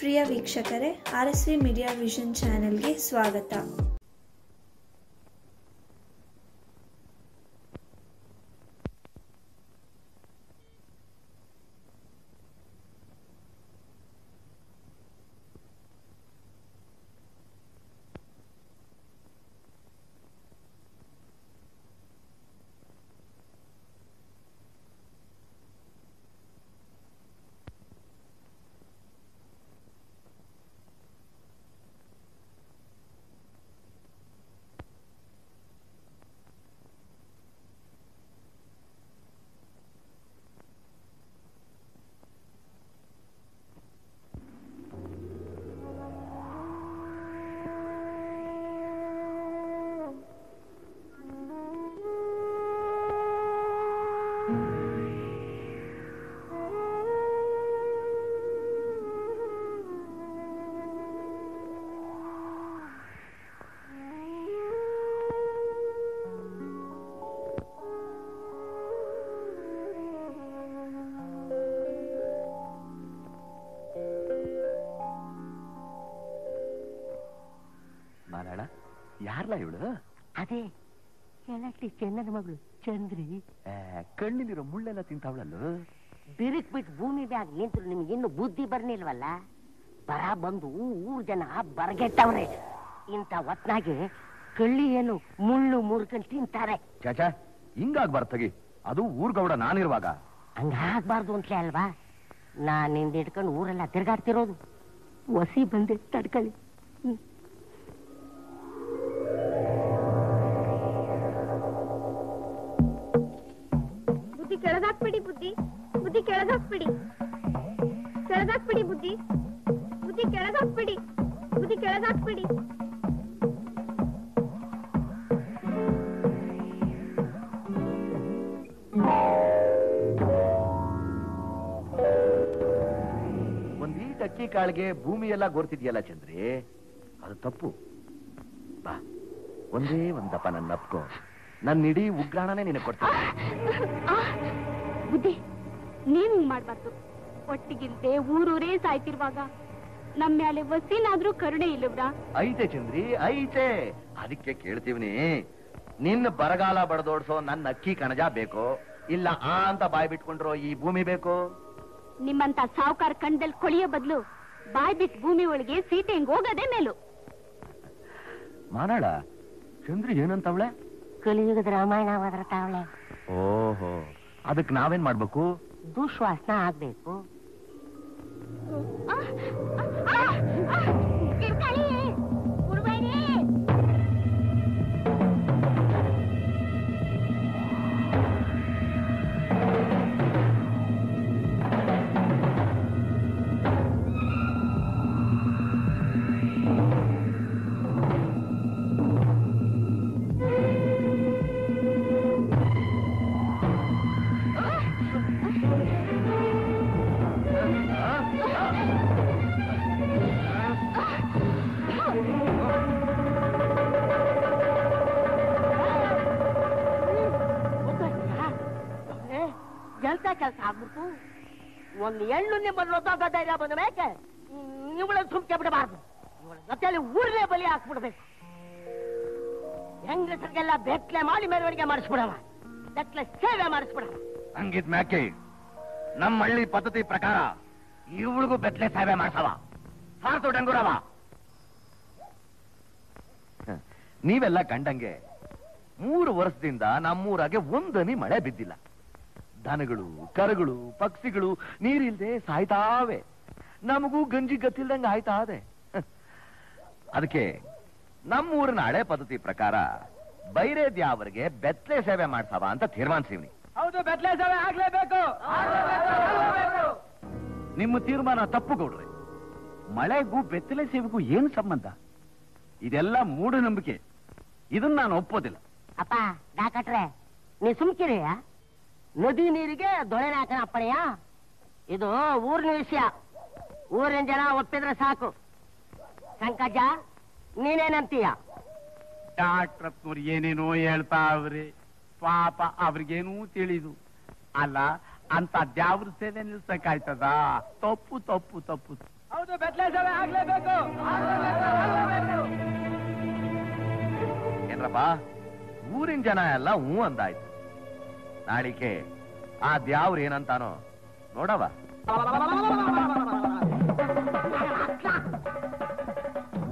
ಪ್ರಿಯ ವೀಕ್ಷಕರೇ ಆರ್ಎಸ್ವಿ media vision ಚಾನೆಲ್ಗೆ ಸ್ವಾಗತ। अदे चंदन मगु चंद्री कण्णलिरो मुळ्ळेल्ल तिंतवळल्ल बिरुकु बिट्टु भूमि ब्याग निंतरु निमगे इन्नु बुद्धि बरनिल्वल्ल बर बंदु ऊर जन बरगेट्टवरे इंत वत्नागे कळ्ळि एनु मुळ्ळु मुर्कंड तिंतारे चाचा हिंगागबार्दगी अदु ऊर्गौड नानिरुवाग हंगागबार्दु अंतले अल्वा नानु निंद हिडकोंडु ऊरेल्ल तिरुगाड्तिरोदु वसी बंदे तडकळ्ळि बुद्धि बुद्धि केळगाकबिडी बुद्धि बुद्धि केळगाकबिडी ಒಂದೀಟ ಅಕ್ಕಿ ಕಾಳಿಗೆ ಭೂಮಿ ಎಲ್ಲ ಗೊರ್ತಿದೆಯಲ್ಲ ಚಂದ್ರಿ ಅದು ತಪ್ಪು ಬಾ ಒಂದೇ ಒಂದಪ್ಪ ನನ್ನ ಅಪ್ಕೋ ನನ್ನ ನಿಡಿ ಉಗ್ರಾಣನೇ ನಿನಗೆ ಕೊಡ್ತೀನಿ बुद्धि नहीं ऊरूरे सायती नम मेले वसीन करुणे ईते चंद्री ईते अदे केल्तीवनी बरगाल बड़दोड़सो नक्की कणज बेको इला अंत बायबिट्कोंड्रो भूमि बेको निम्मंत सावकार कण्डल कोळिय बदलु बायबिट भूमि ओळगे सीटे होगदे मेलु मानाळ चंद्री ಏನಂತವಳೆ ಕಲಿಯುಗದ ರಾಮಾಯಣ ಓದರತಾವಳೆ ಓಹೋ ಅದಕ್ಕೆ ನಾವೇನ್ ಮಾಡಬೇಕು ದುಶ್ವಾಸನ ಆಗಬೇಕು ಕಿರ್ಕಳಿ ಉರ್ಬಾನಿ ಧೈರ್ಯ ಬಂದ ಮೇಲೆ ಇವಳ ಸುಮ್ಕೆ ಬಿಡಬಾರ್ದು ಇವಳ ಜೊತೆಯಲ್ಲಿ ಊರಲೇ ಬಲಿ ಹಾಕ್ಬಿಡ್ಬೇಕು ಹೆಂಗಸರಿಗೆಲ್ಲ ಬೆತ್ತಲೆ ಮಾಡಿ ಮೆರವಣಿಗೆ ಮಾಡಿಸ್ಬಿಡವ ಬೆತ್ತಲೆ ಸೇವೆ ಮಾಡಿಸ್ಬಿಡವ ಹಂಗಿದ್ ಮ್ಯಾಕೆ ನಮ್ಮ ಹಳ್ಳಿ ಪದ್ಧತಿ ಪ್ರಕಾರ ಇವಳಿಗೂ ಬೆತ್ತಲೆ ಸೇವೆ ಮಾಡಿಸವ ಸಾರ್ತು ಡಂಗುರವ ನೀವೆಲ್ಲ ಕಂಡಂಗೆ 3 ವರ್ಷದಿಂದ ನಮ್ಮೂರಾಗೆ ಒಂದನಿ ಮಳೆ ಬಿದ್ದಿಲ್ಲ ದನಗಳು ಕರಗಳು ಪಕ್ಷಿಗಳು ನೀರಿಲ್ಲದೆ ಸಾಯ್ತಾವೆ ನಮಗೂ ಗಂಜಿ ಗತ್ತಿಲ್ದಂಗ ಆಯ್ತಾದೆ ಅದಕ್ಕೆ ನಮ್ಮ ಊರಿನ ಹಳೆ ಪದ್ಧತಿ ಪ್ರಕಾರ ಬೈರೆ ದ್ಯಾವರಿಗೆ ಬೆತ್ತಲೆ ಸೇವೆ ಮಾಡ್ಸವ ಅಂತ ತೀರ್ಮಾನಿಸಿದ್ವಿ ಹೌದು ಬೆತ್ತಲೆ ಸೇವೆ ಆಗಲೇಬೇಕು ಆಗಲೇಬೇಕು ನಿಮ್ಮ ತೀರ್ಮಾನ ತಪ್ಪು ಗೌಡ್ರೆ ಮಳೆಗೂ ಬೆತ್ತಲೆ ಸೇವೆಗೂ ಏನು ಸಂಬಂಧ ಇದೆಲ್ಲ ಮೂಢನಂಬಿಕೆ ಇದನ್ನ ನಾನು ಒಪ್ಪೋದಿಲ್ಲ ಅಪ್ಪ ಡಾಕಟ್ರೆ ನೀ ಸುಮ್ಕಿರಿಯಾ नदी नीरिगे दोळे नाकन अपणया इदु ऊरिन विषय ऊरिन जन ओप्पिद्रे साकु संकज नीनेनंतीया डाक्टर अप्पुर ಏನೇನೋ ಹೇಳ್ತಾವ್ರೆ ಪಾಪ ಅವರಿಗೇನೂ ತಿಳಿದು ಅಲ್ಲ ಅಂತ ದ್ಯಾವ್ರ ಸೇವೆ ನಿಲ್ಸಕಾಯ್ತದ ತಪ್ಪು ತಪ್ಪು ತಪ್ಪು ಊರಿನ ಜನ ಎಲ್ಲ ಹೂ ಅಂದಾಯ್ತು. ನಾಡಿಕೆ ಆ ದ್ಯಾವ್ರ ಏನಂತಾನೋ ನೋಡವ.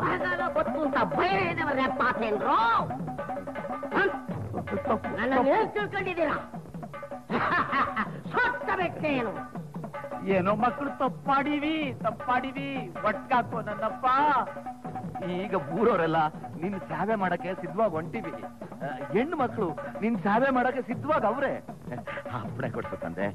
ಬರಗಾಲ ಬತ್ತು ಅಂತ ಭಯ ಇದ್ದವರಪ್ಪ ಅಂತೇನ್ರೋ? ನನ್ನನ್ನು ಏನ್ ತಿಳ್ಕೊಂಡಿದ್ದೀರಾ? ಸತ್ತಬೇಕೇನು? ಏನೋ ಮಕ್ಕಳು ತಪ್ಪಾಡಿವಿ ಒಟ್ಕಾಕೋ ನನ್ನಪ್ಪ. ಈಗ ಊರವರೆಲ್ಲ ನಿನ್ ಸಾವೆ ಮಾಡಕ್ಕೆ ಸಿದ್ಧವಾಗಿ ಹೊಂಟಿವಿ. ಹೆಣ್ಣು ಮಕ್ಕಳು ನಿನ್ ಸಾವೆ ಮಾಡಕ್ಕೆ ಸಿದ್ಧವಾಗಿ ಅವ್ರೆ. ಅಪ್ಪಣೆ ಕೊಡ್ಸು ತಂದೆ.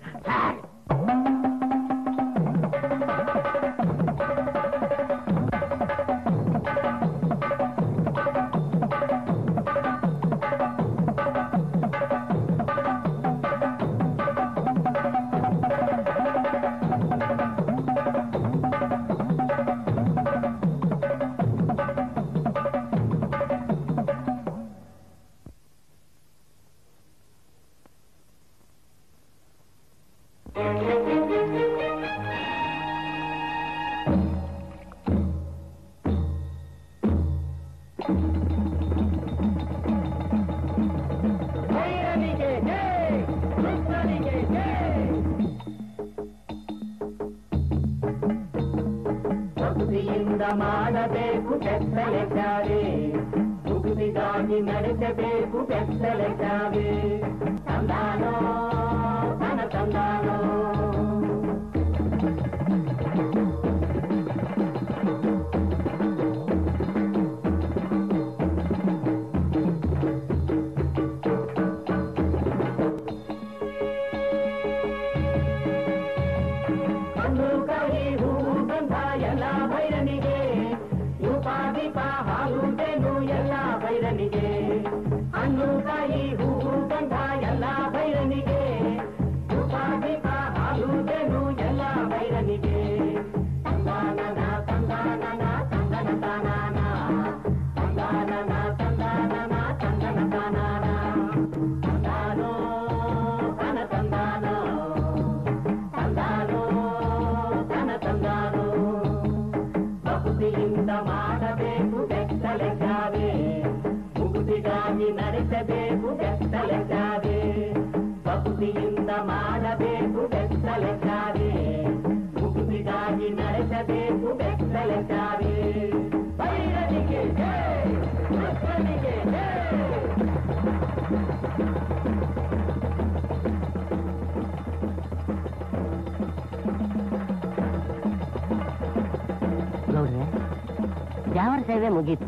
ಮುಗೀತು.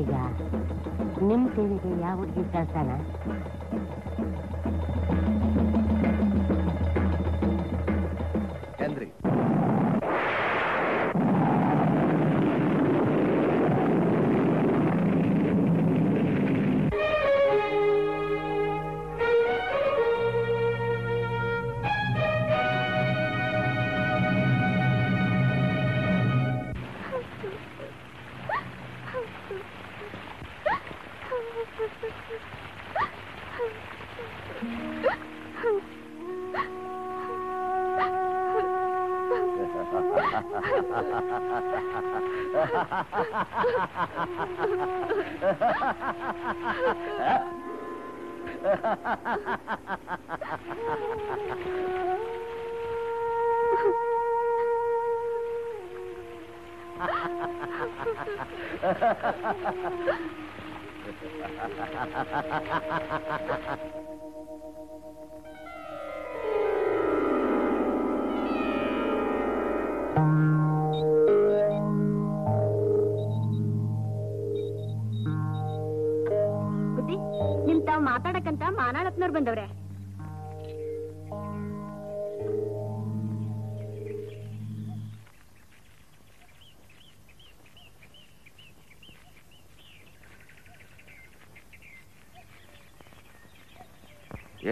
ಈಗ ನಿಮ್ ಸೇವೆಗೆ ಯಾವ ಹುಡುಗಿ ಕಳ್ತಾನ?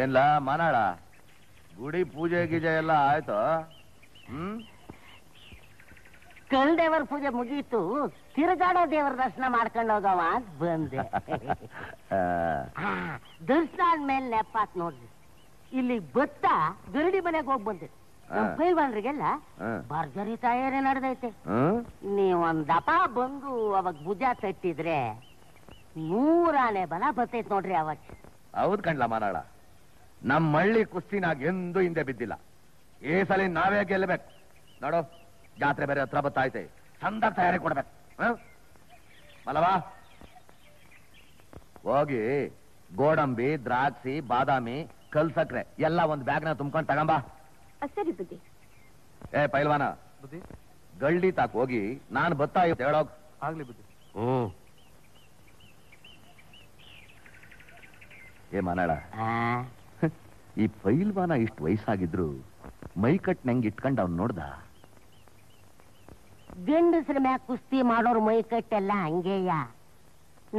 ಏನ್ಲಾ ಮಾನಾಳ, ಗುಡಿ ಪೂಜೆ ಗೀಜೆ ಎಲ್ಲ ಆಯ್ತು? ಕಲ್ ದೇವರ ಪೂಜೆ ಮುಗೀತು, ತಿರುಗಾಡೋ ದೇವರ ದರ್ಶನ ಮಾಡ್ಕೊಂಡು ಹೋಗವ ಅಂತ ಬಂದೆ. ದರ್ಶನ ಆದ್ಮೇಲೆ ನೆಪಾತ್ ನೋಡ್ರಿ, ಇಲ್ಲಿ ಬತ್ತ ಗರಡಿ ಮನೆಗೆ ಹೋಗಿ ಬಂದೆ. ಭರ್ಜರಿ ತಯಾರಿ ನಡೆದೈತೆ. ನೀವೊಂದಪ ಬಂದು ಅವಾಗ ಭುಜ ತಟ್ಟಿದ್ರೆ 100ನೇ ಬಲ ಬರ್ತೈತೆ ನೋಡ್ರಿ ಅವತ್ತು. ಹೌದ್ ಕಣ್ಲಾ ಮಾರಾಳ, ನಮ್ಮ ಹಳ್ಳಿ ಕುಸ್ತಿನಾಗ ಎಂದೂ ಹಿಂದೆ ಬಿದ್ದಿಲ್ಲ. ಈ ಸಲ ನಾವೇ ಗೆಲ್ಲಬೇಕು ನೋಡು. ಜಾತ್ರೆ ಬೇರೆ ಹತ್ರ ಬರ್ತಾ ಐತೆ, ಸಂದರ್ ತಯಾರಿ ಕೊಡ್ಬೇಕು. ಮಲವಾ ಹೋಗಿ ಗೋಡಂಬಿ, ದ್ರಾಕ್ಷಿ, ಬಾದಾಮಿ, ಕಲ್ ಸಕ್ರೆ ಎಲ್ಲ ಒಂದ್ ಬ್ಯಾಗ್ನ ತುಂಬ್ಕೊಂಡು ತಗೊಂಬ. ಸರಿ ಬುದ್ಧಿ. ಏ ಪೈಲ್ವಾನ ಬುದ್ಧಿ, ಗಳ್ಳಿ ತಾಕ್ ಹೋಗಿ ನಾನು ಬತ್ತಾ ಹೇಳೋಗ್. ಆಗ್ಲಿ ಬುದ್ಧಿ. ಹ್ಮ್. ಏ ಮಾನಾಳ, ಈ ಪೈಲ್ವಾನ ಇಷ್ಟು ವಯಸ್ಸಾಗಿದ್ರು ಮೈಕಟ್ ನಂಗೆ ಇಟ್ಕೊಂಡ್ ಅವ್ನು ನೋಡ್ದ. ಗಂಡಸ್ರ ಮ್ಯಾಗ ಕುಸ್ತಿ ಮಾಡೋರು ಮೈಕಟ್ಟೆಲ್ಲ ಹಂಗೆಯ,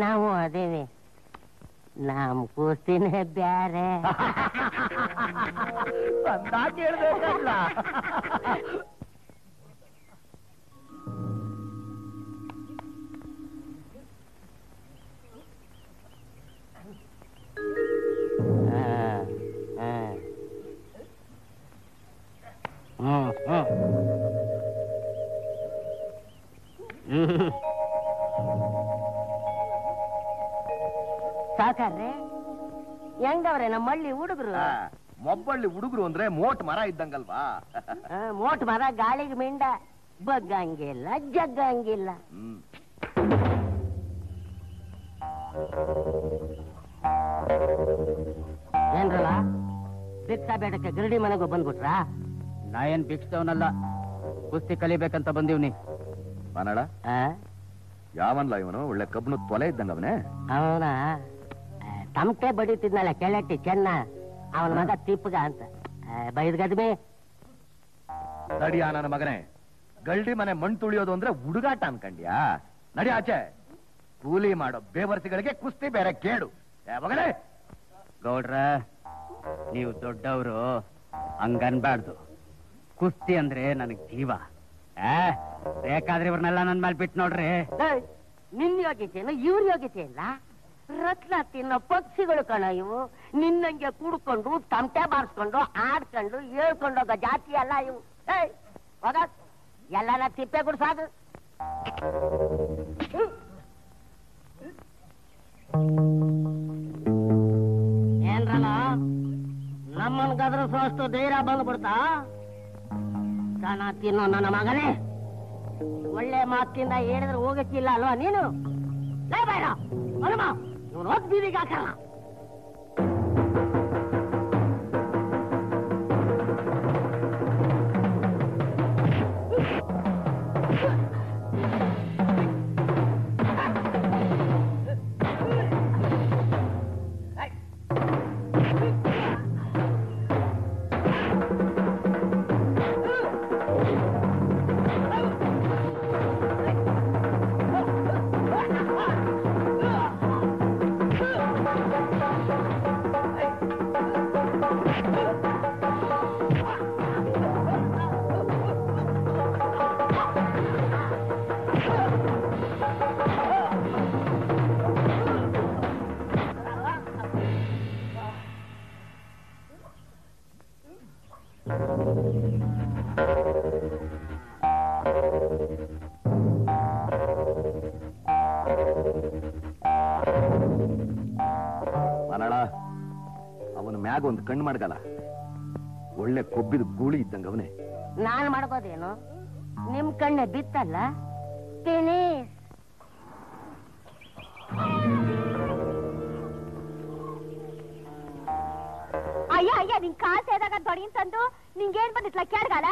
ನಾವು ಅದೇವೆ, ನಮ್ ಕುಸ್ತಿನೇ ಬ್ಯಾರೆ. ಸಾಕಾರ್ರೆ ಹೆಂಗವ್ರೆ ನಮ್ಮ ಹಳ್ಳಿ ಹುಡುಗರು. ಮೊಬ್ಬಳ್ಳಿ ಹುಡುಗರು ಅಂದ್ರೆ ಮೋಟ್ ಮರ ಇದ್ದಂಗಲ್ವಾ. ಮೋಟ್ ಮರ ಗಾಳಿಗೆ ಮಿಂಡ, ಬಗ್ಗಂಗಿಲ್ಲ ಜಗ್ಗಂಗಿಲ್ಲ. ಏನ್ರಲ್ಲ ಭಿಕ್ಷಾ ಬೇಡಕ್ಕೆ ಗಿರಡಿ ಮನೆಗೂ ಬಂದ್ಬಿಟ್ರಾ? ನಾ ಏನ್ ಭಿಕ್ಷವನಲ್ಲ, ಕುಸ್ತಿ ಕಲಿಬೇಕಂತ ಬಂದಿವ್ನಿ. ಬಾನಾಳ ಯಾವನ್ಲ ಇವನು, ಒಳ್ಳೆ ಕಬ್ಬನು ತೊಲೆ ಇದ್ದಂಗವನೇ. ಅವನ ತಮಟೆ ಬಡಿತಿದ್ನಲ್ಲ ಕೆಳಟ್ಟಿ ಚೆನ್ನ, ಅವನ ಮಗ ತಿಪ್ಪಗ ಅಂತ ಬೈದ್ಗದ್ಬೇ. ನಡಿಯ ನನ್ನ ಮಗನೇ, ಗಳ್ಳಿ ಮನೆ ಮಣ್ಣು ತುಳಿಯೋದು ಅಂದ್ರೆ ಹುಡುಗಾಟ ಅನ್ಕಂಡ್ಯಾ? ನಡಿ ಆಚೆ. ಕೂಲಿ ಮಾಡೋ ಬೇವರ್ಸಿಗಳಿಗೆ ಕುಸ್ತಿ ಬೇರೆ ಕೇಡು. ಮಗನೇ ಗೌಡ್ರ, ನೀವು ದೊಡ್ಡವರು, ಹಂಗನ್ಬಾರ್ದು. ಕುಸ್ತಿ ಅಂದ್ರೆ ನನಗ್ ಜೀವ. ಬೇಕಾದ್ರೆ ಇವ್ರನ್ನೆಲ್ಲ ನನ್ ಮೇಲೆ ಬಿಟ್ಟು ನೋಡ್ರಿ. ನಿನ್ ಯೋಗ್ಯತೆಯನ್ನ ಇವ್ರ ಯೋಗ್ಯತೆ ಇಲ್ಲ. ರತ್ನ ತಿನ್ನೋ ಪಕ್ಷಿಗಳು ಕಣ ಇವು. ನಿನ್ನಂಗೆ ಕುಡ್ಕೊಂಡು ತಮಟೆ ಬಾರಿಸ್ಕೊಂಡು ಆಡ್ಕೊಂಡು ಹೇಳ್ಕೊಂಡೋಗ ಜಾತಿ ಅಲ್ಲ ಇವು. ಹೋಗ ಎಲ್ಲಾನ ತಿಪ್ಪೆ ಗುಡ್ಸಾದು. ಏನ್ರಲ್ಲ ನಮ್ಮನ್ಗಾದ್ರೂ ಸೋಷ್ಟು ಧೈರ್ಯ ಬಂದ್ಬಿಡ್ತಾ? ಕಣ ತಿನ್ನೋ ನನ್ನ ಮಗನೇ, ಒಳ್ಳೆ ಮಾತಿಂದ ಹೇಳಿದ್ರೆ ಹೋಗಕ್ಕಿಲ್ಲ ಅಲ್ವಾ ನೀನು? ಬೇಡ ಹನುಮ, ಇವನು ಹೋಗಿ ಬೀದಿಗೆ ಹಾಕಲ್ಲ. ಒಂದು ಕಣ್ಣು ಮಾಡ್ಗಲ್ಲ, ಒಳ್ಳೆ ಕೊಬ್ಬಿದ ಗೂಳಿ ಇದ್ದಂಗ ಅವನೇ. ನಾನ್ ಮಾಡ್ಕೋದೇನು, ನಿಮ್ ಕಣ್ಣೆ ಬಿತ್ತಲ್ಲ ತಿಳಿ. ಅಯ್ಯ ಅಯ್ಯ, ನಿನ್ ಕಾಲ್ ಸೇದಾಗ ದೊಡಿ ತಂದು ನಿಂಗೇನ್ ಬಂದಿತ್ಲ ಕೇಳ್ಗಲ್ಲ?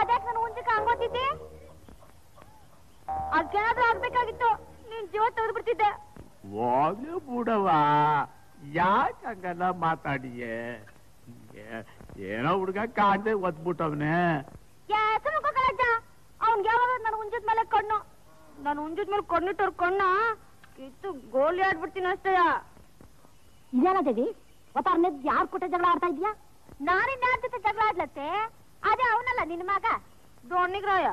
ಅದಕ್ಕೆ ನಾನು ಮುಂಚೆ ಹಂಗೋತಿದ್ದೆ, ಅದೇನಾದ್ರೂ ಆಗ್ಬೇಕಾಗಿತ್ತು, ನೀನ್ ಜೀವ ತೆಗೆದ್ಬಿಡ್ತಿದ್ದೆ. ಹೋಗ್ಲೂ ಬುಡವಾ, ಯಾಕಂಗಲ್ಲ ಮಾತಾಡಿಯೇ? ಏನೋ ಹುಡುಗ ಕಾಣ್ದೆ ಒದ್ಬಿಟ್ಟವ್ನೆ. ಅವನ್ಗೆ ಯಾವಾಗ ನಾನು ಉಂಜದ್ ಮೇಲೆ ಕಣ್ಣು, ನಾನು ಉಂಜದ್ ಮೇಲೆ ಕಣ್ಣಿಟ್ಟವ್ರ ಕಣ್ಣ ಕಿತ್ತು ಗೋಲಿ ಆಡ್ಬಿಡ್ತೀನಿ ಅಷ್ಟೇಯ. ಇದೇನ ದೇವಿ ಒತ್ತ ಅವ್ರನ್ನೆದ್ ಯಾರ್ ಕೊಟ್ಟ ಜಗಳ ಆಡ್ತಾ ಇದ್ಯಾ? ನಾನಿನ್ ಯಾರ ಜೊತೆ ಜಗಳ ಆಡ್ಲತ್ತೆ? ಅದೇ ಅವನಲ್ಲ ನಿನ್ ಮಗ ದೊಣ್ಣಿಗ್ರಾಯ.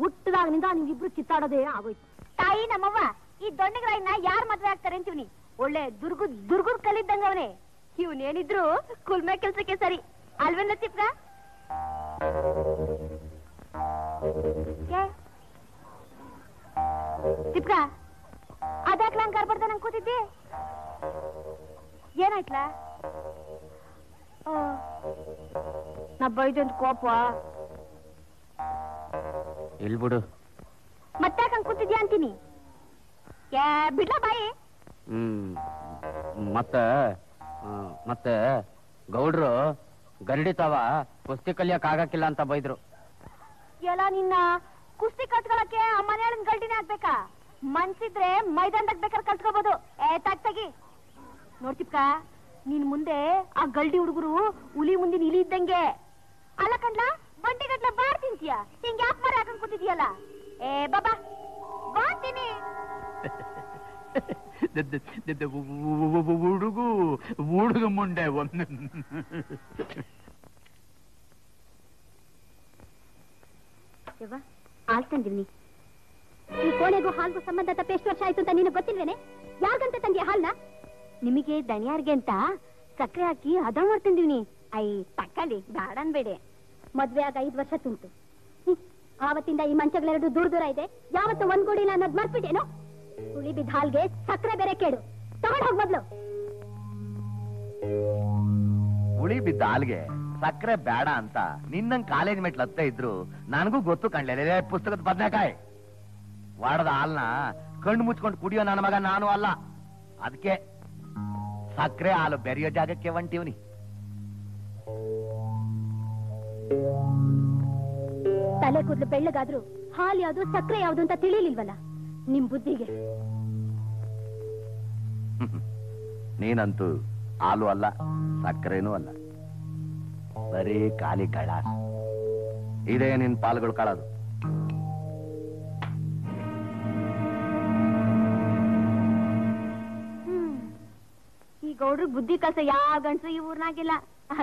ಹುಟ್ಟದಾಗಿನಿಂದ ನಿಮ್ಗಿಬ್ರು ಕಿತ್ತಾಡೋದೇ ಆಗೋಯ್ತು. ತಾಯಿ ನಮ್ಮವ್ವ ಈ ದೊಣ್ಣಿಗ್ರಾಯನ್ನ ಯಾರ್ ಮದ್ವೆ ಆಗ್ತಾರೆ ಅಂತೀವಿ? ಒಳ್ಳೆ ದುರ್ಗುದ್ ಕಲಿದ್ದಂಗವನೇ. ಇವನೇನಿದ್ರು ಕುಲ್ಮೆ ಕೆಲ್ಸಕ್ಕೆ ಸರಿ ಅಲ್ವೇನ ತಿಪ್ಪ? क्या चिपका आदाकलान कारपड़ता नंकुतिद्दे ये ना इतला ना बैजंत कोपा इल बुड़ मत्ता कंकुतिद्दे अंतिनी क्या बिटला बाई मत्ता मत्ता गौडरो गरडी तवा कुस्ती कलियक आगक्किल्ल अंत बैद्रु एल्ल निन्न कुस्ती कल्त्कोळ्ळक्के अम्मनेळ्ळन गल्टिने हाकबेका मनसिद्रे मैदानदक्के बेकार कल्त्कोबहुदु ए ताक्तागी नोड्तिप्प नीन मुंदे आ गल्डी हुडुगरु हुली मुंदिन इली इद्दंगे अल्ल कण्ल बंटी गट्टले बार तिंतीया हिंगे याक मारि हाಕೊಂಡು ಕೂತಿದೀಯಲ್ಲ ए बाबा ಬಾತಿನಿ ಹುಡುಗು ಹುಡುಗ ಮುಂಡೆ ಒಂದು ಹಾಲು ತಂದಿವ್ನಿ ಈ ಕೋಣೆಗೂ ಹಾಲ್ಗೂ ಸಂಬಂಧ ತಪ್ಪ ಎಷ್ಟು ವರ್ಷ ಆಯ್ತು ಅಂತ ನೀನು ಗೊತ್ತಿಲ್ವೇನೆ ಯಾರ್ಗಂತ ತಂದೆ ಹಾಲ್ನ ನಿಮಗೆ ದಣಿಯಾರ್ಗೆ ಅಂತ ಸಕ್ಕರೆ ಹಾಕಿ ಹದ ಮಾಡ್ತಂದಿವ್ನಿ ಐ ತಕ್ಕಲಿ ಬ್ಯಾಡನ್ ಬೇಡ ಮದ್ವೆ ಆಗ 5 ವರ್ಷ ತುಂಬಿತು ಆವತ್ತಿಂದ ಈ ಮಂಚಗಳೆರಡು ದೂರ ದೂರ ಇದೆ ಯಾವತ್ತೂ ಒಂದ್ಗೂಡಿಲ್ಲ ಅನ್ನೋದು ಮರ್ಬಿಟ್ಟೇನೋ ಹುಳಿ ಬಿದ್ದ ಹಾಲ್ಗೆ ಸಕ್ಕರೆ ಬೇರೆ ಕೇಡು ತಗೊಂಡು ಹೋಗ್ ಮೊದಲು ಹುಳಿ ಬಿದ್ದ ಹಾಲ್ಗೆ ಸಕ್ಕರೆ ಬೇಡ ಅಂತ ನಿನ್ನಂಗ್ ಕಾಲೇಜ್ ಮೆಟ್ಲು ಹತ್ತ ಇದ್ರು ನನಗೂ ಗೊತ್ತು ಕಣ್ಲೆ ಪುಸ್ತಕದ ಬದನೆಕಾಯಿ ವಾಡದ ಹಾಲ್ನ ಕಣ್ಣು ಮುಚ್ಕೊಂಡು ಕುಡಿಯೋ ನನ್ನ ಮಗ ನಾನು ಅಲ್ಲ ಅದಕ್ಕೆ ಸಕ್ಕರೆ ಹಾಲು ಬೆರೆಯೋ ಜಾಗಕ್ಕೆ ಹೊಂಟಿವ್ನಿ ತಲೆ ಕೂದಲು ಬೆಳ್ಳಗಾದ್ರು ಹಾಲು ಯಾವುದು ಸಕ್ಕರೆ ಯಾವುದು ಅಂತ ತಿಳಿಲಿಲ್ವಲ್ಲ ನಿಮ್ ಬುದ್ಧಿಗೆ ನೀನಂತೂ ಹಾಲು ಅಲ್ಲ ಸಕ್ಕರೆನೂ ಅಲ್ಲ ಬರೀ ಖಾಲಿ ಕಳಾಸ್ ಇದೇ ನಿನ್ ಪಾಲ್ಗಳು ಕಳದು ಈ ಗೌಡ್ರು ಬುದ್ಧಿ ಕಸ ಯಾವ ಗಂಟು ಈ ಊರ್ನಾಗಿಲ್ಲ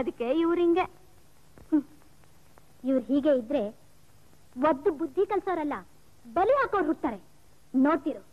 ಅದಕ್ಕೆ ಇವ್ರು ಹಿಂಗೆ ಇವ್ರು ಹೀಗೆ ಇದ್ರೆ ಒದ್ದು ಬುದ್ಧಿ ಕಲ್ಸೋರಲ್ಲ ಬಲಿ ಹಾಕೋರು ಹುಡ್ತಾರೆ ನೋಡ್ತಿರು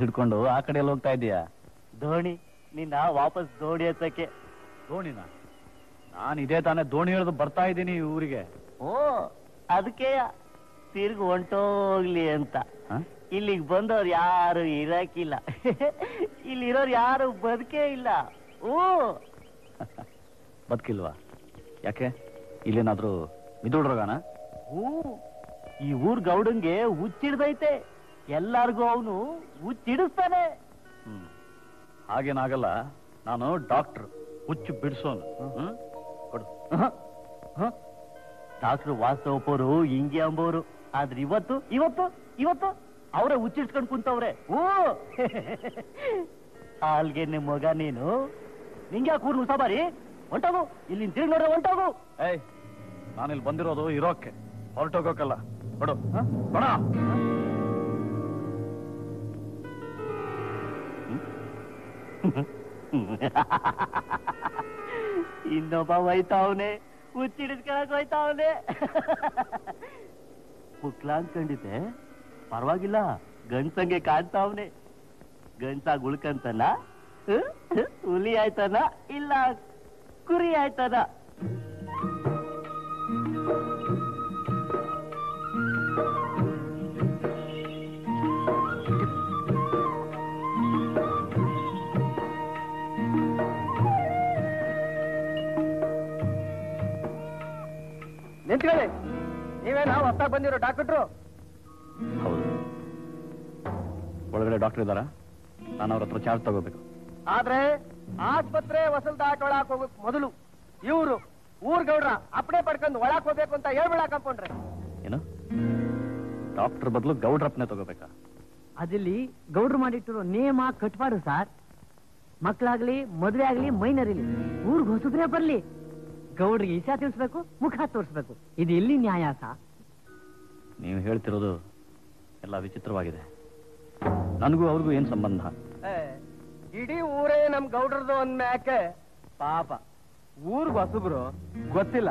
ಹಿಡ್ಕೊಂಡು ಆ ಕಡೆ ಹೋಗ್ತಾ ಇದೀಯಾ ದೋಣಿ ನಿನ್ನ ವಾಪಸ್ ದೋಣಿ ಹಚ್ಚಕ್ಕೆ ದೋಣಿನ ನಾನು ಇದೇ ತಾನೇ ದೋಣಿ ಹಿಡಿದು ಬರ್ತಾ ಇದ್ದೀನಿ ಊರಿಗೆ ಓ ಅದಕ್ಕೆ ತಿರ್ಗಿ ಹೊಂಟೋಗ್ಲಿ ಅಂತ ಇಲ್ಲಿಗೆ ಬಂದವ್ರು ಯಾರು ಇರಕ್ಕಿಲ್ಲ ಇಲ್ಲಿರೋರು ಯಾರು ಬದುಕೇ ಇಲ್ಲ ಓ ಬದುಕಿಲ್ವಾ ಯಾಕೆ ಇಲ್ಲೇನಾದ್ರೂ ಮಿದುಡ್ರೋಗನ ಓ ಈ ಊರ್ ಗೌಡಂಗೆ ಹುಚ್ಚಿಡ್ದೈತೆ ಎಲ್ಲರಿಗೂ ಅವನು ಹುಚ್ಚಿಡಿಸ್ತಾನೆ ಹಾಗೇನಾಗಲ್ಲ ನಾನು ಡಾಕ್ಟರ್ ಹುಚ್ಚು ಬಿಡಿಸೋನು ಕೊಡು ಡಾಕ್ಟರ್ ವಾಸ್ತವಪ್ಪರು ಹಿಂಗೆ ಅಂಬೋರು ಆದ್ರೆ ಇವತ್ತು ಇವತ್ತು ಇವತ್ತು ಅವರೇ ಹುಚ್ಚಿಡ್ಸ್ಕೊಂಡು ಕುಂತವ್ರೆ ಓ ಅಲ್ಗೆ ನಿಮ್ಮ ಮಗ ನೀನು ನಿಂಗೆ ಕೂರು ಸಬಾರಿ ಹೊಂಟೋಗು ಇಲ್ಲಿ ತಿರುಗಿ ನೋಡ್ರೆ ಹೊಂಟೋಗು ಏಯ್ ನಾನಿಲ್ಲಿ ಬಂದಿರೋದು ಇರೋಕೆ ಹೊರಟೋಗೋಕಲ್ಲ ಕೊಡು ಕೊಡ ಇನ್ನೊಬ್ಬ ಹೋಯ್ತಾವನೆ ಹುಚ್ಚಿಡಿಸ್ಕೊಳಕ್ ಹೋಯ್ತಾವನೆ ಪುಕ್ಲ ಅನ್ಕೊಂಡಿದ್ದೆ ಪರವಾಗಿಲ್ಲ ಗಂಡ್ಸಂಗೆ ಕಾಣ್ತಾವನೆ ಗಂಡ್ಸಾಗ ಉಳ್ಕಂತಾನ ಹುಲಿ ಆಯ್ತಾನ ಇಲ್ಲ ಕುರಿ ಆಯ್ತಾನ ನಿಂತ್ಕೊಳ್ಳಿ ನೀವೇ ನಾವು ಹೊತ್ತಾಗ ಬಂದಿರೋ ಡಾಕ್ಟ್ರು ಹೌದು ಒಳಗಡೆ ಡಾಕ್ಟರ್ ಇದ್ದಾರಾ ನಾನು ಅವ್ರ ಹತ್ರ ಚಾರ್ಜ್ ತಗೋಬೇಕು ಆದ್ರೆ ಆಸ್ಪತ್ರೆ ವಸಲ್ ದಾಖಲಾಕ್ ಹೋಗಕ್ ಮೊದಲು ಇವರು ऊर गौड्र अपने पड़को होंबेड़ा कंपौंड्रे ऐनो डॉक्टर बदलू गौड्रपने तक अदली गौड्र नियम कटबार् सार मक्कळागली मद्वे आगली मैनर ऊर्ग होसद्रे बरली गौड्री ईशा तिल्सबेकु मुख तोरिसबेकु इदु एल्ली न्याय सा नीवु हेळ्तिरोदु एल्ल विचित्रवागिदे ನನಗೂ ಅವರಿಗೂ ಏನು ಸಂಬಂಧ ಇಡಿ ಊರೇ ನಮ್ಮ ಗೌಡರದು ಒಂದ ಮ್ಯಾಕೆ ಪಾಪ ಊರು ಬಸುಬ್ರು ಗೊತ್ತಿಲ್ಲ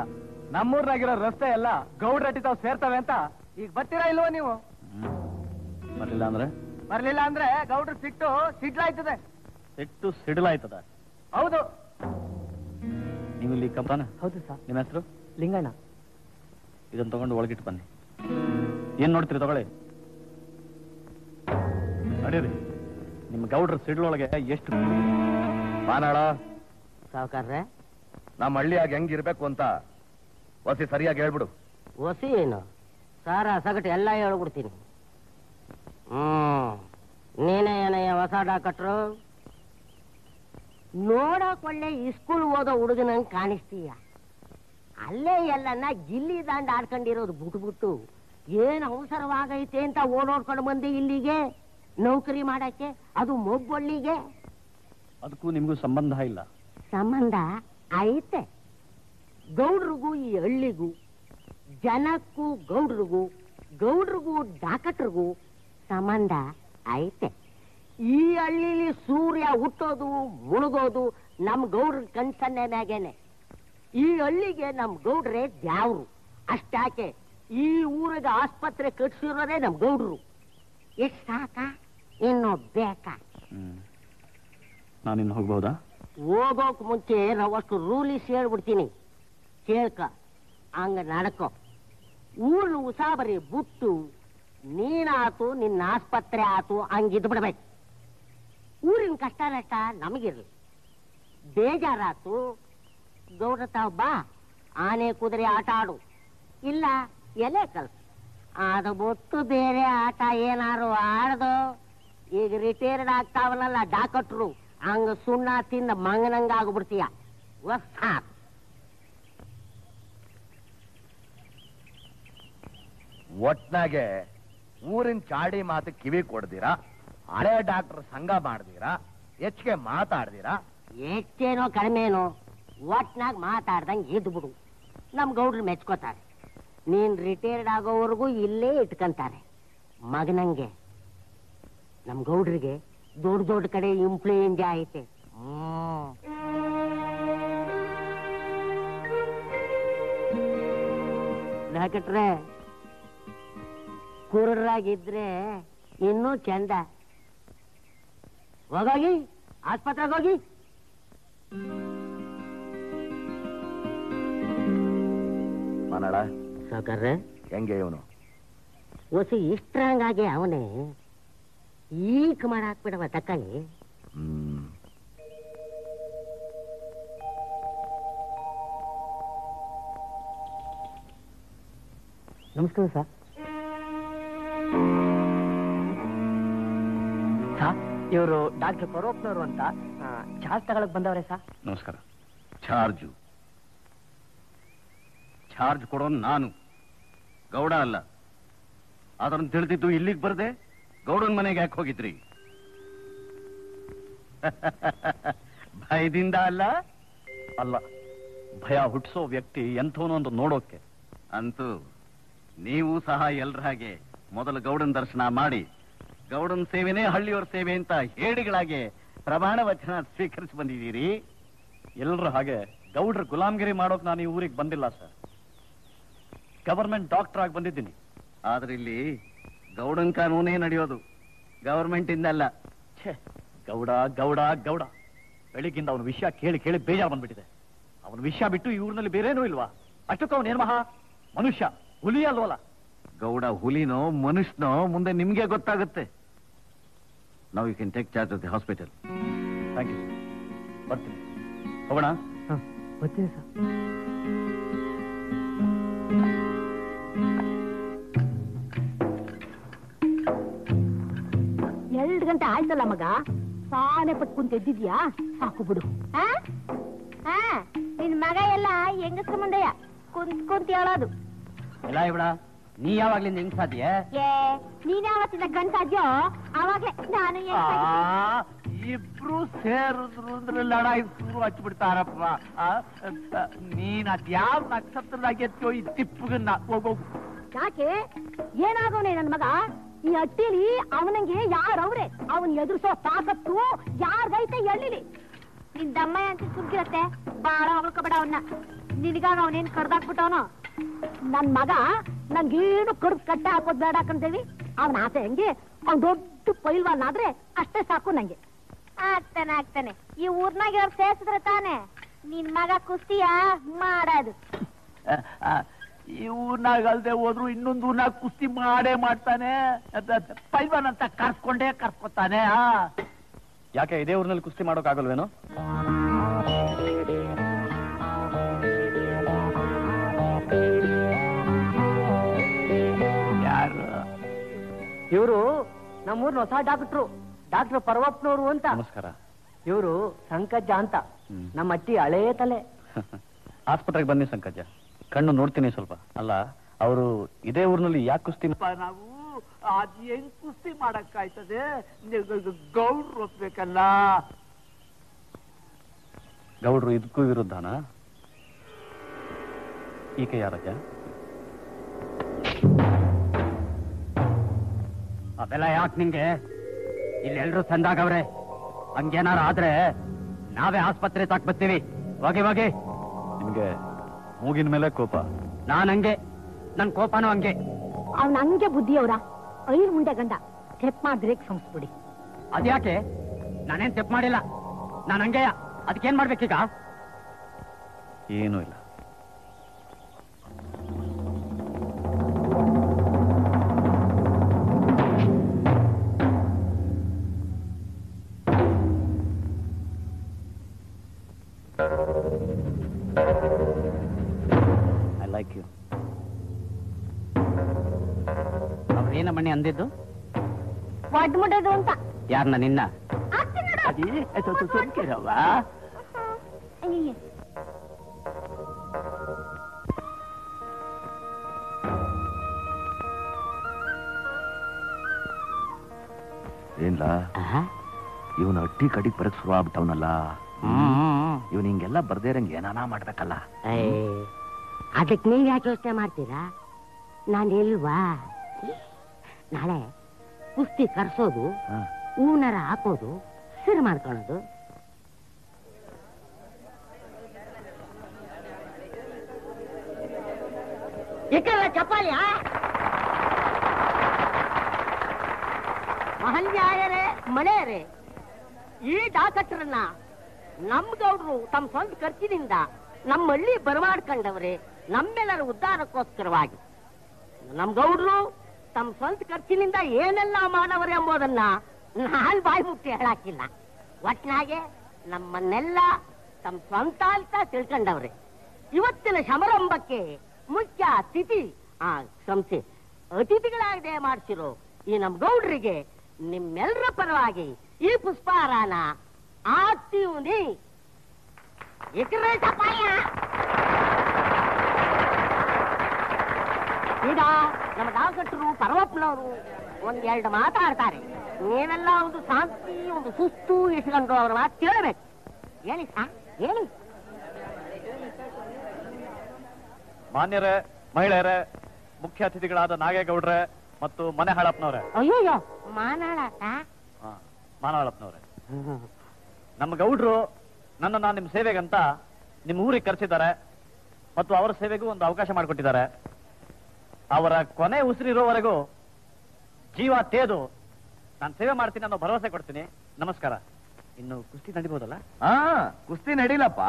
ನಮ್ಮೂರಾಗಿರೋ ರಸ್ತೆ ಎಲ್ಲ ಗೌಡರಟಿ ತಾವು ಸೇರ್ತವೆ ಅಂತ ಈಗ ಬರ್ತೀರಾ ಇಲ್ವಾ ನೀವು ಬರಲಿಲ್ಲ ಅಂದ್ರೆ ಗೌಡರು ಸಿಟ್ಟು ಸಿಡ್ಲಾಯ್ತದೆ ಹೌದು ನೀವು ಇಲ್ಲಿ ಕಂಪನ ಹೌದು ಸರ್ ನಿಮ್ಮ ಹೆಸರು ಲಿಂಗಣ್ಣ ಇದನ್ನ ತಗೊಂಡು ಒಳಗಿಟ್ಟು ಬನ್ನಿ ಏನು ನೋಡ್ತೀರಾ ತಗೊಳ್ಳಿ नड़ीरी निम गौड्र सिडलोळगे एष्टु मानाळ सावकाररे नम्म हळ्ळियागे हेंगे इरबेकु अंत वसी सरियागे हेळिबिडु वसी एनु सारा सगटे एल्ल हेळिबिड्तीनि नीने एनय्य वसाडा कट्रो नोडोके ओळ्ळे स्कूल ओदो हुडुगनंगे काणिस्तीय अल्ले एल्लन्न गिल्ली दांड आड्कोंडिरोदु बिट्बिट्टु एनु अवसरवागैते अंत ओडोड्कोंडु बंदे इल्लिगे नौकरी अब मोबे अदू निमू संबंध इला संबंध आयते गौड्रिगू हल्लिगू जनकू गौड्रिगू डाकट्रिगू संबंध आयते हल्ली सूर्य हुट्टोदु मुळुगोदु नम गौड्र कनसन्ने मेगेने हल्लिगे नम गौड्रे द्यावरु अष्टाके ऊरिगे आस्पत्रे कट्टिसिरोदे नम गौड्रु एष्ट साका इन्नु बेका नानिन होगबहुदा होगोक मुंचे रवष्टु रूलिस हेळिबिड्तीनि केळक आंग नडको ऊर उसाबरी बुट्टु नीनातु निन्न आस्पत्रे आतु आंगिद बिडबेकु ऊरिन कष्ट नष्ट नमगिरलि बेजारातु गौरताव बा आने कुदरे आट आडु इल्ल एले कल ಅದು ಬಿಟ್ಟು ಬೇರೆ ಆಟ ಏನಾರು ಆಡ್ದು ಈಗ ರಿಟೈರ್ಡ್ ಆಗ್ತಾವಲ್ಲ ಡಾಕಟ್ರು ಹಂಗ ಸುಣ್ಣ ತಿಂದ ಮಂಗನಂಗ ಆಗ್ಬಿಡ್ತೀಯ ಒಟ್ನಾಗೆ ಊರಿನ ಚಾಡಿ ಮಾತು ಕಿವಿ ಕೊಡ್ದಿರಾ ಹಳೆ ಡಾಕ್ಟರ್ ಸಂಘ ಮಾಡ್ದಿರಾ ಹೆಚ್ಚಿಗೆ ಮಾತಾಡ್ದಿರಾ ಹೆಚ್ಚೇನೋ ಕಡಿಮೆನೋ ಒಟ್ನಾಗ ಮಾತಾಡ್ದಂಗೆ ಇದ್ದು ಬಿಡು ನಮ್ ಗೌಡ್ರು ಮೆಚ್ಕೋತಾರೆ ನೀನ್ ರಿಟೈರ್ಡ್ ಆಗೋವರೆಗೂ ಇಲ್ಲೇ ಇಟ್ಕೊಂತಾರೆ ಮಗನಂಗೆ ನಮ್ಮ ಗೌಡ್ರಿಗೆ ದೊಡ್ಡ ದೊಡ್ಡ ಕಡೆ ಇನ್ಫ್ಲೂಯೆನ್ಸಾ ಐತೆ ಡಾಕ್ಟ್ರೆ ಕುರುಡರಾಗಿದ್ರೆ ಇನ್ನೂ ಚಂದ ಹೋಗಿ ಆಸ್ಪತ್ರೆಗೆ ಹೋಗಿ ಮನಡ स्ट्रांग आगे हाकबिड़व तक नमस्कार सर इवर डॉक्टर परोपनवर अंत चार्ज तक बंदवरे सर नमस्कार चार्जु चार्ज को नानु गौड़ अल अद्तु बरदे गौड़न मन याक होंग्री भयद अल अल भय हुटो व्यक्ति एंथवन नोड़े अंतु नीवू सह एल्रे मोदल गौड़न दर्शन माड़ी गौड़न सेवेने हल्लियोर सेवे अंत हेडिगे प्रमाण वचन स्वीकृत बंदी एलू गौड्र गुलामगिरी माडोक नानी ऊरिगे बंदिल्ल सर गवर्नमेंट डॉक्टर आगे बंदिद्दीनि आदरे इल्ली गौडन कानूने नडेयोदु गवर्नमेंट इंदल्ल छे गौड गौड गौड बेळिगिंद अवन विषय केळि केळि बेजार बंद्बिट्टिदे अवन विषय बिट्टु ई ऊरिनल्लि बेरेनू इल्वा अष्टक्के अवन निर्मह मनुष्य हुली अल्वल्ल गौड हुलिनो मनुष्यनो मुंदे निमगे गोत्तागुत्ते now you can take charge of the hospital thank you बर्तीनि होगोण हां बर्तीनि सर एल्ड गंटे आयतल मग साने पट्कुंत एद्दिद्या साकु बिडु मग ಹೆಂಗಸರ ಮುಂದೆ ಕುಂತ್ಕೊಂತ ಹೇಳೋದು ಎಲ್ಲ ಇವಡ ನೀ ಯಾವಾಗಲಿಂದ ಹೆಂಗಸ ಆದ್ಯಾ ಏ ನೀನು ಯಾವತ್ತಿನ ಗಂಡ ಆದ್ಯೋ ಆವಾಗಲೇ ನಾನು ಹೆಂಗಸ ಆದ್ಯಾ ಇಬ್ರು ಸೇರಿದ್ರು ಅಂದ್ರೆ ಲಡಾಯಿ ಶುರು ಹಚ್ಚಿಬಿಡ್ತಾರಪ್ಪ ನೀನು ಅದ್ಯಾವ ನಕ್ಷತ್ರದಾಗಿದ್ಯೋ ಈ ತಿಪ್ಪುಗನ್ನ ಹೋಗೋ ಯಾಕೆ ಏನಾಗೋನೇ ನನ್ನ ಮಗ ಈ ಅಟ್ಟಿಲಿ ಅವನಿಗೆ ಯಾರು ಅವರೇ ಅವನು ಎದುರಿಸೋ ತಾಕತ್ತು ಯಾರಿಗೈತೆ ಎಲ್ಲಿಲಿ ನಿನ್ ದಮ್ಮಯ್ಯ ಅಂತ ಸುಮ್ಕಿರತ್ತೆ ಬಾಳ ಹೊಳ್ಕೊಬೇಡ ಅವನ್ನ ನಿನಗಾಗ ಅವನೇನು ಕಡ್ದಾಕ್ಬಿಟ್ಟವನು ನನ್ ಮಗ ನನ್ಗೇನು ಕಡ್ದು ಕಟ್ಟೆ ಹಾಕೋದ್ ಬೇಡ ಹಾಕೊಂತೇವಿ ಅವನ ಆಸೆ ಹೆಂಗೆ ಅವ್ನು ದೊಡ್ಡ ಪೈಲ್ವಾನ್ ಆದ್ರೆ ಅಷ್ಟೇ ಸಾಕು ನಂಗೆ ಆಗ್ತಾನೆ ಆಗ್ತಾನೆ ಈ ಊರ್ನಾಗ ಅವ್ರು ಸೇರಿಸಿದ್ರೆ ತಾನೆ ನಿನ್ ಮಗ ಕುಸ್ತಿಯ ಮಾಡೋದು ಈ ಊರ್ನಾಗ ಅಲ್ದೆ ಹೋದ್ರು ಇನ್ನೊಂದು ಊರ್ನಾಗ ಕುಸ್ತಿ ಮಾಡೇ ಮಾಡ್ತಾನೆ ಪೈಲ್ವಾನ್ ಅಂತ ಕರ್ಸ್ಕೊಂಡೇ ಕರ್ಸ್ಕೊತಾನೆ ಯಾಕೆ ಇದೇ ಊರಿನಲ್ಲಿ ಕುಸ್ತಿ ಮಾಡೋಕ್ಕಾಗಲ್ವೇನೋ ಯಾರು ಇವರು ನಮ್ಮೂರ್ನ ಹೊಸ ಡಾಕ್ಟ್ರು ಡಾಕ್ಟರ್ ಪರ್ವಪ್ನವರು ಅಂತ ನಮಸ್ಕಾರ ಇವರು ಸಂಕಜ್ಜ ಅಂತ ನಮ್ಮ ಅಟ್ಟಿ ಹಳೇ ತಲೆ ಆಸ್ಪತ್ರೆಗೆ ಬನ್ನಿ ಸಂಕಜ್ಜ ಕಣ್ಣು ನೋಡ್ತೀನಿ ಸ್ವಲ್ಪ ಅಲ್ಲ ಅವರು ಇದೇ ಊರಿನಲ್ಲಿ ಯಾಕೆ ಕುಸ್ತಿ ನಾವು ಅದ್ ಹೆಂಗ್ ಕುಸ್ತಿ ಮಾಡಕ್ಕಾಯ್ತದೆ ಗೌಡ್ರು ಒಪ್ಬೇಕಲ್ಲ ಗೌಡ್ರು ಇದಕ್ಕೂ ವಿರುದ್ಧನಾ ಈಗ ಯಾರಕ್ಕ ಅವೆಲ್ಲ ಯಾಕೆ ನಿಂಗೆ ಇಲ್ಲೆಲ್ರೂ ಸಂದಾಗವ್ರೆ ಹಂಗೇನಾರ ಆದ್ರೆ ನಾವೇ ಆಸ್ಪತ್ರೆ ತಾಕ್ ಬರ್ತೀವಿ ಹೋಗಿ ಹೋಗಿ ನಿಮ್ಗೆ ಮೂಗಿನ ಮೇಲೆ ಕೋಪ ನಾನ್ ಹಂಗೆ ನನ್ ಕೋಪನೂ ಹಂಗೆ ಅವ್ನ ಹಂಗೆ ಬುದ್ಧಿಯವರ ಐದು ಮುಂದೆ ಗಂಡ ಸ್ಟೆಪ್ ಮಾಡಿದ್ರೆ ಸಂಸ್ಬಿಡಿ ಅದ್ಯಾಕೆ ನಾನೇನ್ ಸ್ಟೆಪ್ ಮಾಡಿಲ್ಲ ನಾನು ಹಂಗೆಯ ಅದಕ್ಕೇನ್ ಮಾಡ್ಬೇಕೀಗ ಏನೂ ಇಲ್ಲ ಐ ಲೈಕ್ ಯು ಏನ ಮಣಿ ಅಂದಿದ್ದು ಒಡ್ಮುಡೋದು ಅಂತ ಯಾರನ್ನ ನಿನ್ನ ಏನ್ಲ ಇವನು ಅಟ್ಟಿ ಕಡಿಗೆ ಬರಕ್ ಶುರು ಆಗ್ಬಿಟ್ಟವನಲ್ಲ ಇವನ್ ಹಿಂಗೆಲ್ಲ ಬರ್ದೇ ಇರಂಗೆ ಏನಾನ ಮಾಡ್ಬೇಕಲ್ಲ ಅದಕ್ಕೆ ನೀವ್ ಯಾಕೆ ಯೋಚನೆ ಮಾಡ್ತೀರಾ ನಾನು ಇಲ್ವಾ ನಾಳೆ ಕುಸ್ತಿ ಕರ್ಸೋದು ಹೂನರ ಹಾಕೋದು ಸಿರು ಮಾಡ್ಕೊಳ್ಳೋದು ಇಕ್ಕಲ್ಲ ಚಪ್ಪಾಲಿಯ ಮಹನ್ಯಾಯರೇ ಮನೆಯರೇ ಈ ಡಾಕಟ್ರನ್ನ ನಮ್ ಗೌಡ್ರು ತಮ್ಮ ಸ್ವಂತ ಖರ್ಚಿನಿಂದ ನಮ್ಮ ಹಳ್ಳಿ ಬರಮಾಡ್ಕೊಂಡವ್ರೆ ನಮ್ಮೆಲ್ಲರ ಉದ್ಧಾರಕ್ಕೋಸ್ಕರವಾಗಿ ನಮ್ ಗೌಡ್ರು ತಮ್ಮ ಸ್ವಂತ ಖರ್ಚಿನಿಂದ ಏನೆಲ್ಲ ಮಾನವರು ಎಂಬುದನ್ನ ನಾಲ್ ಬಾಯಿ ಮುಟ್ಟಿ ಹೇಳಾಕಿಲ್ಲ ಒಟ್ನಾಗೆ ನಮ್ಮನ್ನೆಲ್ಲ ತಮ್ಮ ಸ್ವಂತ ಅಂತ ತಿಳ್ಕೊಂಡವ್ರೆ ಇವತ್ತಿನ ಸಮಾರಂಭಕ್ಕೆ ಮುಖ್ಯ ಅತಿಥಿ ಸಂಸ್ಥೆ ಅತಿಥಿಗಳಾಗದೆ ಮಾಡ್ತಿರೋ ಈ ನಮ್ ಗೌಡ್ರಿಗೆ ನಿಮ್ಮೆಲ್ಲರ ಪರವಾಗಿ ಈ ಪುಷ್ಪಾರಾನ ಆಗ್ತೀವಿ ಈಗ ನಮ್ಮ ಡಾಕಟ್ರು ಪರ್ವಪ್ಪನವರು ಒಂದೆರಡು ಮಾತಾಡ್ತಾರೆ ನೀವೆಲ್ಲ ಒಂದು ಶಾಂತಿ ಒಂದು ಸುಸ್ತು ಇಸ್ಕೊಂಡ್ರು ಅವ್ರ ಮಾತು ಕೇಳಬೇಕು ಹೇಳಿ ಹೇಳಿ ಮಾನ್ಯರೇ ಮಹಿಳೆಯರೇ ಮುಖ್ಯ ಅತಿಥಿಗಳಾದ ನಾಗೇಗೌಡ್ರೆ ಮತ್ತು ಮನೆಹಾಳಪ್ಪನವ್ರೆ ಅಯ್ಯೋ ಮಾನಹಾಳಪ್ಪನವ್ರೆ ನಮ್ಮ ಗೌಡ್ರು ನನ್ನನ್ನ ನಿಮ್ ಸೇವೆಗಂತ ನಿಮ್ ಊರಿಗೆ ಕರೆಸಿದ್ದಾರೆ ಮತ್ತು ಅವರ ಸೇವೆಗೂ ಒಂದು ಅವಕಾಶ ಮಾಡಿಕೊಟ್ಟಿದ್ದಾರೆ ಅವರ ಕೊನೆ ಉಸಿರಿರೋವರೆಗೂ ಜೀವ ತೇದು ನಾನು ಸೇವೆ ಮಾಡ್ತೀನಿ ಅನ್ನೋ ಭರವಸೆ ಕೊಡ್ತೀನಿ ನಮಸ್ಕಾರ ಇನ್ನು ಕುಸ್ತಿ ನಡಿಬಹುದಲ್ಲ ಹಾ ಕುಸ್ತಿ ನಡೀಲಪ್ಪ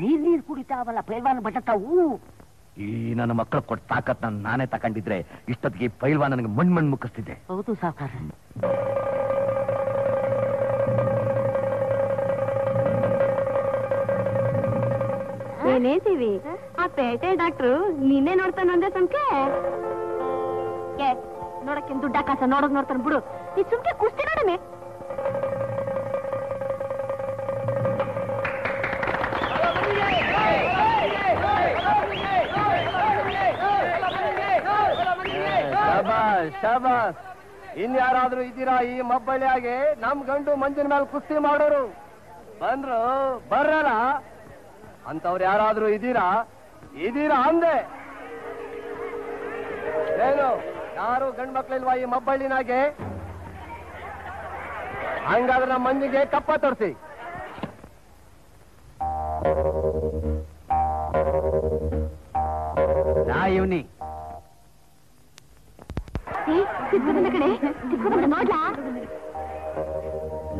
ನೀರ್ ಕುಡಿತಾವಲ್ಲ ಪೈಲ್ವಾನ್ ಬಟತಾವು ಈ ನನ್ನ ಮಕ್ಕಳು ಕೊಟ್ಟ ತಾಕತ್ ನಾನೇ ತಕಂಡಿದ್ರೆ ಇಷ್ಟೊತ್ತಿಗೆ ಪೈಲ್ವಾನ್ ನನಗೆ ಮಣ್ಣು ಮುಕ್ಕಿಸ್ತಿದ್ದೆ ಹೌದು ಸಾಕಾರ ಏನೇ ತಿವಿ ಆ ಪೇಟೆ ಡಾಕ್ಟರ್ ನಿನ್ನೆ ನೋಡ್ತಾನೆ ಒಂದೇ ಸಂಕೆ ಕೆ ನೋಡಕ್ಕೆ ದುಡ್ಡ ಕಾಸ ನೋಡೋದು ನೋಡ್ತಾನೆ ಬಿಡು ಈ ಸುಮ್ಕೆ ಕುಸ್ತಿ ನೋಡಮೆ शाबाश इन यारू मब्बलियागे नम गंडु मंजिन मेल कुस्ती बंद्रो बरला अंतवर यारू अंदे यारू गंड मक्कलिल्वा ई मब्बलिनागे हंगाद्रे नम मंजिगे कप्प तोरिसि नायुनी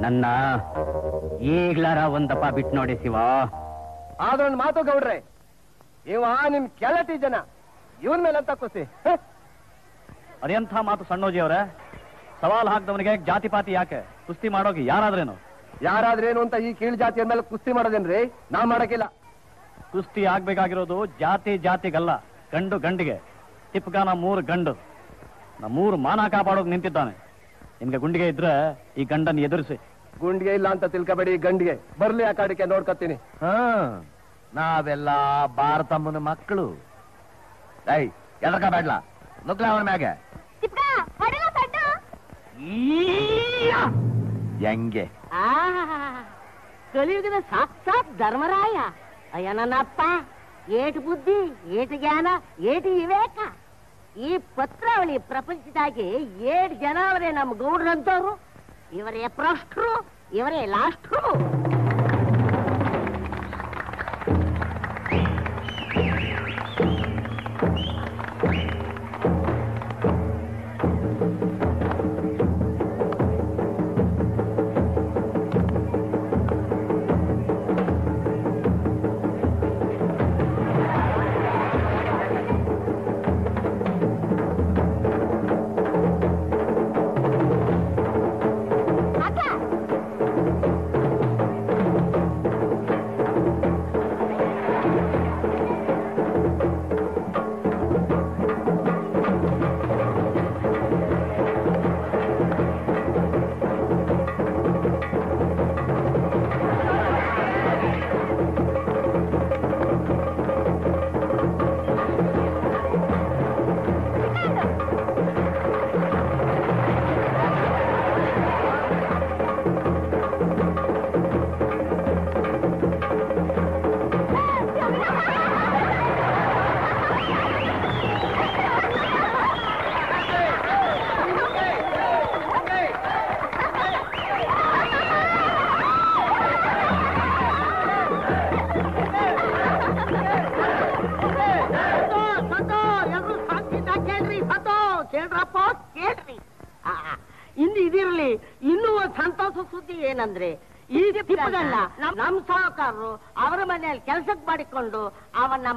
ನನ್ನ ಈಗ್ಲಾರ ಒಂದಪ್ಪ ಬಿಟ್ಟು ನೋಡಿ ಶಿವ ಆದ್ರೆ ಒಂದು ಮಾತು ಗೌಡ್ರೆ ಇವ ನಿಮ್ ಕೆಳಟಿ ಜನ ಇವನ್ ಮೇಲೆ ಅಂತ ಕೂಸಿ ಅದೆಂಥ ಮಾತು ಸಣ್ಣೋಜಿ ಅವರೇ ಸವಾಲ್ ಹಾಕ್ದವನಿಗೆ ಜಾತಿ ಪಾತಿ ಯಾಕೆ ಕುಸ್ತಿ ಮಾಡೋಕೆ ಯಾರಾದ್ರೇನು ಯಾರಾದ್ರೇನು ಅಂತ ಈ ಕೀಳ್ ಜಾತಿಯ ಮೇಲೆ ಕುಸ್ತಿ ಮಾಡೋದೇನ್ರಿ ನಾ ಮಾಡಕ್ಕಿಲ್ಲ ಕುಸ್ತಿ ಆಗ್ಬೇಕಾಗಿರೋದು ಜಾತಿ ಜಾತಿಗಲ್ಲ ಗಂಡು ಗಂಡಿಗೆ ತಿಪ್ಪಗಾನ ಮೂರು ಗಂಡು ನಮ್ಮೂರು ಮಾನ ಕಾಪಾಡೋಕೆ ನಿಂತಿದ್ದಾನೆ ನಿಮಗೆ ಗುಂಡಿಗೆ ಇದ್ರೆ ಈ ಗಂಡನ್ನ ಎದುರಿಸಿ ಗುಂಡಿಗೆ ಇಲ್ಲ ಅಂತ ತಿಳ್ಕಬೇಡಿ ಗಂಡಿಗೆ ಬರ್ಲಿ ಆ ಕಾಡಿಕೆ ನೋಡ್ಕತ್ತೀನಿ ನಾವೆಲ್ಲ ಭಾರತಮ್ಮನ ಮಕ್ಕಳು ಏಯ್ ಎದಕ ಬೇಡಲ ನುಗ್ಲಾ ಅವನ ಮ್ಯಾಗೆ ಚಿಕ್ಕ ಹೊಡೆಲ ಸಟ್ಟು ಯಂಗೆ ಆ ಕಲಿಯುಗದ ಸಾಕ್ಷಾತ್ ಧರ್ಮರಾಯ ಅಯ್ಯನನ್ನಪ್ಪ ಏಟ್ ಬುದ್ಧಿ ಏಟ್ ಜ್ಞಾನ ಏಟ್ ವಿವೇಕ ಈ ಪತ್ರಾವಳಿ ಪ್ರಪಂಚದಾಗೆ ಏಳು ಜನ ಅವರೇ ನಮ್ಮ ಗೌಡ್ರಂತವ್ರು ಇವರೇ ಪ್ರಶ್ರು ಇವರೇ ಲಾಸ್ಟ್ರು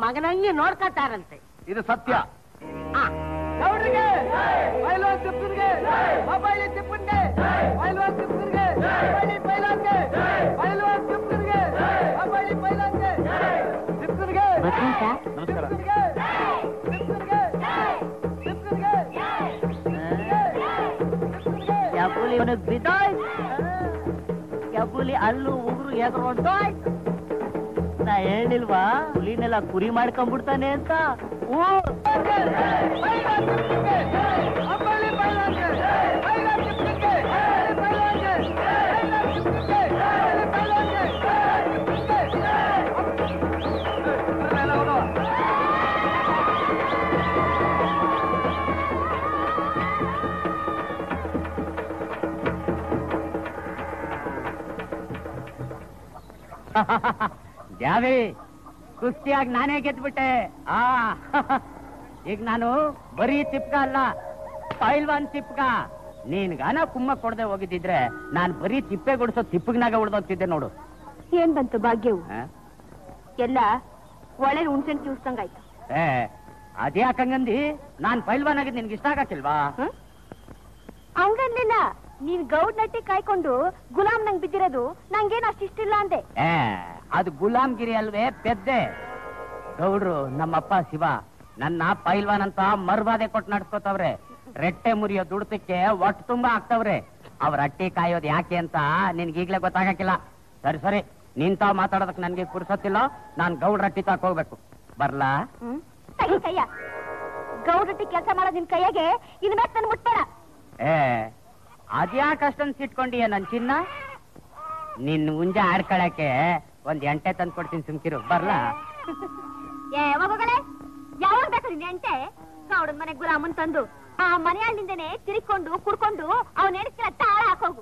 ಮಗನಂಗೆ ನೋಡ್ಕತಾರಂತೆ ಇದು ಸತ್ಯ ಗೌಡ್ರಿಗೆ ಪೈಲ್ವಾನ್ ತಿಪ್ಪನ್ಗೆ ಮೊಬೈಲ್ ತಿಪ್ಪನ್ಗೆ ಪೈಲ್ವಾನ್ ತಿಪ್ಪನ್ಗೆ ಮೊಬೈಲ್ ಪೈಲ್ವಾನ್ಗೆ ಪೈಲ್ವಾನ್ ತಿಪ್ಪನ್ಗೆ ಮೊಬೈಲ್ ಪೈಲ್ವಾನ್ಗೆ ತಿಪ್ಪನ್ಗೆ ನಮಸ್ಕಾರ ತಿಪ್ಪನ್ಗೆ ತಿಪ್ಪನ್ಗೆ ಯಾಪುಲಿ ಅವನು ಬಿಡೋಯ್ ಯಾಪುಲಿ ಅಲ್ಲೂ ಉಗುರು ಎಗರೋಡ್ತೋಯ್ ನಾ ಹೇಳಿಲ್ವಾ ಹುಲಿನೆಲ್ಲ ಕುರಿ ಮಾಡ್ಕೊಂಡ್ಬಿಡ್ತಾನೆ ಅಂತ ಯಾವೇ ಕುಸ್ತಿಯಾಗಿ ನಾನೇ ಗೆದ್ಬಿಟ್ಟೆ ಈಗ ನಾನು ಬರೀ ತಿಪ್ಗ ಅಲ್ಲ ಪೈಲ್ವಾನ್ ತಿಪ್ಗ ನೀನ್ಗಾನ ಕುಮ್ಮ ಕೊಡದೆ ಹೋಗಿದ್ದಿದ್ರೆ ನಾನ್ ಬರೀ ತಿಪ್ಪೆ ಗುಡಿಸೋ ತಿಪ್ಪಗ್ನಾಗ ಉಳ್ದೋಗ್ತಿದ್ದೆ ನೋಡು ಏನ್ ಬಂತು ಭಾಗ್ಯವು ಒಳ್ಳೆ ಹುಣ್ಸೆ ಜ್ಯೂಸ್ ತಂಗಾಯ್ತು. ಏ ಅದೇ ಯಾಕಂಗಂದಿ, ನಾನು ಪೈಲ್ವಾನ್ ಆಗಿದ್ದು ನಿನಗೆ ಇಷ್ಟ ಆಗಕ್ಕಿಲ್ವಾ? ಹಂಗನ್ನಿಲ್ಲ, ನೀನ್ ಗೌಡ್ ನಟ್ಟಿ ಕಾಯ್ಕೊಂಡು ಗುಲಾಮ್ ನಂಗೆ ಬಿದ್ದಿರೋದು ನಂಗೇನು ಅಷ್ಟಿಷ್ಟಿಲ್ಲ ಅಂದೆ. ಏ ಅದು ಗುಲಾಮ್ಗಿರಿ ಅಲ್ವೇ ಪೆದ್ದೆ. ಗೌಡ್ರು ನಮ್ಮಪ್ಪ ಶಿವ ನನ್ನ ಪೈಲ್ವಾನ್ ಅಂತ ಮರ್ವಾದೆ ಕೊಟ್ಟು ನಡ್ಸ್ಕೊತವ್ರೆ. ರೆಟ್ಟೆ ಮುರಿಯೋ ದುಡ್ತಕ್ಕೆ ಒಟ್ಟು ತುಂಬಾ ಆಗ್ತವ್ರೆ. ಅವ್ರ ಅಟ್ಟಿ ಕಾಯೋದು ಯಾಕೆ ಅಂತ ನಿನ್ಗೀಗ್ಲೇ ಗೊತ್ತಾಗಕ್ಕಿಲ್ಲ. ಸರಿ ಸರಿ, ನೀನ್ ತಾವ್ ಮಾತಾಡೋದಕ್ ನನ್ಗೆ ಪುರ್ಸತ್ತಿಲ್ಲ. ನಾನ್ ಗೌಡ್ ರಟ್ಟಿ ತಾಕ್ ಹೋಗ್ಬೇಕು, ಬರ್ಲಾ? ಕಯ್ಯ ಗೌಡ್ ರಟ್ಟಿ ಕೆಲಸ ಮಾಡೋದ್ ನಿನ್ ಕೈಯಾಗೆ, ಇನ್ ಮೇಲೆ ತನ್ ಮುಟ್ಬೇಡ. ಏ ಅದ್ಯಾಕೆ ಅಷ್ಟೊಂದು ಸಿಟ್ಕೊಂಡಿಯ ನನ್ ಚಿನ್ನ? ನಿನ್ ಮುಂಜ ಆಡ್ಕೊಳಕ್ಕೆ ಒಂದ್ ಎಂಟೆ ತಂದ್ ಕೊಡ್ತೀನಿ, ಸುಮ್ಕಿರು, ಬರ್ಲಾ? ಯಾವಾಗ ಬೇಕು ನಿನ್ ಎಂಟೆ? ಗೌಡನ್ ಮನೆ ಗುಲಾಮನ್ ತಂದು ಆ ಮನೆಯಲ್ಲಿಂದನೆ ತಿರುಕೊಂಡು ಕುಡ್ಕೊಂಡು ಅವನ್ ಎಣಿಸ್ತಿರ ತಾಳ ಹಾಕೋಗು.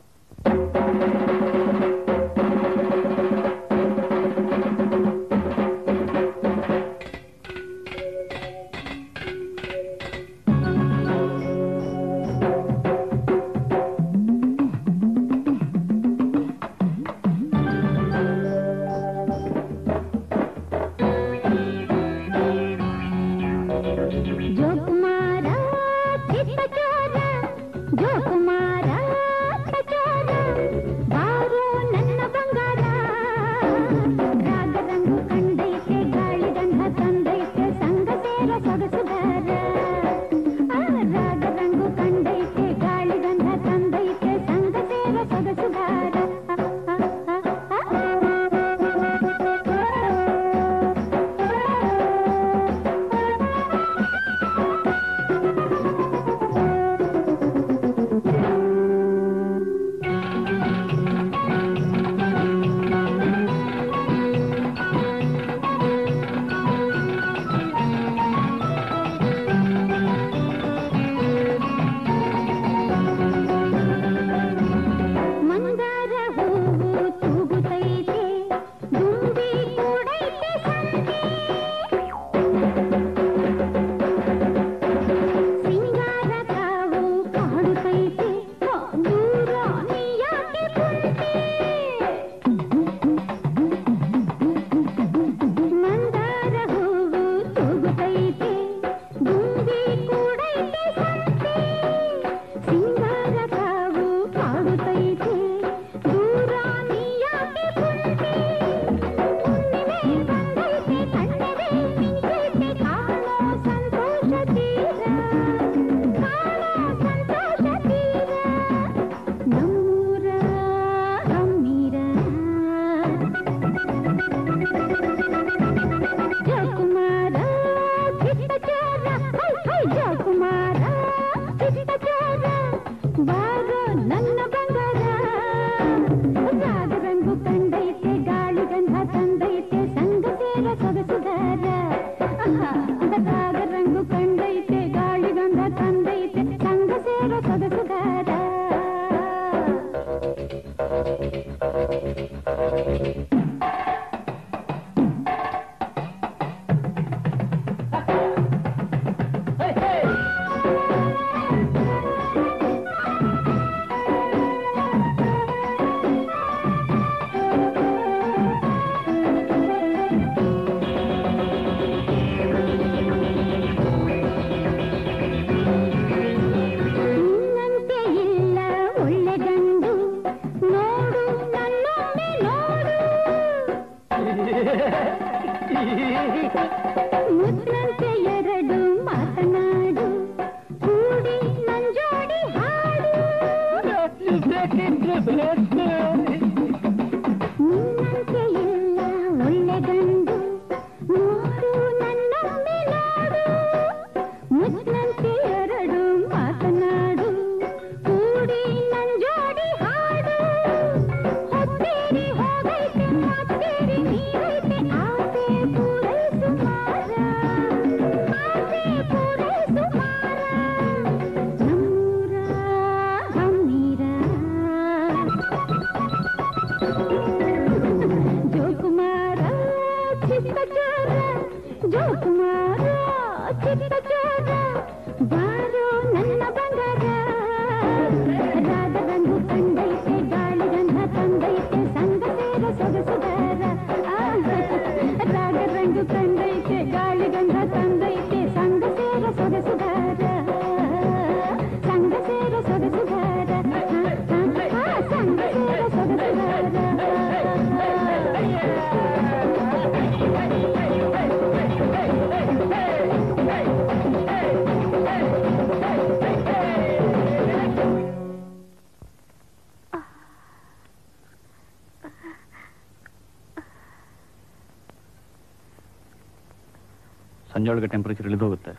संजोड़ टेंपरेचर इळिदोगुत्ते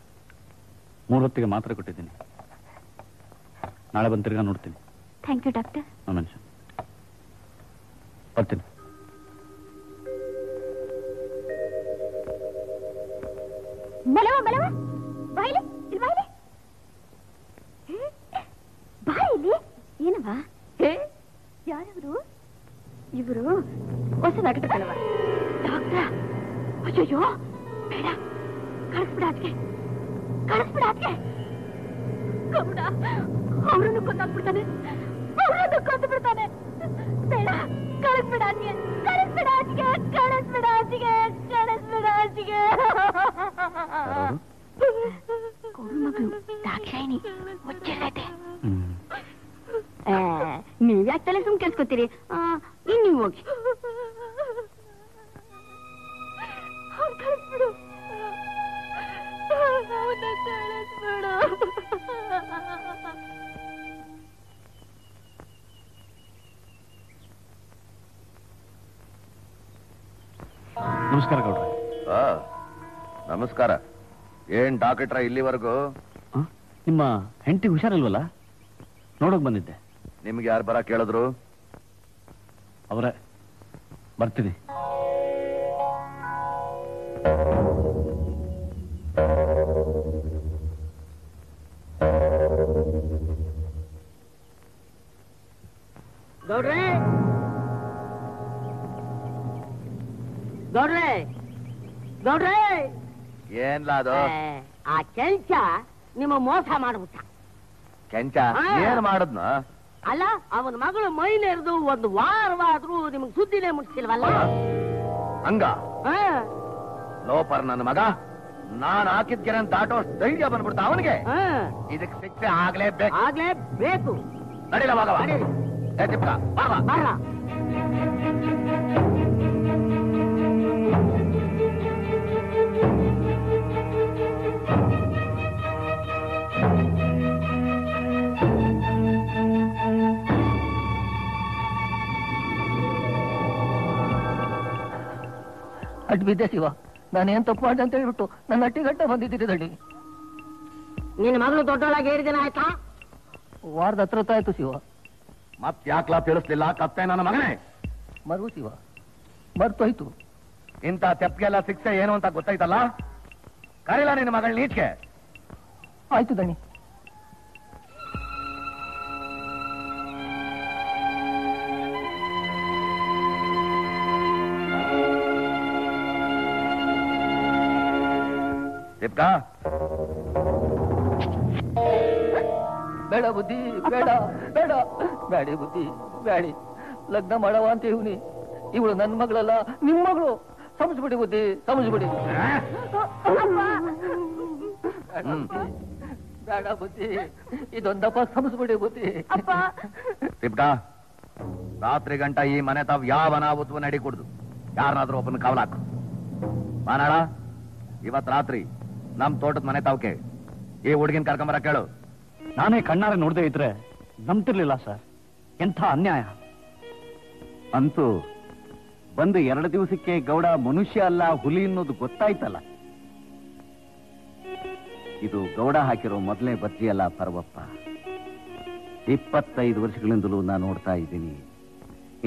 मूर होत्तिगे मात्र कोट्टिद्दीनि नाळे बंद तिरगा नोड्तीनि थैंक यू डॉक्टर अमनश ಬರ್ತೀನಿ ಬಲವ ಬಲವ ಬಾಯಿಲಿ ಇಲ್ಲಿ ಬಾಯಿಲಿ ಬಾಯಿಲಿ ಏನವಾ ಹೇ ಯಾರು ಇವರು ಇವರು ಹೊಸ ಡಾಕ್ಟರ್ ಕಣವಾ ಡಾಕ್ಟರ್ ಅಯ್ಯೋ ಬೇಡ ಕಳಿಸ್ಬಿಡಕ್ಕೆ ಕಮುಡ ಅವರನ್ನು ಕೊಂದಾಕ್ಬಿಡ್ತಾನೆ ಅವರನ್ನು ಕೊಂದುಬಿಡ್ತಾನೆ ಬೇಡ सुम केस्कोतीरी इन्नी होगी नमस्कार गौड्रे नमस्कार ऐन डाक्टर इलीवरेगू निम्म हेंडति हुषारिल्वल्ल नोडोके बंदिद्दे निमगे यार बरा केळिद्रु अवरे बर्तीनि गौड्रे गौड्रे गौड्रे ऐन लादो आ केंच निम्म मोस माडिबिट्ट केंच ಏನು ಮಾಡಿದ್ನ ಅಲ್ಲ ಅವನ ಮಗಳು ಮೈನೇರದು ಒಂದು ವಾರವಾದರೂ ನಿಮಗೆ ಸುದ್ದಿನೇ ಮುಟ್ಟಿಸಿಲ್ವಲ್ಲ ಹಂಗ ಲೋಪರ್ ನನ್ನ ಮಗ ನಾನು ಹಾಕಿದ ಗೆರೆ ದಾಟೋ ಧೈರ್ಯ ಬಂದ್ಬಿಡ್ತಾ ಅವನಿಗೆ ಇದಕ್ಕೆ ಶಿಕ್ಷೆ ಆಗಲೇಬೇಕು ಆಗಲೇಬೇಕು ನಡಿಲ ಮಗ ಬಾ ಎತ್ತಿಪ್ಪ ಬಾ ಬಾ ಅಟ್ ಬಿದ್ದೆ ಶಿವ ನಾನೇನ್ ತಪ್ಪು ಮಾಡ್ದೆ ಅಂತ ಹೇಳ್ಬಿಟ್ಟು ನನ್ನ ಅಟ್ಟಿಗಟ್ಟ ಬಂದಿದ್ದೀರಿ ದಡಿ ನಿನ್ನ ಮಗಳು ದೊಡ್ಡೊಳಗೆ ಏರಿ ದಿನ ಆಯ್ತಾ ವಾರದ ಹತ್ರ ಆಯ್ತು ಶಿವ ಮತ್ ಯಾಕ್ಲಾ ತಿಳಿಸ್ಲಿಲ್ಲ ಕತ್ತೆ ನನ್ನ ಮಗನೇ ಮರು ಶಿವ ಮರ್ತೋಯ್ತು ಇಂಥ ತೆಪ್ಗೆಲ್ಲ ಶಿಕ್ಷೆ ಏನು ಅಂತ ಗೊತ್ತಾಯ್ತಲ್ಲ ಕರೀಲ ನಿನ್ನ ಮಗಳ ನೀಟ್ಗೆ ಆಯ್ತು ದಣಿ ಬೇಡ ಬುದ್ಧಿ ಬೇಡ ಬೇಡ ಬ್ಯಾಡಿ ಬುದ್ಧಿ ಬ್ಯಾಡಿ ಲಗ್ನ ಮಾಡವ ಅಂತ ಇವನಿ ಇವಳು ನನ್ನ ಮಗಳಲ್ಲ ನಿಮ್ಮ ಮಗಳು ಸಮಜ್ಬಿಡಿ ಬುದ್ಧಿ ಸಮಜ್ಬಿಡಿ ಬೇಡ ಬುದ್ಧಿ ಇದೊಂದಪ್ಪ ಸಮಜ್ಬಿಡಿ ಬುದ್ಧಿ ತಿಪ್ಪ ರಾತ್ರಿ ಗಂಟ ಈ ಮನೆ ತಾವ್ ಯಾವ ಅನಾಹುತವ ನಡಿಕೂಡ್ದು ಯಾರನ್ನಾದ್ರೂ ಒಬ್ಬನ ಕಾವಲಾಕು ಮಾನಾಳ ಇವತ್ತು ರಾತ್ರಿ नम तोटद मने तावके हुड़गन कर्कंबर केळु नाने कण्णारे नोडदे इद्रे नम्तिरलिल्ल सर एंथ अन्याय अंतु बंद एरडु दिवसक्के गौड मनुष्य अल्ल हुली अन्नोदु गोत्तायितल्ल इदु गौड हाकिरो मोदलने बत्तियल्ल परवप्प 25 वर्षगळिंदलू नानु नोड्ता इद्दीनि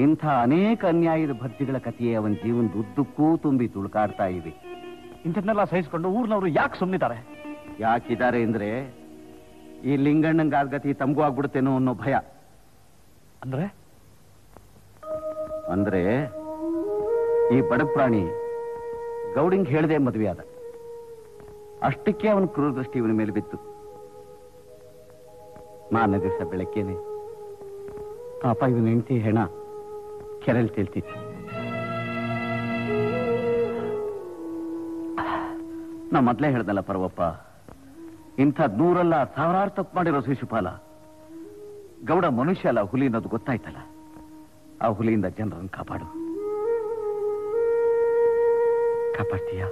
इंथ अनेक अन्यायद भर्तिगळ कथेये अवन जीवनद उद्दक्कू तुम्बि तुळुकाडता इदे ಇಂಟರ್ನೆಲ್ಲ ಸಹಿಸಿಕೊಂಡು ಊರಿನವರು ಯಾಕೆ ಸುಮ್ಮನಿದ್ದಾರೆ ಯಾಕಿದ್ದಾರೆ ಅಂದ್ರೆ ಈ ಲಿಂಗಣ್ಣನ ಗತಿ ತಮಗೂ ಆಗ್ಬಿಡುತ್ತೇನೋ ಅನ್ನೋ ಭಯ ಅಂದ್ರೆ ಅಂದ್ರೆ ಈ ಬಡ ಪ್ರಾಣಿ ಗೌಡಿಂಗ್ ಹೇಳದೆ ಮದುವೆಯಾದ ಅಷ್ಟಕ್ಕೆ ಅವನ ಕ್ರೂರ ದೃಷ್ಟಿ ಇವನ ಮೇಲೆ ಬಿತ್ತು ಮಾರನೇ ದಿವಸ ಬೆಳಗ್ಗೆನೆ ಪಾಪ ಇವನ ಹೆಂಡತಿ ಹೆಣ ಕೆರೆಯಲ್ಲಿ ತೇಲ್ತಿತ್ತು ನಾ ಮೊದಲೇ ಹೇಳ್ದಲ್ಲ ಪರ್ವಪ್ಪ, ಇಂಥ ನೂರಲ್ಲ ಸಾವಿರಾರು ತಪ್ಪು ಮಾಡಿರೋ ಶಿಶುಪಾಲ ಗೌಡ ಮನುಷ್ಯ ಅಲ್ಲ ಹುಲಿ ಅನ್ನೋದು ಗೊತ್ತಾಯ್ತಲ್ಲ. ಆ ಹುಲಿಯಿಂದ ಜನರನ್ನು ಕಾಪಾಡು. ಕಾಪಾಡ್ತೀಯಾ?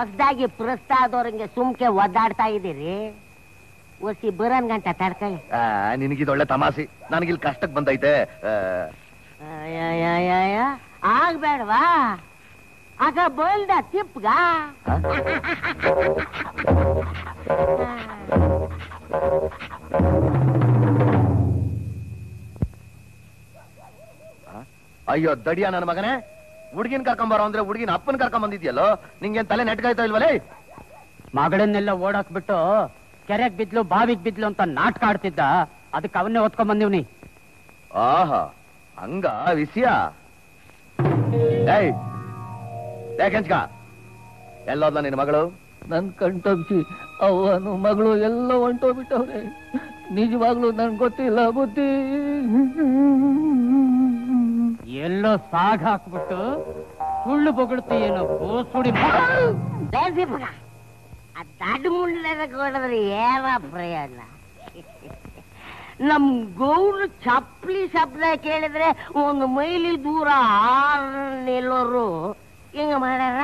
ಹೊಸದಾಗಿ ಪ್ರಸ್ತಾದವ್ರಂಗೆ ಸುಮ್ಕೆ ಒದ್ದಾಡ್ತಾ ಇದೀರಿ. ಒಸಿ ಬರನ್ ಗಂಟ ತಡ್ಕೊಳ್ಳಿ. ನಿನಗಿದೊಳ್ಳೆ ತಮಾಸಿ, ನನಗಿಲ್ಲಿ ಕಷ್ಟಕ್ಕೆ ಬಂದೈತೆ. ಆಗ್ಬೇಡವಾ ಆಗ ಬೋಲ್ದ ತಿಪ್ಪಗ ಅಯ್ಯೋ ದಡಿಯ ನನ್ನ ಮಗನೇ. ಹುಡುಗಿನ ಕರ್ಕೊಂಬಾರೋ ಅಂದ್ರೆ ಹುಡುಗಿನ ಅಪ್ಪನ್ ಕರ್ಕೊಂಬಂದಿದ್ಯಲ್ಲೋ, ನಿಂಗೇನ್ ತಲೆ ನೆಟ್ಕಾಯ್ತಾ ಇಲ್ವಲೇ? ಮಗಳನ್ನೆಲ್ಲ ಓಡಾಕ್ಬಿಟ್ಟು ಕೆರೆಗ್ ಬಿದ್ಲು ಬಾವಿಗ್ ಬಿದ್ಲು ಅಂತ ನಾಟಕ ಆಡ್ತಿದ್ದ, ಅದಕ್ಕೆ ಅವನ್ನೇ ಓದ್ಕೊಂಬಂದಿವ್ನಿ. ಆಹಾ, ಹಂಗ ವಿಷಯ. ಎಲ್ಲೋದ್ಲ ನಿನ್ ಮಗಳು? ನನ್ ಕಣ್ತಂಬ್ಸಿ ಅವನು ಮಗಳು ಎಲ್ಲ ಹೊಂಟೋಗ್ಬಿಟ್ಟವ್ರೆ. ನಿಜವಾಗ್ಲೂ ನನ್ ಗೊತ್ತಿಲ್ಲ ಬುದ್ಧಿ, ಎಲ್ಲೋ ಸಾಗ ಹಾಕ್ಬಿಟ್ಟು ಸುಳ್ಳು ಬೊಗಳ್ತು ಏನೋ ಗೋಸುಡಿ ಮುಳ್ಳದ್ರಿ. ಏನ ಪ್ರಯೋಜನ? ನಮ್ ಗೌರು ಚಪ್ಪಲಿ ಶಬ್ದ ಕೇಳಿದ್ರೆ ಒಂದು ಮೈಲಿ ದೂರ ನಿಲ್ಲೋರು ಹಿಂಗ ಮಾಡ್ಯಾರ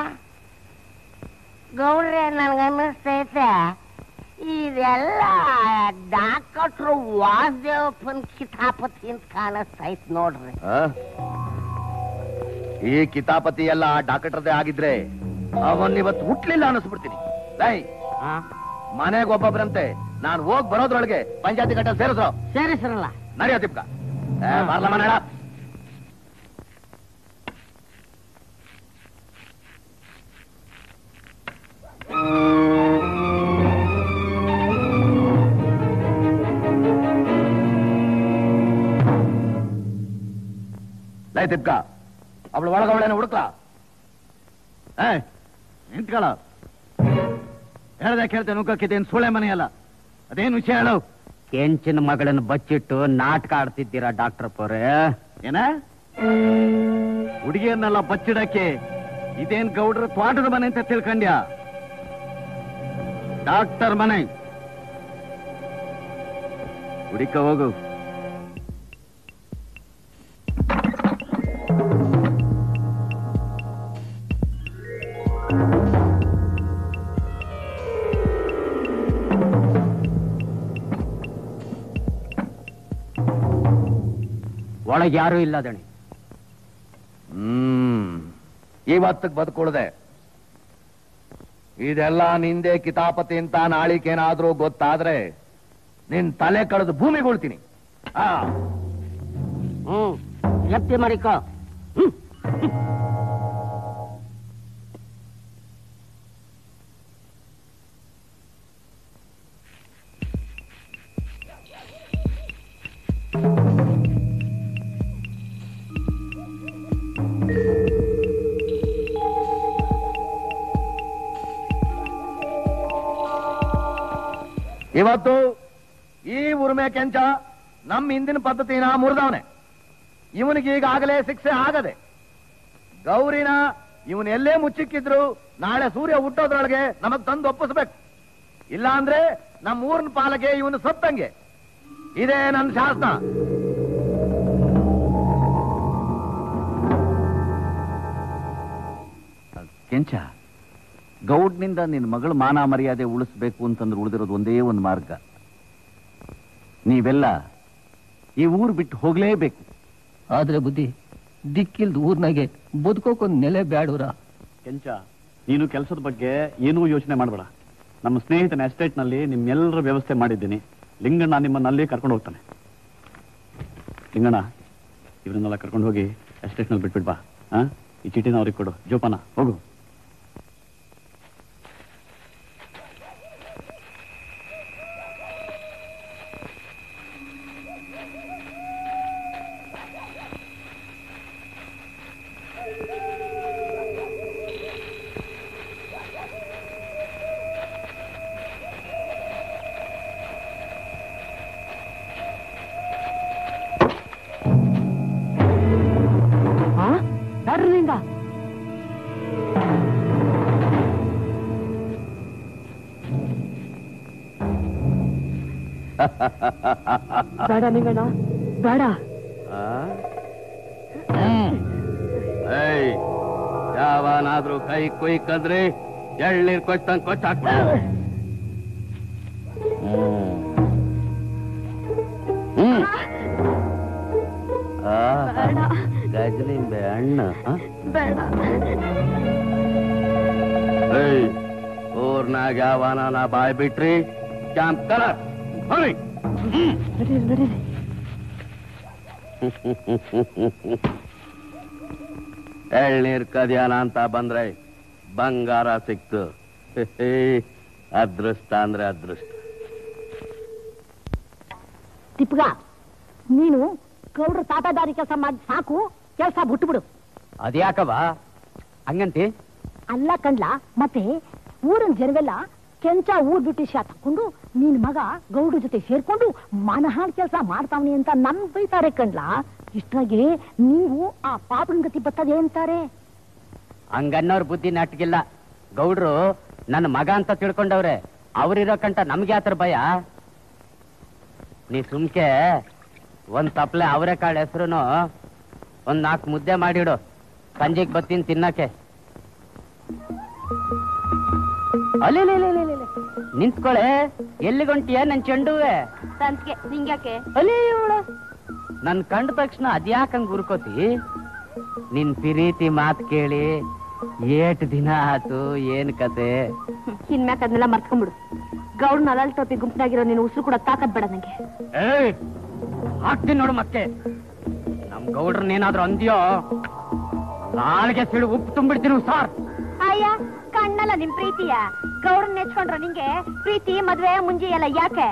ಗೌಡ್ರೆ. ನನ್ಗನ್ನಿಸ್ತೈತೆ ಇದೆಲ್ಲ ಡಾಕ್ಟ್ರು ವಾಸದೇವಪ್ಪನ ಕಿತಾಪತಿ ಅಂತ ಕಾಣಿಸ್ತೈತ್ ನೋಡ್ರಿ. ಈ ಕಿತಾಪತಿ ಎಲ್ಲ ಡಾಕ್ಟ್ರದೇ ಆಗಿದ್ರೆ ಅವನ್ನಿವತ್ತು ಹುಟ್ಲಿಲ್ಲ ಅನ್ನಿಸ್ಬಿಡ್ತೀನಿ. ಮನೆಗೆ ಒಬ್ಬೊಬ್ರಂತೆ ನಾನು ಹೋಗ್ ಬರೋದ್ರೊಳಗೆ ಪಂಚಾಯತಿ ಕಟ್ಟ ಸೇರಿಸ್ರೋ. ಸೇರಿಸ್ರಲ್ಲ ನಡಿಯೋ ತಿಪ್ಪ ಮನೆ. ಲೈ ತಿಪ್ಕ, ಅವಳು ಒಳಗ ಅವಳೇನ ಹುಡುಕ್ಲಾ? ನಿಂತ್ಕಳ. ಹೇಳ್ದೆ ಕೇಳ್ತೆ ನುಗ್ಗಕ್ಕಿದ್ದೇನು ಸೂಳೆ ಮನೆಯಲ್ಲ. ಅದೇನು ವಿಷಯ ಹೇಳು? ಕೆಂಚಿನ ಮಗಳನ್ನು ಬಚ್ಚಿಟ್ಟು ನಾಟಕ ಆಡ್ತಿದ್ದೀರಾ ಡಾಕ್ಟ್ರಪ್ಪ ಅವ್ರೆ. ಏನ ಹುಡುಗಿಯನ್ನೆಲ್ಲ ಬಚ್ಚಿಡಕ್ಕೆ ಇದೇನ್ ಗೌಡ್ರ ತ್ವಾಟದ ಮನೆ ಅಂತ ತಿಳ್ಕಂಡ್ಯ? ಡಾಕ್ಟರ್ ಮನೆ ಹುಡುಕ ಹೋಗು. ಒಳಗೆ ಯಾರು ಇಲ್ಲ ದಣಿ. ಇವತ್ತಿಗೆ ಬದುಕೊಳ್ದೆ ಇದೆಲ್ಲ ನಿಂದೆ ಕಿತಾಪತಿ ಅಂತ ನಾಳಿಕೇನಾದ್ರೂ ಗೊತ್ತಾದ್ರೆ ನಿನ್ ತಲೆ ಕಳೆದು ಭೂಮಿಗೊಳ್ತೀನಿ. ಜಪ್ತಿ ಮಾಡಿಕೋ. ಇವತ್ತು ಈ ಉರುಮೆ ಕೆಂಚ ನಮ್ಮ ಹಿಂದಿನ ಪದ್ಧತಿನ ಮುರಿದವನೆ. ಇವನಿಗೀಗಾಗಲೇ ಶಿಕ್ಷೆ ಆಗದೆ ಗೌರಿನ ಇವನೆಲ್ಲೇ ಮುಚ್ಚಿಕ್ಕಿದ್ರು ನಾಳೆ ಸೂರ್ಯ ಹುಟ್ಟೋದ್ರೊಳಗೆ ನಮಗ್ ತಂದು ಒಪ್ಪಿಸ್ಬೇಕು. ಇಲ್ಲಾಂದ್ರೆ ನಮ್ಮ ಊರಿನ ಪಾಲಗೆ ಇವನು ಸತ್ತಂಗೆ. ಇದೇ ನನ್ನ ಶಾಸ್ತ್ರ. ಕೆಂಚ ಗೌಡ್ನಿಂದ ನಿನ್ನ ಮಗಳ ಮಾನ ಮರ್ಯಾದೆ ಉಳಿಸಬೇಕು ಅಂತಂದ್ರೆ ಉಳಿದಿರೋದು ಒಂದೇ ಒಂದು ಮಾರ್ಗ. ನೀವೆಲ್ಲ ಈ ಊರು ಬಿಟ್ಟು ಹೋಗಲೇಬೇಕು. ಆದ್ರೆ ಬುದ್ಧಿ ದಿಕ್ಕಿಲ್ದ ಊರ್ನಾಗೆ ಬದುಕೋಕೊಂದು ನೆಲೆ ಬ್ಯಾಡೂರ. ಕೆಂಚ, ನೀನು ಕೆಲಸದ ಬಗ್ಗೆ ಏನೂ ಯೋಚನೆ ಮಾಡಬೇಡ. ನಮ್ಮ ಸ್ನೇಹಿತನ ಎಸ್ಟೇಟ್ನಲ್ಲಿ ನಿಮ್ಮೆಲ್ಲರ ವ್ಯವಸ್ಥೆ ಮಾಡಿದ್ದೀನಿ. ಲಿಂಗಣ್ಣ ನಿಮ್ಮನ್ನಲ್ಲಿ ಕರ್ಕೊಂಡು ಹೋಗ್ತಾನೆ. ಲಿಂಗಣ್ಣ, ಇವರನ್ನೆಲ್ಲ ಕರ್ಕೊಂಡು ಹೋಗಿ ಎಸ್ಟೇಟ್ನಲ್ಲಿ ಬಿಟ್ಬಿಡ್ ಬಾ. ಈ ಚೀಟಿನ ಅವ್ರಿಗೆ ಕೊಡು, ಜೋಪಾನ ಹೋಗು. ಬೇಡ ನಿಂಗಣ್ಣ, ಬೇಡ. ಯಾವನಾದ್ರೂ ಕೈ ಕುಯ್ಕಂದ್ರೆ ಎಳ್ಳೀರ್ ಕೊಚ್ಚಂಗ್ ಕೊಚ್ಚ ಹಾಕ್ಬಿಡ. ಗಜಲಿಂಬೆ ಅಣ್ಣ ಊರ್ನಾಗ ಯಾವನ ಬಾಯ್ ಬಿಟ್ರಿ ಕ್ಯಾಂಪ್ ಕಲರ್. ಎಳ್ನೀರ್ ಕದಿಯಾನ ಅಂತ ಬಂದ್ರೆ ಬಂಗಾರ ಸಿಕ್ತು. ಅದೃಷ್ಟ ಅಂದ್ರೆ ಅದೃಷ್ಟ. ತಿಪ್ಪಗ, ನೀನು ಗೌಡ್ರ ತಾಟದಾರಿ ಕೆಲಸ ಮಾಡಿ ಸಾಕು, ಕೆಲಸ ಬಿಟ್ಬಿಡು. ಅದ್ಯಾಕವ ಹಂಗಂತಿ? ಅಲ್ಲ ಕಂಡ್ಲ, ಮತ್ತೆ ಊರಿನ ಜನವೆಲ್ಲ ಕೆಂಚ ಊರ್ ಬಿಟ್ಟು ಶಾತ ಹಾಕೊಂಡು ನಿನ್ ಮಗ ಗೌಡ್ರ ಜೊತೆ ಸೇರ್ಕೊಂಡು ಮನಹಾಡ್ ಕೆಲಸ ಮಾಡ್ತಾವನಿ ಅಂತ ನಮ್ ಬೈತಾರೆ ಕಣ್ಲಾ. ಇಷ್ಟಾಗಿ ನೀವು ಆ ಪಾಪನ ಗತಿ ಬರ್ತದೆ ಅಂತಾರೆ. ಹಂಗನ್ನೋರ್ ಬುದ್ಧಿ ನಾಟಗಿಲ್ಲ. ಗೌಡ್ರು ನನ್ನ ಮಗ ಅಂತ ತಿಳ್ಕೊಂಡವ್ರೆ. ಅವ್ರಿರೋ ಕಂಟ ನಮ್ಗೆ ಆತರ ಭಯ? ನೀ ಸುಮ್ಕೆ ಒಂದ್ ತಪ್ಲೆ ಅವರೆಕಾಳು ಹೆಸರುನು ಒಂದ್ 4 ಮುದ್ದೆ ಮಾಡಿಡು. ಸಂಜೆಗ್ ಬತ್ತೀನಿ ತಿನ್ನಕ್ಕೆ. ಅಲ್ಲೇ ನಿಂತ್ಕೊಳೆ, ಎಲ್ಲಿಗೊಂಟಿಯ ನನ್ ಚೆಂಡುವೆ? ನಿಂಗ್ಯಾಕೆ ಅಲೇ ಇವಳು ನನ್ ಕಂಡ ತಕ್ಷಣ ಅದ್ಯಾಕಂಗ್ ಗುರ್ಕೋತಿ? ನಿನ್ ಪ್ರೀತಿ ಮಾತ್ ಕೇಳಿ ಏಟ್ ದಿನ ಆತು, ಏನ್ ಕತೆ? ಇನ್ಮ್ಯಾಕ್ ಅದನ್ನೆಲ್ಲ ಮರ್ತ್ಕೊಂಡ್ಬಿಡು. ಗೌಡ್ನ ಅಲಾಲ್ ಟೋಪಿ ಗುಂಪಿನಾಗಿರೋ ನೀನು ಉಸಿರು ಕೂಡ ತಾಕತ್ ಬೇಡ ನಂಗೆ. ಹಾಕ್ತೀನಿ ನೋಡು ಮತ್ತೆ. ನಮ್ ಗೌಡ್ರನ್ನೇನಾದ್ರೂ ಅಂದ್ಯೋ ನಾಲ್ಗೆ ಸಿಡು ಉಪ್ಪು ತುಂಬಿಡ್ತೀನಿ ಸಾರ್. ಅಯ್ಯ ಕಣ್ಣಲ್ಲ ನಿಮ್ ಪ್ರೀತಿಯ. ಗೌಡನ್ ನೆಚ್ಕೊಂಡ್ರ ನಿಂಗೆ ಪ್ರೀತಿ ಮದ್ವೆ ಮುಂಜಿ ಎಲ್ಲ ಯಾಕೆ?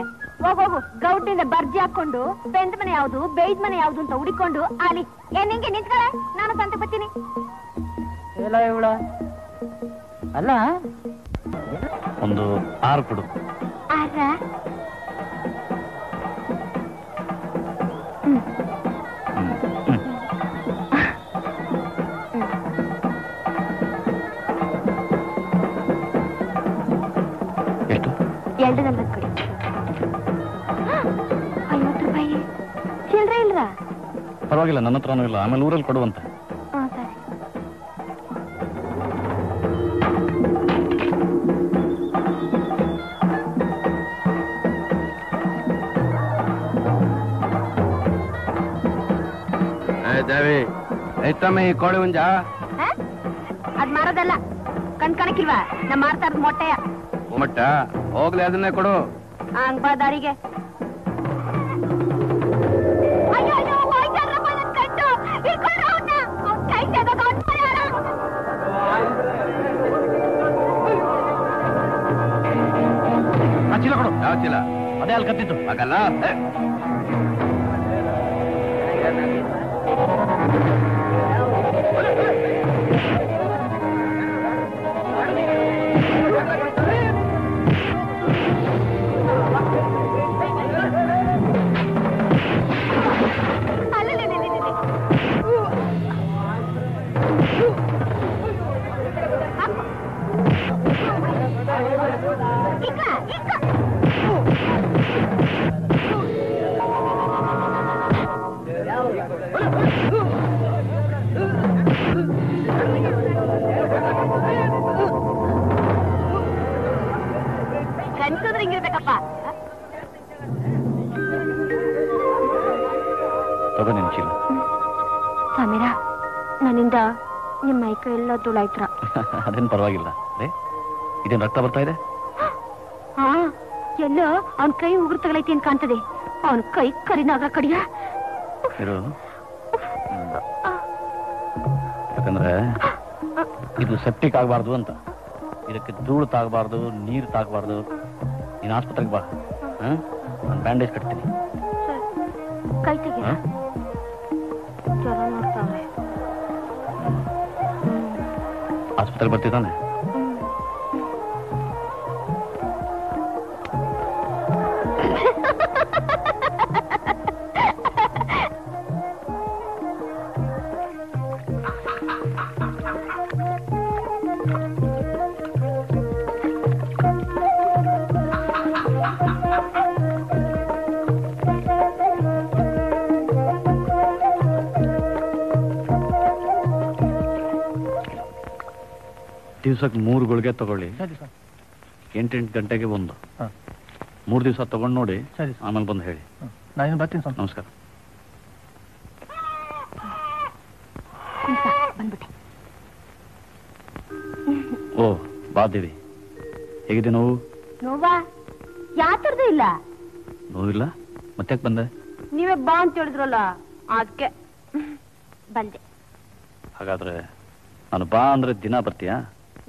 ಹೋಗೋಗು ಗೌಡ್ನಿಂದ ಬರ್ಜಿ ಹಾಕೊಂಡು ಬೆಂದ್ ಮನೆ ಯಾವ್ದು ಬೇಯ್ದ ಮನೆ ಯಾವ್ದು ಅಂತ ಹುಡಿಕೊಂಡು ಆಲಿ. ನಿಂಗೆ ನಿಂತ್ಕಳ, ನಾನು ಸಂತೆ ಬರ್ತೀನಿ. ಎಲ್ಲ ಇವಳ ಅಲ್ಲ, ಒಂದು ಆರ್ ಕೊಡು. ಆರ ₹50 ಚಿಲ್ಲರೆ ಇಲ್ವಾ? ಪರವಾಗಿಲ್ಲ, ನನ್ನ ಹತ್ರನೂ ಇಲ್ಲ. ಆಮೇಲೆ ಊರಲ್ಲಿ ಕೊಡುವಂತ. ದೇವಿ ಐತಮ್ಮ, ಈ ಕೋಳಿ ಹುಂಜ ಅದ್ ಮಾರೋದಲ್ಲ, ಕಣ್ಕಣಕ್ಕಿಲ್ವಾ? ನಾ ಮಾರ್ತಾ ಇರೋದು ಮೊಟ್ಟೆಯ. ಮೊಟ್ಟ ಹೋಗ್ಲಿ, ಅದನ್ನೇ ಕೊಡು. ಹಂಗ್ ಬಾ ದಾರಿಗೆ. ಚೀಲ ಕೊಡು. ಯಾವ ಚೀಲ? ಅದೇ ಅಲ್ಲಿ ಕತ್ತಿತ್ತು. ಹಾಗಲ್ಲ, ಫ್ರೆಂಡ್ಸ್ ಹಿಂಗಿರ್ಬೇಕಪ್ಪ ಸಮೀರಾ ನನ್ನಿಂದ ನಿಮ್ಮ ಮೈಕ ಎಲ್ಲ ಧೂಳಾಯ್ತ್ರ ಅದೇನು ಪರವಾಗಿಲ್ಲ ಇದೇನು ರಕ್ತ ಬರ್ತಾ ಇದೆ ಹಾ ಎಲ್ಲೋ ಅವನ ಕೈ ಉಗುರು ತಗಲೈತಿ ಅಂತ ಕಾಣ್ತದೆ ಅವನ ಕೈ ಕರಿನಾಗ ಕಡಿಯ ಯಾಕಂದ್ರೆ ಇದು ಸೆಪ್ಟಿಕ್ ಆಗಬಾರ್ದು ಅಂತ ಇದಕ್ಕೆ ಧೂಳು ತಾಗಬಾರ್ದು ನೀರು ತಾಗಬಾರ್ದು ನೀನು ಆಸ್ಪತ್ರೆಗೆ ಬಾ ನಾನು ಬ್ಯಾಂಡೇಜ್ ಕಟ್ತೀನಿ ಕೈ ತೆಗಿ ಆಸ್ಪತ್ರೆಗೆ ಬರ್ತಿದ್ದಾನೆ ದಿವಸಕ್ಕೆ 3 ಗುಳಿಗೆ ತಗೊಳ್ಳಿ ಸರಿ ಸರ್ 8 ಗಂಟೆಗೆ ಬಂದು ಹಾ 3 ದಿವಸ ತಗೊಂಡು ನೋಡಿ ಸರಿ ಸರ್ ಆಮೇಲೆ ಬಂದು ಹೇಳಿ ನಾನು ಬರ್ತೀನಿ ಸರ್ ನಮಸ್ಕಾರ ಬಂದ್ಬಿಡಿ ಓ ಬಾದೇವಿ ಹೇಗಿದೆ ನೋವು ನೋವಾ ಯಾತರದು ಇಲ್ಲ ನೋವಿಲ್ಲ ಮತ್ತೆ ಯಾಕೆ ಬಂದೆ ನೀವೇ ಬಾ ಅಂತ ಹೇಳಿದ್ರಲ್ಲ ಅದಕ್ಕೆ ಬಂದೆ ಹಾಗಾದ್ರೆ ನಾನು ಬಾ ಅಂದ್ರೆ ದಿನ ಬರ್ತೀಯಾ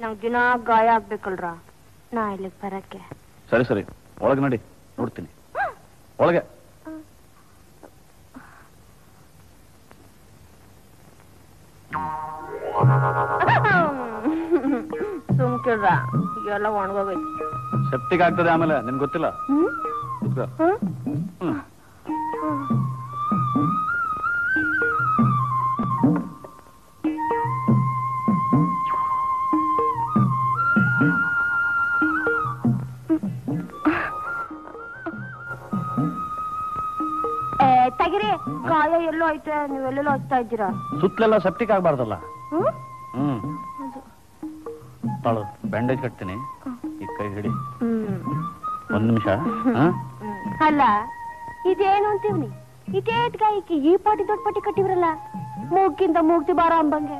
ನಂಗೆ ದಿನ ಗಾಯ ಆಗ್ಬೇಕಲ್ರ ನಾ ಇಲ್ಲಿಗೆ ಬರಕ್ಕೆ ಸರಿ ಸರಿ ಒಳಗೆ ನೋಡಿ ನೋಡ್ತೀನಿ ಒಳಗೆ ಸುಮ್ಕಿಡ್ರ ಎಲ್ಲ ಒಣಗೋಗೈತಿ ಸೆಪ್ಟಿಕ್ ಆಗ್ತದೆ ಆಮೇಲೆ ನಿನ್ಗೆ ಗೊತ್ತಿಲ್ಲ ನೀವೆಲ್ಲ ಹಚ್ತಾ ಇದ್ದೀರಾ ಸುತ್ತಲೆಲ್ಲ ಸೆಪ್ಟಿಕ್ ಆಗಬಾರ್ದಲ್ಲ ಹ್ಮ್ ತಾಳು ಬ್ಯಾಂಡೇಜ್ ಕಟ್ತೀನಿ ಈ ಕೈ ಹಿಡಿ ಒಂದ್ ನಿಮಿಷ ಅಲ್ಲ ಇದೇನು ಅಂತೀವ್ನಿ ಇದೇಟ್ ಗಾಯಕ್ಕೆ ಈ ಪಾಟಿ ದೊಡ್ಡ ಪಟ್ಟಿ ಕಟ್ಟಿವ್ರಲ್ಲ ಮೂಗಿಂದ ಮೂಗ್ತಿ ಬಾರ ಅಂಬಂಗೆ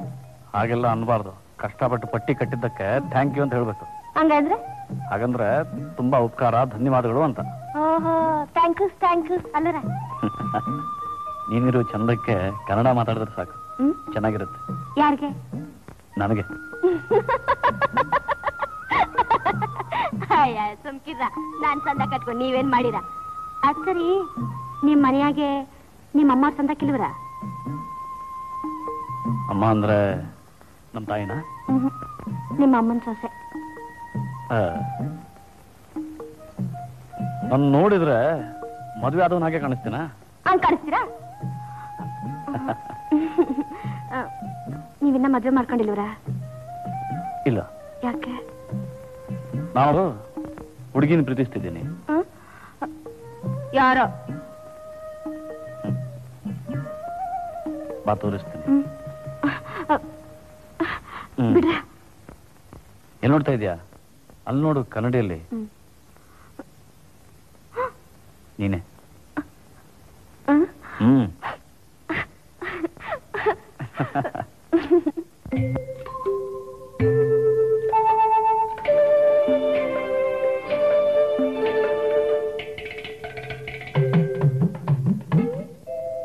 ಹಾಗೆಲ್ಲ ಅನ್ಬಾರ್ದು ಕಷ್ಟಪಟ್ಟು ಪಟ್ಟಿ ಕಟ್ಟಿದ್ದಕ್ಕೆ ಥ್ಯಾಂಕ್ ಯು ಅಂತ ಹೇಳ್ಬೇಕು ಹಂಗಂದ್ರೆ ಹಾಗಂದ್ರೆ ತುಂಬಾ ಉಪಕಾರ ಧನ್ಯವಾದಗಳು ಅಂತ ಓಹೋ ಥ್ಯಾಂಕ್ ಯು ಅಲ್ಲರ ನೀನಿರೋ ಚಂದಕ್ಕೆ ಕನ್ನಡ ಮಾತಾಡಿದ್ರೆ ಸಾಕು ಚೆನ್ನಾಗಿರುತ್ತೆ ಯಾರಿಗೆ ನನಗೆ ಸುಮ್ಕಿರ ನಾನ್ ಚಂದ ಕಟ್ಕೊಂಡು ನೀವೇನ್ ಮಾಡಿರ ಅದ್ ಸರಿ ನಿಮ್ ಮನೆಯಾಗೆ ನಿಮ್ಮಮ್ಮ ಚಂದ ಕಿಲ್ವರ ಅಮ್ಮ ಅಂದ್ರೆ ನಮ್ ತಾಯಿನ ನಿಮ್ಮ ಅಮ್ಮನ ಸೊಸೆ ನನ್ ನೋಡಿದ್ರೆ ಮದ್ವೆ ಆದವನ್ ಹಾಗೆ ಕಾಣಿಸ್ತೀನ ಹಂಗ ಕಾಣಿಸ್ತೀರಾ ನೀವಿನ್ನ ಮದುವೆ ಮಾಡ್ಕೊಂಡಿಲ್ವರಾ ಇಲ್ಲ ಯಾಕೆ ನಾವು ಹುಡುಗಿನ ಪ್ರೀತಿಸ್ತಿದ್ದೀನಿ ಯಾರೋ ಬಾ ತೋರಿಸ್ತೀನಿ ಏನ್ ನೋಡ್ತಾ ಇದೀಯಾ ಅಲ್ಲಿ ನೋಡು ಕನ್ನಡಿಯಲ್ಲಿ ನೀನೆ ಹ್ಮ್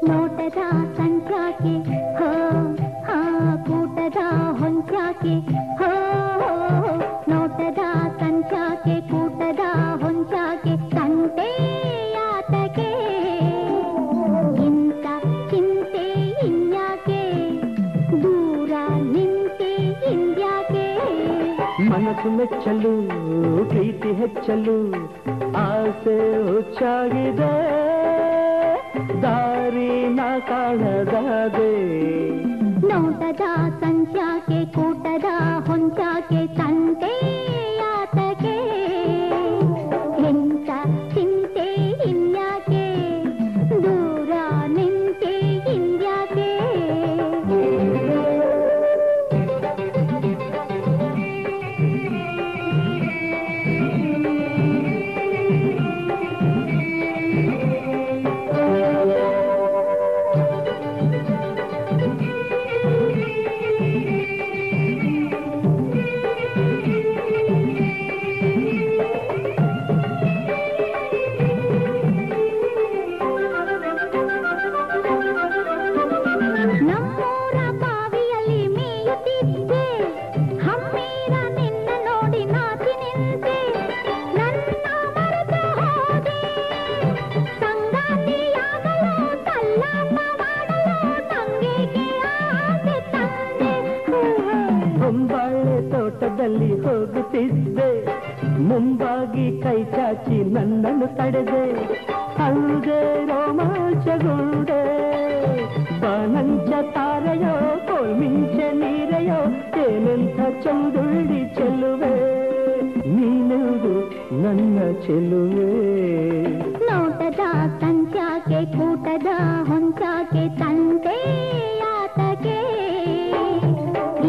ನೋಟದ ಸಂಖ್ಯಾಕೆ ಹೋ ಹಾ ಕೂಟದ ಹೊಂಚಾಕೆ ಹೋ ನೋಟದ ಸಂಖ್ಯಾಕೆ ಕೂಟದ ಹೊಂಚಾಕೆ ತಂತೆ ಯಾತಕೆ ಇಂತ ಚಿಂತೆ ಇನ್ಯಾಕೆ ದೂರ ನಿಂತೆ ಇನ್ಯಾಕೆ ಮನಸ್ಸು ಮೆಚ್ಚಲು ಪ್ರೀತಿ ಹೆಚ್ಚಲು ಆಸೆ ಹುಚ್ಚಾಗಿದೆ ದಾರಿ ನ ಕಾಣದಾದೆ ನೋಟದ ಸಂಖ್ಯಾಕೆ ಕೂಟದ ಹೊಂಚಾಕೆ ತಂತೆ ಯಾತಕೆ ಎಂತ ಚಿಂತೆ ಇನ್ಯಾಕೆ ದೂರ ನಿಂತೆ ಇನ್ಯಾಕೆ ಹೋಗುತ್ತಿದ್ದೆ ಮುಂಬಾಗಿ ಕೈ ಚಾಚಿ ನನ್ನನ್ನು ತಡೆದೆ ಅಲ್ಲದೆ ರೋಮಾಂಚಗೊಂಡೆ ಬಾನಂಚ ತಾರೆಯೋ ಕೋಲ್ಮಿಂಚೆ ನೀರೆಯೋ ಏನೆಂಥ ಚಂದುಳ್ಳಿ ಚೆಲುವೆ ನೀನುದು ನನ್ನ ಚೆಲುವೆ ನೋಟದ ಸಂಚಾಕೆ ಕೂಟದ ಹೊಂಚಾಕೆ ತಂದೆ ಯಾತಕೆ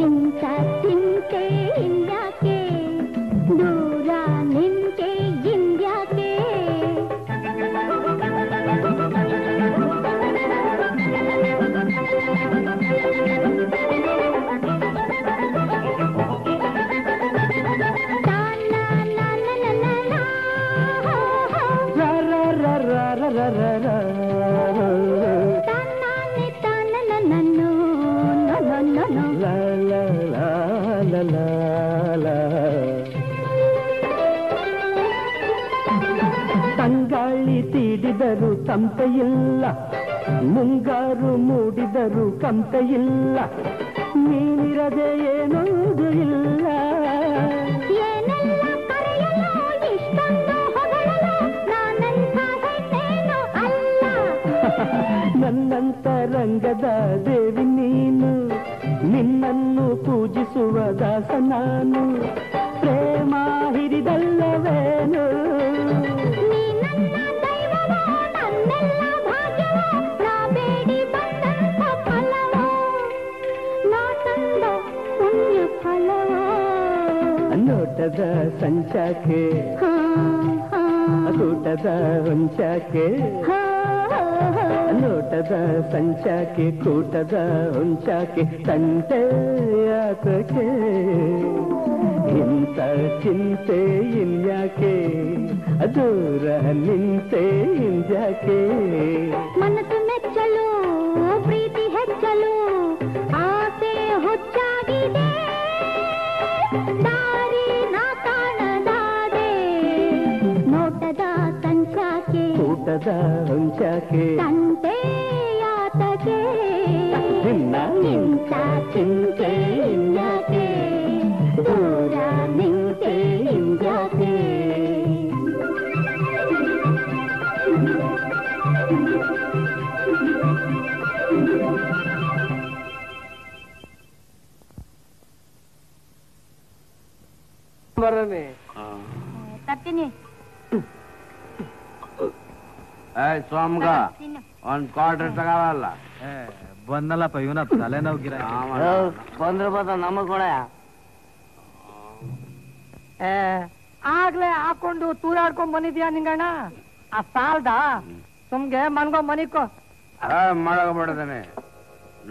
ಇಂತ ಚಿಂತೆ ಇಂದ್ಯಾಕೆ ದೂರ ನಿಂತೆ ಇಂದ್ಯಾಕೆ ತಂಗಾಳಿ ತೀಡಿದರು ಕಂತೆಯಿಲ್ಲ ಮುಂಗಾರು ಮೂಡಿದರು ಕಂತೆಯಿಲ್ಲ ನೀನಿರದೆ ಏನೋದು ಇಲ್ಲ ನನ್ನಂತ ರಂಗದ ದೇವಿ ನೀನು ನಿನ್ನನ್ನು ಪೂಜಿಸುವ ದಾಸ ನಾನು ಪ್ರೇಮ ಹಿರಿದಲ್ಲವೇನು ನೋಟದ ಸಂಚಾಕೆ ಕೂಟದ ಹೊಂಚಾಕೆ ನೋಟದ ಸಂಚಾಕೆ ಕೂಟದ ಹೊಂಚಾಕೆ ತಂಟೆ ಯಾತಕ್ಕೆ ಇಂಥ ಚಿಂತೆ ಇಲ್ಯಾಕೆ ದೂರ ನಿಂತೆ ಇಂದ್ಯಾಕೆ ಮನಸ್ಸು ಮೆಚ್ಚಲು ಪ್ರೀತಿ ಹೆಚ್ಚಲು ಆಸೆ ಹುಚ್ಚಾಗಿದೆ ದಾರಿ ನಾ ಕಾಣದಾದೆ ನೋಟದ ಸಂಚಾಕೆ ಕೂಟದ ಹೊಂಚಾಕೆ ತಂಟೆ ಯಾತಕೆ ಇಂಥ ಚಿಂತೆ ಇಲ್ಯಾಕೆ दूर निंते इंद्याके बरने तप्तिनी ऐ स्वामगा ऑन कॉर्डर तगावाला बंदला पयुना तले नव गिरा बंदर बता नमक कोणाया आगले हाकंड तूराडक बंदा निंगण आ साल तुमगे मनको मनिको मड़कबड़े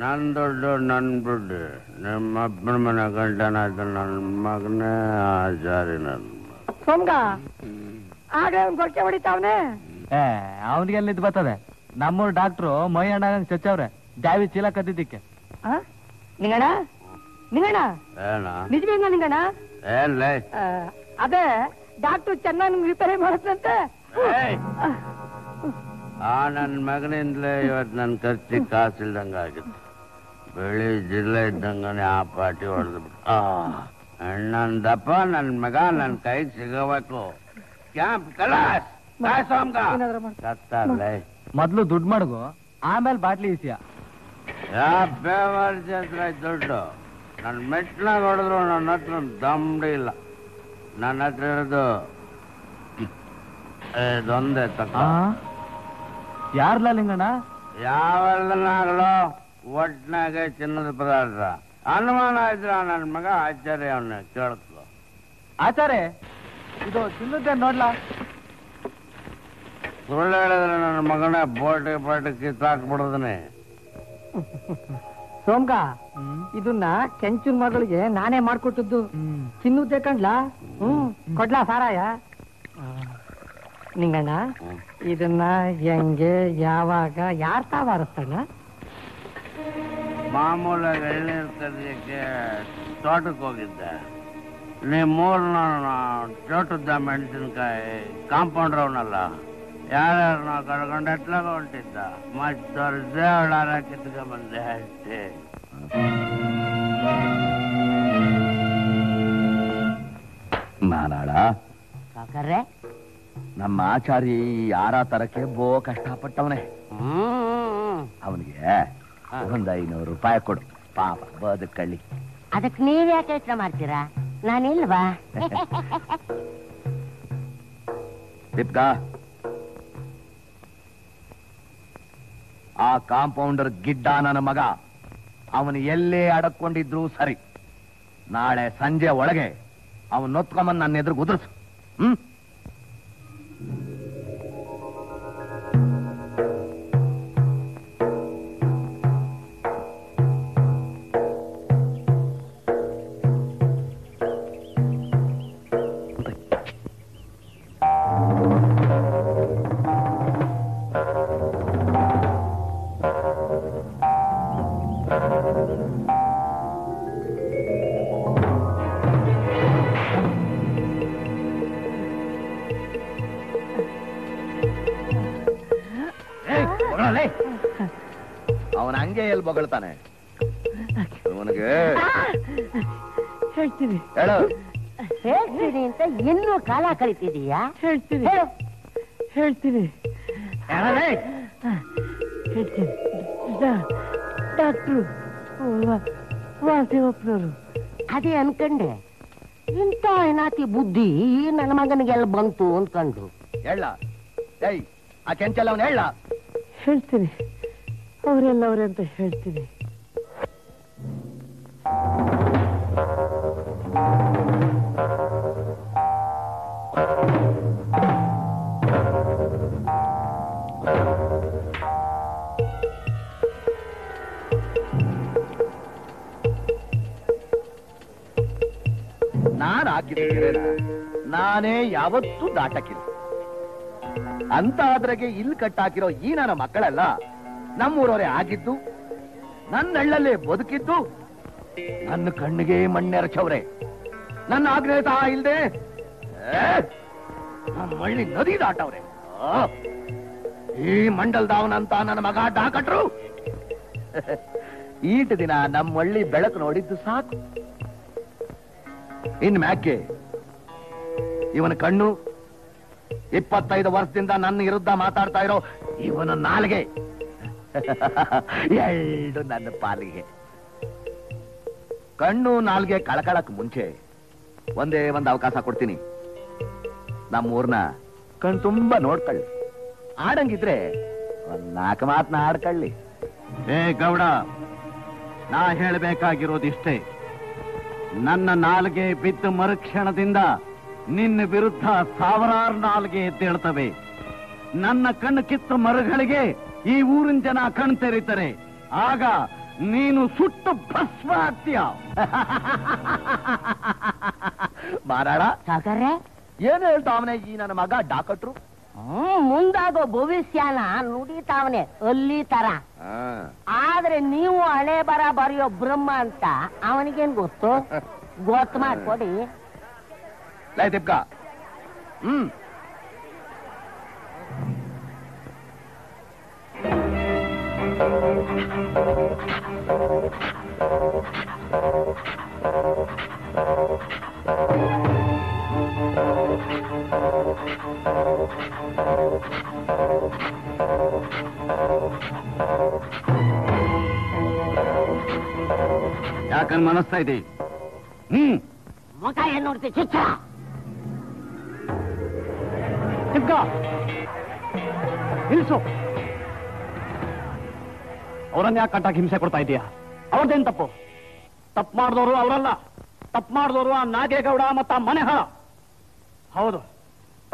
नुड्डू नुड्डे नम्मन मन गंट नगने आचारी सोमग आगे गोर्के बड़ीतवने अवनिगेल बे नमूर डाक्ट्रू मई अण्ण चच्चव्रे डावी चील कद्दिद्दक्के निंगण निंगण निजवेना निंगण अदे डाक्टर चंद रिपेरी नगनिंदे नन खर्च कासंग बड़ी जिले आ पार्टी नप नन मग नन कई सिगो मद्लू दुड्डो आमेल बाटली दुड्डू नन मेट्ल नोड़ू नन्न हत्र दमड़ी नन्न हत्र तक यार लिंगण यू वटे चिन्ह पदार्थ अनुमान आय्रा नन मग आचार्य केळ्को आचार्य इदु चिन्हदे नोडला सुळ्ळु हेळिद्रे नन्न मगने बोटे बोटे ಕಿತ್ತಾಕ್ಬಿಡೋದನೆ सोमग ಇದನ್ನ ಕೆಂಚುನ ಮಗಳಿಗೆ ನಾನೇ ಮಾಡ್ಕೊಟ್ಟಿದ್ದು ತಿನ್ನುತ್ತೆ ಕಂಡ್ಲಾ ಕೊಡ್ಲಾ ಸಾರಾಯ ನಿಂಗಣ್ಣ ಇದನ್ನ ಹೆಂಗೆ ಯಾವಾಗ ಯಾರ್ ತಾವಾರಸ್ತಣ್ಣ ಮಾಮೂಲಾಗಿ ಎಳ್ನೀರು ತರಲಿಕ್ಕೆ ತೋಟಕ್ಕೆ ಹೋಗಿದ್ದೆ ನಿಮ್ಮೂರ್ನ ತೋಟದ ಮೆಣಸಿನಕಾಯಿ ಕಾಂಪೌಂಡರ್ ಅವನಲ್ಲ ಯಾರ್ಯಾರನ್ನ ಕಳ್ಕೊಂಡು ಎಟ್ಲಾಗ ಹೊಂಟಿದ್ದ ಮತ್ತೊರ್ದೆ ಅವಳಾರ ಕಿತ್ಕ ಬಂದೆ ಅಷ್ಟೇ नानाड़ा काकरे नम आचारी यार तरके बो कष्टपट्टवने ಅವನಿಗೆ ₹500 ಕೊಡು ಪಾಪ ಬದುಕಲಿ ಅದಕ್ಕೆ ನೀವು ಯಾಕೆ ಯೋಚನೆ ಮಾಡ್ತೀರಾ ನಾನು ಇಲ್ವಾ ಬಿಪ್ಕಾ ಆ ಕಾಂಪೌಂಡರ್ ಗಿಡ್ಡ ನನ್ನ ಮಗ ಅವನು ಎಲ್ಲೇ ಅಡಕೊಂಡಿದ್ರು ಸರಿ ನಾಳೆ ಸಂಜೆ ಒಳಗೆ ಅವನು ನೊತ್ಕೊಂಡ್ ನನ್ನ ಎದುರು ಗುದ್ರಿಸು अदे अंदे इंत ऐनाती बुद्धि नन मगन बंतु अंदु हेल्ती नाने यावत्तु दाटकिल्ल अंत आदरगे इल्ल कट्टाकिरो ई नन्न मक्कळल्ल नम्मूरवरे आगिद्दु नन्नळ्ळल्ले बदुकिद्दु नन्न कण्णिगे मण्णेरचवरे नन्न आज्ञे सह इल्लदे नम्मळ्ळि नदी दाटवरे ई मंडलदावनंत नन्न मग दाकट्रु ईट दिन नम्मळ्ळि बेळकु नोडिद्दु साकु इन मैके इवन कण्णु 25 वर्षदिंद नन्न विरुद्ध माताड्ता इरो इवन नालिगे एल्लू नन्न पालिगे कण्णु नालिगे कळकळक मुंचे ओंदे ओंदु अवकाश कोड्तीनि नम्म ऊर्न कण्णु तुम्बा नोड्कळ्ळि आडंगिद्रे ओंदु नाल्कु मातन्न आड्कळ्ळि ए गौड ना हेळबेकागिरोदु इष्टे ನನ್ನ ನಾಲ್ಗೆ ಬಿದ್ದ ಮರುಕ್ಷಣದಿಂದ ನಿನ್ನ ವಿರುದ್ಧ ಸಾವಿರಾರು ನಾಲ್ಗೆ ಎದ್ದೇಳುತ್ತವೆ ನನ್ನ ಕಣ್ಣು ಕಿತ್ತು ಮರುಗಳಿಗೆ ಈ ಊರಿನ ಜನ ಕಣ್ಣು ತೆರೀತಾರೆ ಆಗ ನೀನು ಸುಟ್ಟು ಭಸ್ಮ ಆಗ್ತೀಯ ಮಾರಾಡ ಸಾಕರೆ ಏನು ಹೇಳ್ತಾವನೆ ಈ ನನ್ನ ಮಗ ಡಾಕಟ್ರು ಮುಂದಾಗೋ ಭವಿಷ್ಯನ ನುಡಿತಾವನೆ ಅಲ್ಲಿ ತರ ಆದ್ರೆ ನೀವು ಹಳೆ ಬರ ಬರೆಯೋ ಬ್ರಹ್ಮ ಅಂತ ಅವನಿಗೇನು ಗೊತ್ತು ಗೊತ್ತು ಮಾಡ್ಕೊಡಿ ಲೈ ದೀಪ್ಕಾ ಯಾಕನ್ ಮನಸ್ತಾ ಇದೆ ಮಕ ಏನು ನೋಡ್ತಿ ಚಿಚ್ಚ ತಿಕ್ಕ ಇಲ್ಸೋ ಅವರನ್ನ ಯಾಕೆ ಕಟ್ಟಾಗಿ ಹಿಂಸೆ ಕೊಡ್ತಾ ಇದೀಯಾ ಅವರದೇನ್ ತಪ್ಪು ತಪ್ಪು ಮಾಡಿದವರು ಅವರಲ್ಲ ತಪ್ಪು ಮಾಡಿದವರು ಆ ನಾಗೇಗೌಡ ಮತ್ತು ಆ ಮನೆಹಳ ಹೌದು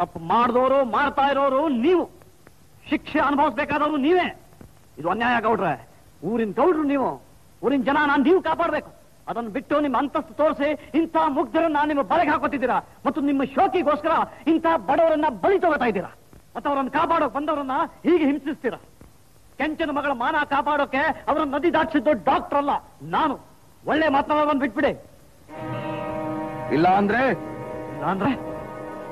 ತಪ್ಪು ಮಾಡಿದವರು ಮಾಡ್ತಾ ಇರೋರು ನೀವು ಶಿಕ್ಷೆ ಅನುಭವಿಸಬೇಕಾದವರು ನೀವೇ ಇದು ಅನ್ಯಾಯ ಗೌಡ್ರೆ ಊರಿನ ಗೌಡ್ರು ನೀವು ಊರಿನ ಜನ ನಾನು ನೀವು ಕಾಪಾಡಬೇಕು ಅದನ್ನ ಬಿಟ್ಟು ನಿಮ್ಮ ಅಂತಸ್ತು ತೋರಿಸಿ ಇಂತ ಮುಗ್ಧರನ್ನ ನಿಮ್ಮ ಬಲೆಗೆ ಹಾಕುತ್ತಿದ್ದೀರಾ ಮತ್ತು ನಿಮ್ಮ ಶೋಕಿಗೋಸ್ಕರ ಇಂತ ಬಡವರನ್ನ ಬಲಿ ತಗೋತಾ ಇದ್ದೀರಾ ಮತ್ತು ಅವರನ್ನು ಕಾಪಾಡೋಕೆ ಬಂದವರನ್ನ ಹೀಗೆ ಹಿಂಸಿಸ್ತೀರಾ ಕೆಂಚನ ಮಗಳ ಮಾನ ಕಾಪಾಡೋಕೆ ಅವರ ನದಿ ದಾಟಿಸಿದ್ದು ಡಾಕ್ಟರ್ ಅಲ್ಲ ನಾನು ಒಳ್ಳೆ ಮಾತನಾಡೋದನ್ನ ಬಿಟ್ಬಿಡಿ ಇಲ್ಲ ಅಂದ್ರೆ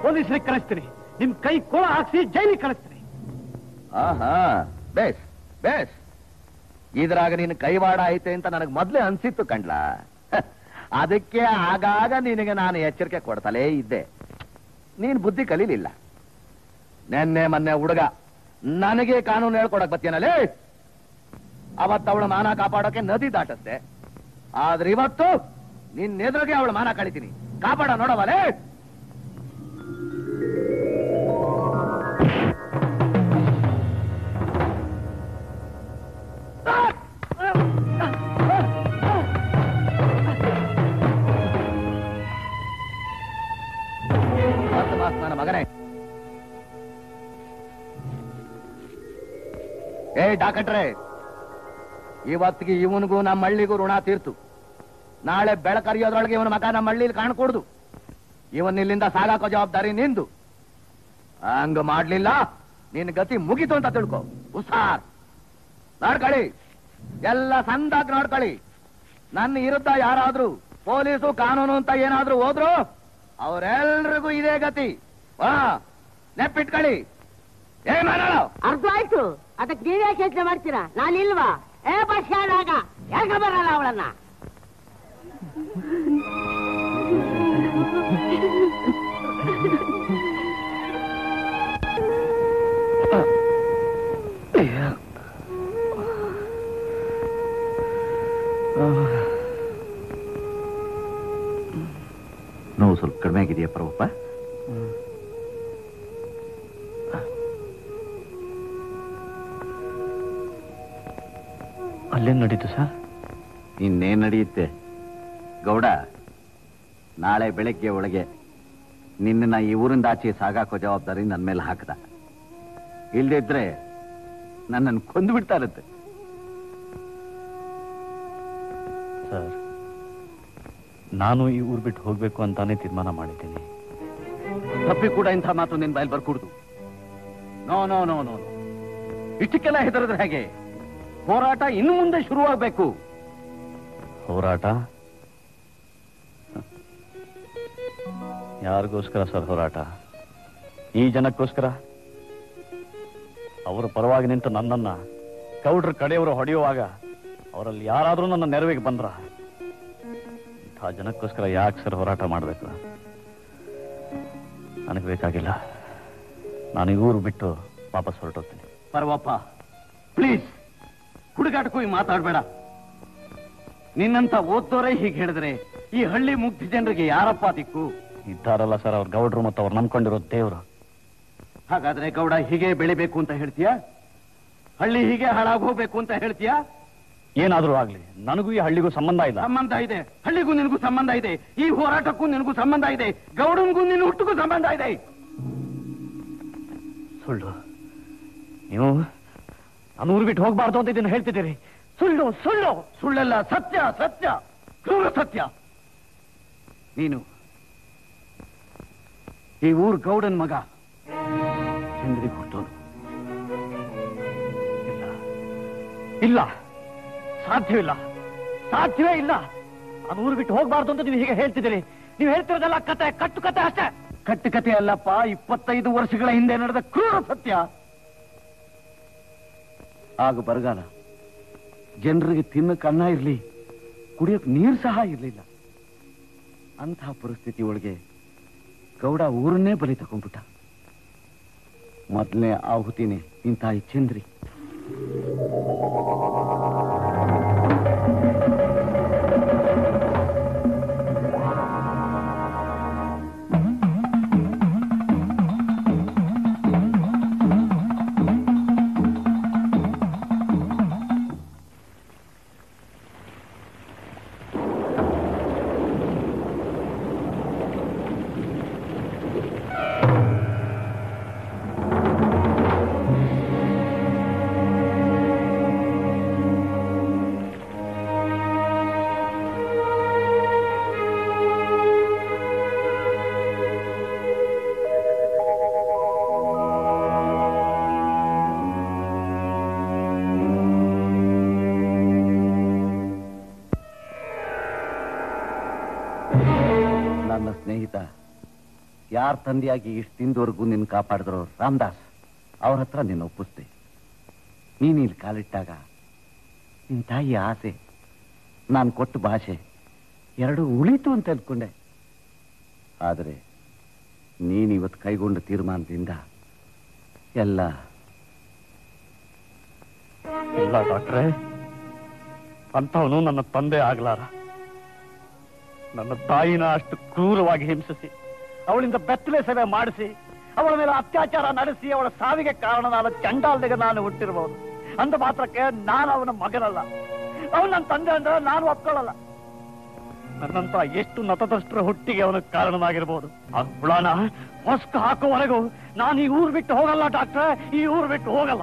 ಪೊಲೀಸರಿಗೆ ಕಳಿಸ್ತೀನಿ ನಿಮ್ಮ ಕೈ ಕೋಳ ಹಾಕ್ಸಿ ಜೈಲಿಗೆ ಕಳಿಸ್ತೀನಿ ಆಹಾ ಬೇಸ್ ಬೇಸ್ ಇದರಾಗ ನಿನ್ನ ಕೈವಾಡ ಐತೆ ಅಂತ ನನಗೆ ಮೊದಲೇ ಅನ್ಸಿತ್ತು ಕಣ್ಲಾ ಅದಕ್ಕೆ ಆಗಾಗ ನಿನಗೆ ನಾನು ಎಚ್ಚರಿಕೆ ಕೊಡ್ತಲೇ ಇದ್ದೆ ನೀನ್ ಬುದ್ಧಿ ಕಲಿಲಿಲ್ಲ. ನೆನ್ನೆ ಮೊನ್ನೆ ಹುಡುಗ ನನಗೆ ಕಾನೂನು ಹೇಳ್ಕೊಡಕ್ ಬತ್ತೇನಲ್ಲೇ? ಅವತ್ತು ಅವಳ ಮಾನ ಕಾಪಾಡೋಕೆ ನದಿ ದಾಟತ್ತೆ, ಆದ್ರೆ ಇವತ್ತು ನಿನ್ನೆದುರಿಗೆ ಅವಳ ಮಾನ ಕಳಿತೀನಿ. ಕಾಪಾಡ ನೋಡವಲೇ. ನನ್ನ ಮಗನೇ, ಏ ಡಾಕಟ್ರೆ, ಇವತ್ತಿಗೆ ಇವನಿಗೂ ನಮ್ಮ ಹಳ್ಳಿಗೂ ಋಣ ತೀರ್ತು. ನಾಳೆ ಬೆಳಕರಿಯೋದ್ರೊಳಗೆ ಇವನ ಮಗ ನಮ್ಮ ಹಳ್ಳಿಲಿ ಕಾಣ್ಕೊಡ್ದು. ಇವನ್ನಿಲ್ಲಿಂದ ಸಾಗಾಕೋ ಜವಾಬ್ದಾರಿ ನಿಂದು. ಹಂಗ ಮಾಡ್ಲಿಲ್ಲ ನಿನ್ ಗತಿ ಮುಗಿತು ಅಂತ ತಿಳ್ಕೊ. ಹುಷಾರ್ ನೋಡ್ಕೊಳ್ಳಿ, ಎಲ್ಲ ಸಂದಾಗಿ ನೋಡ್ಕೊಳ್ಳಿ. ನನ್ನ ಇರುತ್ತ ಯಾರಾದ್ರೂ ಪೊಲೀಸು ಕಾನೂನು ಅಂತ ಏನಾದ್ರೂ ಹೋದ್ರು ಅವರೆಲ್ರಿಗೂ ಇದೇ ಗತಿ. ನೆಪ್ಪಿಟ್ಕೊಳ್ಳಿ. ಏ ಮಾಡೋಣ, ಅರ್ಥ ಆಯ್ತು. ಅದಕ್ಕೆ ನೀವೇ ಕೆಲಸ ಮಾಡ್ತೀರಾ, ನಾನಿಲ್ವಾ? ಏ ಬಸ್ಸಾದಾಗ ಯಾಕ ಬರಲ್ಲ ಅವಳನ್ನ? ನೋವು ಸ್ವಲ್ಪ ಕಡಿಮೆ ಆಗಿದೆಯಾ ಪ್ರಭುಪ್ಪ? ಅಲ್ಲೇನು ನಡೀತು ಸರ್? ಇನ್ನೇನು ನಡೆಯುತ್ತೆ ಗೌಡ, ನಾಳೆ ಬೆಳಗ್ಗೆ ಒಳಗೆ ನಿನ್ನ ಈ ಊರಿಂದ ಆಚೆ ಸಾಗಾಕೋ ಜವಾಬ್ದಾರಿ ನನ್ನ ಮೇಲೆ ಹಾಕದ. ಇಲ್ಲದೇ ಇದ್ರೆ ನನ್ನನ್ನು ಕೊಂದು ಬಿಡ್ತಾ ಇರುತ್ತೆ. ಸರ್, ನಾನು ಈ ಊರು ಬಿಟ್ಟು ಹೋಗ್ಬೇಕು ಅಂತಾನೆ ತೀರ್ಮಾನ ಮಾಡಿದ್ದೀನಿ. ತಪ್ಪಿ ಕೂಡ ಇಂಥ ಮಾತು ನಿನ್ನ ಬಾಯಲ್ಲಿ ಬರ್ಕೂಡ್ದು. ನೋ ನೋ ನೋ ನೋ, ಇಷ್ಟಕ್ಕೆಲ್ಲ ಹೆದರಿದ್ರೆ ಹೇಗೆ? ಹೋರಾಟ ಇನ್ನು ಮುಂದೆ ಶುರುವಾಗಬೇಕು. ಹೋರಾಟ? ಯಾರಿಗೋಸ್ಕರ ಸರ್ ಹೋರಾಟ? ಈ ಜನಕ್ಕೋಸ್ಕರ. ಅವರ ಪರವಾಗಿ ನಿಂತು ನನ್ನನ್ನ ಕೌಡ್ರ ಕಡೆಯವರು ಹೊಡೆಯುವಾಗ ಅವರಲ್ಲಿ ಯಾರಾದರೂ ನನ್ನ ನೆರವಿಗೆ ಬಂದ್ರ, ಇಂಥ ಜನಕ್ಕೋಸ್ಕರ ಯಾಕೆ ಸರ್ ಹೋರಾಟ ಮಾಡಬೇಕು? ನನಗೆ ಬೇಕಾಗಿಲ್ಲ. ನಾನು ಈ ಊರು ಬಿಟ್ಟು ವಾಪಸ್ ಹೊರಟೋಗ್ತೀನಿ. ಪರವಪ್ಪ, ಪ್ಲೀಸ್ ಹುಡುಗಾಟಕ್ಕೂ ಈ ಮಾತಾಡಬೇಡ. ನಿನ್ನಂತ ಓದ್ತೋರೇ ಹೀಗೆ ಹೇಳಿದ್ರೆ ಈ ಹಳ್ಳಿ ಮುಗ್ಧ ಜನರಿಗೆ ಯಾರಪ್ಪ ದಿಕ್ಕು? ಇದ್ದಾರಲ್ಲ ಸರ್ ಅವ್ರ ಗೌಡ್ರು, ಮತ್ತು ಅವ್ರು ನಂಬ್ಕೊಂಡಿರೋ ದೇವ್ರು. ಹಾಗಾದ್ರೆ ಗೌಡ ಹೀಗೆ ಬೆಳಿಬೇಕು ಅಂತ ಹೇಳ್ತೀಯಾ? ಹಳ್ಳಿ ಹೀಗೆ ಹಾಳಾಗೋಗ್ಬೇಕು ಅಂತ ಹೇಳ್ತೀಯಾ? ಏನಾದ್ರೂ ಆಗ್ಲಿ, ನನಗೂ ಈ ಹಳ್ಳಿಗೂ ಸಂಬಂಧ ಇಲ್ಲ. ಸಂಬಂಧ ಇದೆ. ಹಳ್ಳಿಗೂ ನಿನಗೂ ಸಂಬಂಧ ಇದೆ. ಈ ಹೋರಾಟಕ್ಕೂ ನಿನಗೂ ಸಂಬಂಧ ಇದೆ. ಗೌಡನ್ಗೂ ನಿನ್ನ ಹುಟ್ಟಗೂ ಸಂಬಂಧ ಇದೆ. ಸುಳ್ಳು. ನೀವು ನಾನು ಊರು ಬಿಟ್ಟು ಹೋಗ್ಬಾರ್ದು ಅಂತ ಇದನ್ನು ಹೇಳ್ತಿದ್ದೀರಿ. ಸುಳ್ಳು ಸುಳ್ಳು ಸುಳ್ಳೆಲ್ಲ ಸತ್ಯ, ಸತ್ಯ ಕ್ರೂರ ಸತ್ಯ. ನೀನು ಈ ಊರ್ ಗೌಡನ್ ಮಗ, ಚಂದ್ರಿಗೆ ಹುಟ್ಟೋನು. ಇಲ್ಲ ಇಲ್ಲ, ಸಾಧ್ಯವಿಲ್ಲ, ಸಾಧ್ಯವೇ ಇಲ್ಲ. ನಾನು ಊರು ಬಿಟ್ಟು ಹೋಗ್ಬಾರ್ದು ಅಂತ ನೀವು ಹೀಗೆ ಹೇಳ್ತಿದ್ದೀರಿ. ನೀವು ಹೇಳ್ತಿರೋದೆಲ್ಲ ಕತೆ, ಕಟ್ಟು ಕತೆ ಅಷ್ಟೇ. ಕಟ್ಟು ಕತೆ ಅಲ್ಲಪ್ಪ, 25 ವರ್ಷಗಳ ಹಿಂದೆ ನಡೆದ ಕ್ರೂರ ಸತ್ಯ. ಆಗ ಬರಗಾಲ, ಜನರಿಗೆ ತಿನ್ನಕ್ಕೆ ಅನ್ನ ಇರಲಿ, ಕುಡಿಯೋಕೆ ನೀರು ಸಹ ಇರಲಿಲ್ಲ. ಅಂತಹ ಪರಿಸ್ಥಿತಿ ಒಳಗೆ ಗೌಡ ಊರನ್ನೇ ಬಲಿ ತಕೊಂಡ್ಬಿಟ್ಟ. ಮೊದಲನೇ ಆಹುತಿನೇ ಇಂತಹ ಈ ಚಂದ್ರಿ. ಯಾರ ತಂದೆಯಾಗಿ ಇಷ್ಟು ದಿನದವರೆಗೂ ನಿನ್ನ ಕಾಪಾಡಿದ್ರು ರಾಮದಾಸ್, ಅವ್ರ ಹತ್ರ ನಿನ್ನ ಒಪ್ಪಿಸ್ತೆ. ನೀನು ಇಲ್ಲಿ ಕಾಲಿಟ್ಟಾಗ ನಿನ್ನ ತಾಯಿಯ ಆಸೆ, ನಾನು ಕೊಟ್ಟ ಭಾಷೆ ಎರಡೂ ಉಳಿತು ಅಂತ ಅಂದ್ಕೊಂಡೆ. ಆದರೆ ನೀನಿವತ್ತು ಕೈಗೊಂಡ ತೀರ್ಮಾನದಿಂದ ಎಲ್ಲ ಇಲ್ಲ ಡಾಕ್ಟ್ರೇ, ಅಂತವನು ನನ್ನ ತಂದೆ ಆಗಲಾರ. ನನ್ನ ತಾಯಿನ ಅಷ್ಟು ಕ್ರೂರವಾಗಿ ಹಿಂಸಿಸಿ, ಅವಳಿಂದ ಬೆತ್ತಲೆ ಸೇವೆ ಮಾಡಿಸಿ, ಅವಳ ಮೇಲೆ ಅತ್ಯಾಚಾರ ನಡೆಸಿ, ಅವಳ ಸಾವಿಗೆ ಕಾರಣನಾದ ಚಂಡಾಲ್ನಿಗೆ ನಾನು ಹುಟ್ಟಿರಬಹುದು. ಅಂದ ಮಾತ್ರಕ್ಕೆ ನಾನು ಅವನ ಮಗನಲ್ಲ. ಅವನು ನನ್ನ ತಂದೆ ಅಂದ್ರೆ ನಾನು ಒಪ್ಕೊಳ್ಳಲ್ಲ. ನನ್ನಂತ ಎಷ್ಟು ನತದಷ್ಟರ ಹುಟ್ಟಿಗೆ ಅವನ ಕಾರಣನಾಗಿರ್ಬೋದು. ಆ ಹುಳನ ಹೊಸ್ಕು ಹಾಕುವವರೆಗೂ ನಾನು ಈ ಊರು ಬಿಟ್ಟು ಹೋಗಲ್ಲ ಡಾಕ್ಟ್ರೆ, ಈ ಊರು ಬಿಟ್ಟು ಹೋಗಲ್ಲ.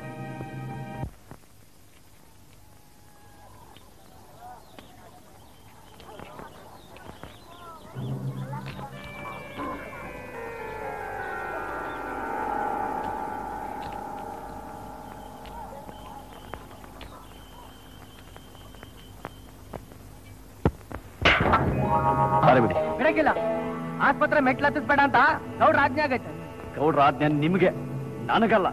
ಆಸ್ಪತ್ರೆ ಮೆಟ್ಲ ಹತ್ತಿಸ್ಬೇಡ ಅಂತ ಗೌಡ್ರ ಆಜ್ಞೆ ಆಗೈತೆ. ಗೌಡ್ರ ಆಜ್ಞೆ ನಿಮ್ಗೆ, ನನಗಲ್ಲ.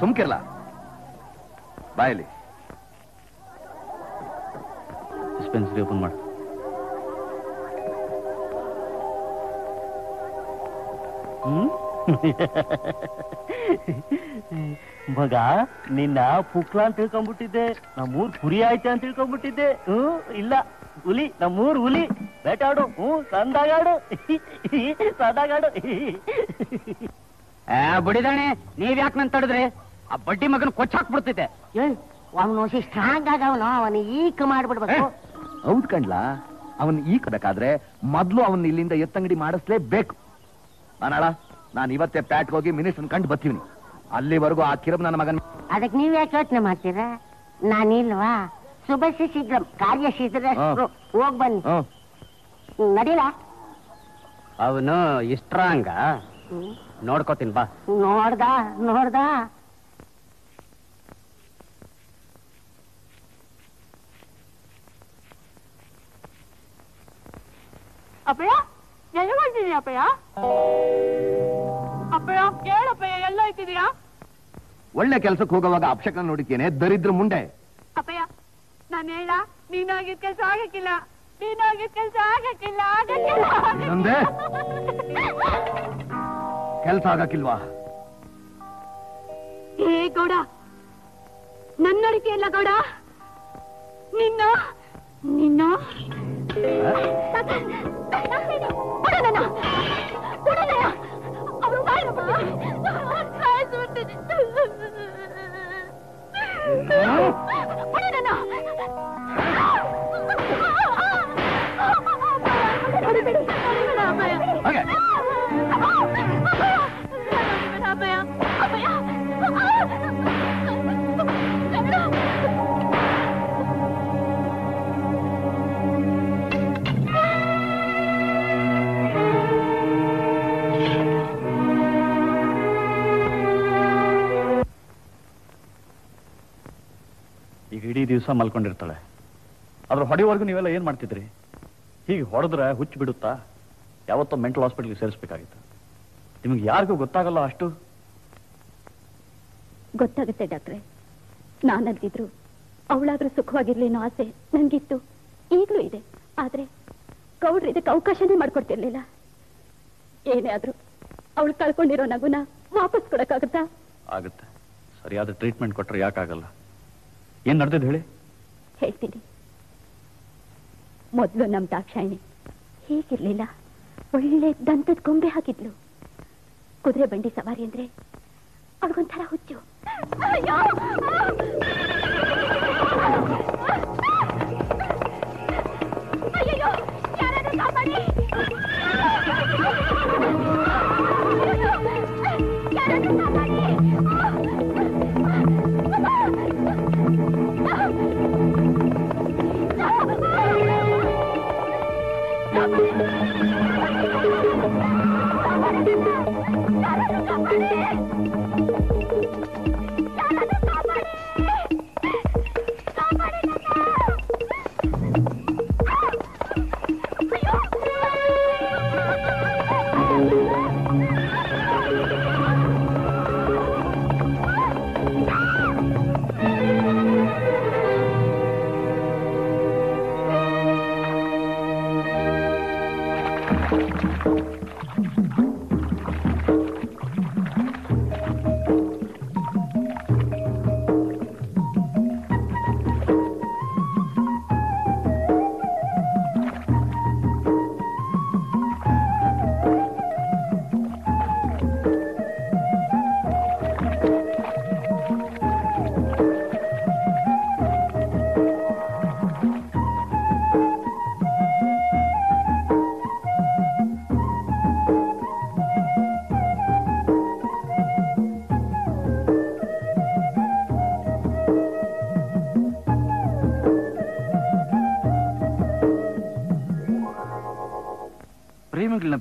ಸುಮ್ಕಿರ್ಲ ಬಾಯಲ್ಲಿ. ಡಿಸ್ಪೆನ್ಸರಿ ಓಪನ್ ಮಾಡು. ಮಗ ನಿನ್ನ ಪುಕ್ಲ ಅಂತ ತಿಳ್ಕೊಂಡ್ಬಿಟ್ಟಿದ್ದೆ, ನಮ್ಮೂರ್ ಕುರಿ ಆಯ್ತಾ ಅಂತ ತಿಳ್ಕೊಂಡ್ಬಿಟ್ಟಿದ್ದೆ. ಇಲ್ಲ, ಹುಲಿ, ನಮ್ಮೂರ್ ಹುಲಿ. ಬೇಟಾಡು, ಸಂದಾಗಾಡು, ಸದಾಗಾಡು. ಬಿಡಿದಾಣೆ, ನೀವ್ ಯಾಕೆ ನನ್ ತಡದ್ರಿ? ಆ ಬಡ್ಡಿ ಮಗನ ಕೊಚ್ಚ ಹಾಕ್ಬಿಡ್ತೈತೆ. ಅವನು ಸ್ಟ್ರಾಂಗ್ ಆಗವನು, ಅವನ ಈಕ್ ಮಾಡ್ಬಿಡ್ಬೇಕು. ಹೌದ್ ಕಂಡ್ಲಾ, ಅವನ್ ಈಕ್ಬೇಕಾದ್ರೆ ಮೊದ್ಲು ಅವನ್ ಇಲ್ಲಿಂದ ಎತ್ತಂಗಡಿ ಮಾಡಿಸ್ಲೇಬೇಕು. ನಾನಳ, ನಾನು ಇವತ್ತೇ ಪ್ಯಾಟ್ಗೆ ಹೋಗಿ ಮಿನಿಸ್ಟರ್ ಕಂಡು ಬರ್ತೀವಿ. ಅಲ್ಲಿವರೆಗೂ ಆ ಕಿರಬ್ ನನ್ನ ಮಗನ. ಅದಕ್ಕೆ ನೀವ್ ಯಾಕೆ ಯೋಚನೆ ಮಾಡ್ತೀರಾ? ನಾನಿಲ್ವಾ? ಸುಭಸಿ ಶೀಘ್ರಂ ಕಾರ್ಯ ಶೀಘ್ರ. ಹೋಗ್ ಬನ್ನಿ, ನಡೀಲ. ಅವನು ಸ್ಟ್ರಾಂಗ, ನೋಡ್ಕೋತೀನಿ ಬಾ. ನೋಡ್ದ ಅಪ್ಪಯ್ಯ, ಎಲ್ಲ ಮಾಡ್ತೀನಿ. ಅಪ್ಪಯ್ಯ ಕೇಳಪ್ಪಯ್ಯ, ಎಲ್ಲ ಇಟ್ಟಿದೀಯಾ? ಒಳ್ಳೆ ಕೆಲ್ಸಕ್ಕೆ ಹೋಗುವಾಗ ಅಪಶಕನ ನೋಡಿದ್ದೇನೆ, ದರಿದ್ರ ಮುಂಡೆ. ಅಪ್ಪಯ್ಯ ನಾನು ಹೇಳ, ನೀನಾಗಿದ್ ಕೆಲ್ಸ ಆಗಕ್ಕಿಲ್ಲ, ನೀನಾಗಿದ್ ಕೆಲ್ಸ ಆಗಕ್ಕಿಲ್ಲ, ಆಗಕ್ಕಿಲ್ಲ, ಕೆಲಸ ಆಗಕ್ಕಿಲ್ವಾ? ಏ ಗೌಡ, ನನ್ನ ಅಡಿಕೆ ಇಲ್ಲ ಗೌಡ. ನಿನ್ನ ನಿನ್ನ इडी दिवस मल्ಕೊಂಡಿರ್ತಾಳೆ ಅದರ ಹೊಡೆವರೆಗೂ ನೀವೆಲ್ಲ ಏನು ಮಾಡ್ತಿದ್ರಿ ಹೀಗೆ ಹೊರದ್ರೆ ಹುಚ್ಚಿ ಬಿಡುತ್ತಾ ಯಾವತ್ತೋ ಮೆಂಟಲ್ ಹಾಸ್ಪಿಟಲ್ ಗೆ ಸೇರಿಸಬೇಕಾಗಿತ್ತು ನಿಮಗೆ ಯಾರಿಗೂ ಗೊತ್ತಾಗಲ್ಲ ಅಷ್ಟು ಗೊತ್ತಾಗುತ್ತೆ ಡಾಕ್ಟ್ರೆ ನಾನು ಅಂತಿದ್ರು ಅವಳಾದರೂ ಸುಖವಾಗಿರಲಿನೋ ಆಸೆ ನನಗಿತ್ತು ಈಗಲೂ ಇದೆ ಆದರೆ ಕೌಡ್ರು ಇದಕ್ಕೆ ಅವಕಾಶನೇ ಮಾಡ್ಕೊಡ್ತಿರ್ಲಿಲ್ಲ ಏನೇ ಆದರೂ ಅವಳು ಕಳ್ಕೊಂಡಿರೋ ನಗುನ ವಾಪಸ್ ಕೊಡಕಾಗುತ್ತಾ ಆಗುತ್ತೆ ಸರಿಯಾದ ಟ್ರೀಟ್ಮೆಂಟ್ ಕೊಟ್ಟರೆ ಯಾಕಾಗಲ್ಲ ಏನು ನಡೆದಿದೆ ಹೇಳಿ ಹೇಳ್ತೀನಿ ಮೊದಲು ನಮ್ಮ ದಾಕ್ಷಾಯಿಣಿ ಹೀಗಿರಲಿಲ್ಲ ಒಳ್ಳೆ ದಂತದ ಗೊಂಬೆ ಹಾಕಿದ್ಲು ಕುದುರೆ ಬಂಡಿ ಸವಾರಿ ಅಂದ್ರೆ ಅವಳಿಗೊಂಥರ ಹುಚ್ಚು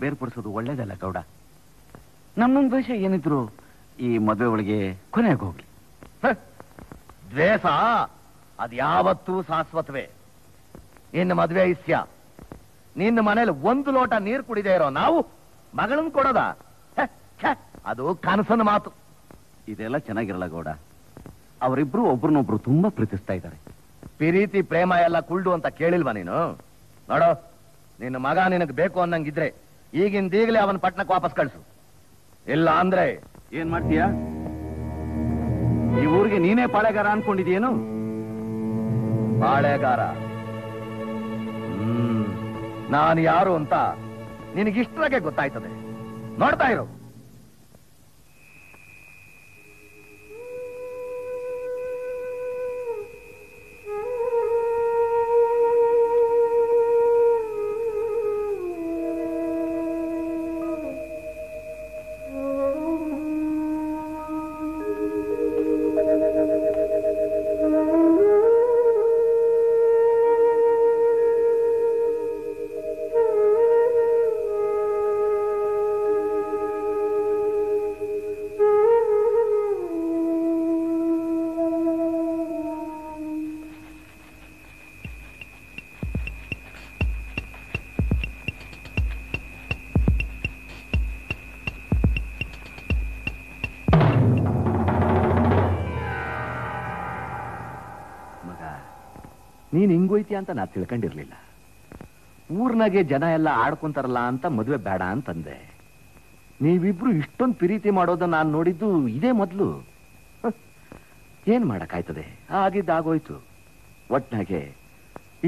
ಬೇರ್ಪಡಿಸೋದು ಒಳ್ಳೇದಲ್ಲ ಗೌಡ ನಮ್ಮೊಂದು ದ್ವೇಷ ಏನಿದ್ರು ಈ ಮದುವೆ ಒಳಗೆ ಕೊನೆಗೆ ಹೋಗ್ಲಿ ದ್ವೇಷ ಅದ್ಯಾವತ್ತೂ ಶಾಶ್ವತವೇ ಇನ್ನು ಮದುವೆ ಇಸ್ಯ ನಿನ್ನ ಮನೇಲಿ ಒಂದು ಲೋಟ ನೀರು ಕುಡಿದೇ ಇರೋ ನಾವು ಮಗಳನ್ನು ಕೊಡೋದ ಅದು ಕನಸನ ಮಾತು ಇದೆಲ್ಲ ಚೆನ್ನಾಗಿರಲ್ಲ ಗೌಡ ಅವರಿಬ್ರು ಒಬ್ರನ್ನೊಬ್ರು ತುಂಬಾ ಪ್ರೀತಿಸ್ತಾ ಇದ್ದಾರೆ ಪ್ರೀತಿ ಪ್ರೇಮ ಎಲ್ಲ ಕುಳ್ಳು ಅಂತ ಕೇಳಿಲ್ವಾ ನೀನು ನೋಡೋ ನಿನ್ನ ಮಗ ನಿನಗೆ ಬೇಕು ಅನ್ನಂಗಿದ್ರೆ ಈಗಿಂದೀಗಲೇ ಅವನ ಪಟ್ಟಣಕ್ಕೆ ವಾಪಸ್ ಕಳಿಸು ಇಲ್ಲ ಅಂದ್ರೆ ಏನ್ ಮಾಡ್ತೀಯ ಈ ಊರಿಗೆ ನೀನೇ ಪಾಳೆಗಾರ ಅನ್ಕೊಂಡಿದ್ಯೇನು ಪಾಳೆಗಾರ ನಾನು ಯಾರು ಅಂತ ನಿನಗಿಷ್ಟರಾಗೆ ಗೊತ್ತಾಯ್ತದೆ ನೋಡ್ತಾ ಇರೋ ನೀನ್ ಹಿಂಗೋಯ್ತೀಯ ಅಂತ ನಾ ತಿಳ್ಕೊಂಡಿರ್ಲಿಲ್ಲ ಊರ್ನಾಗೆ ಜನ ಎಲ್ಲ ಆಡ್ಕೊಂತಾರಲ್ಲ ಅಂತ ಮದುವೆ ಬೇಡ ಅಂತಂದೆ ನೀವಿಬ್ರು ಇಷ್ಟೊಂದು ಪ್ರೀತಿ ಮಾಡೋದನ್ನ ನಾನು ನೋಡಿದ್ದು ಇದೇ ಮೊದಲು ಏನ್ ಮಾಡಕ್ಕಾಯ್ತದೆ ಆಗಿದ್ದಾಗೋಯ್ತು ಒಟ್ನಾಗೆ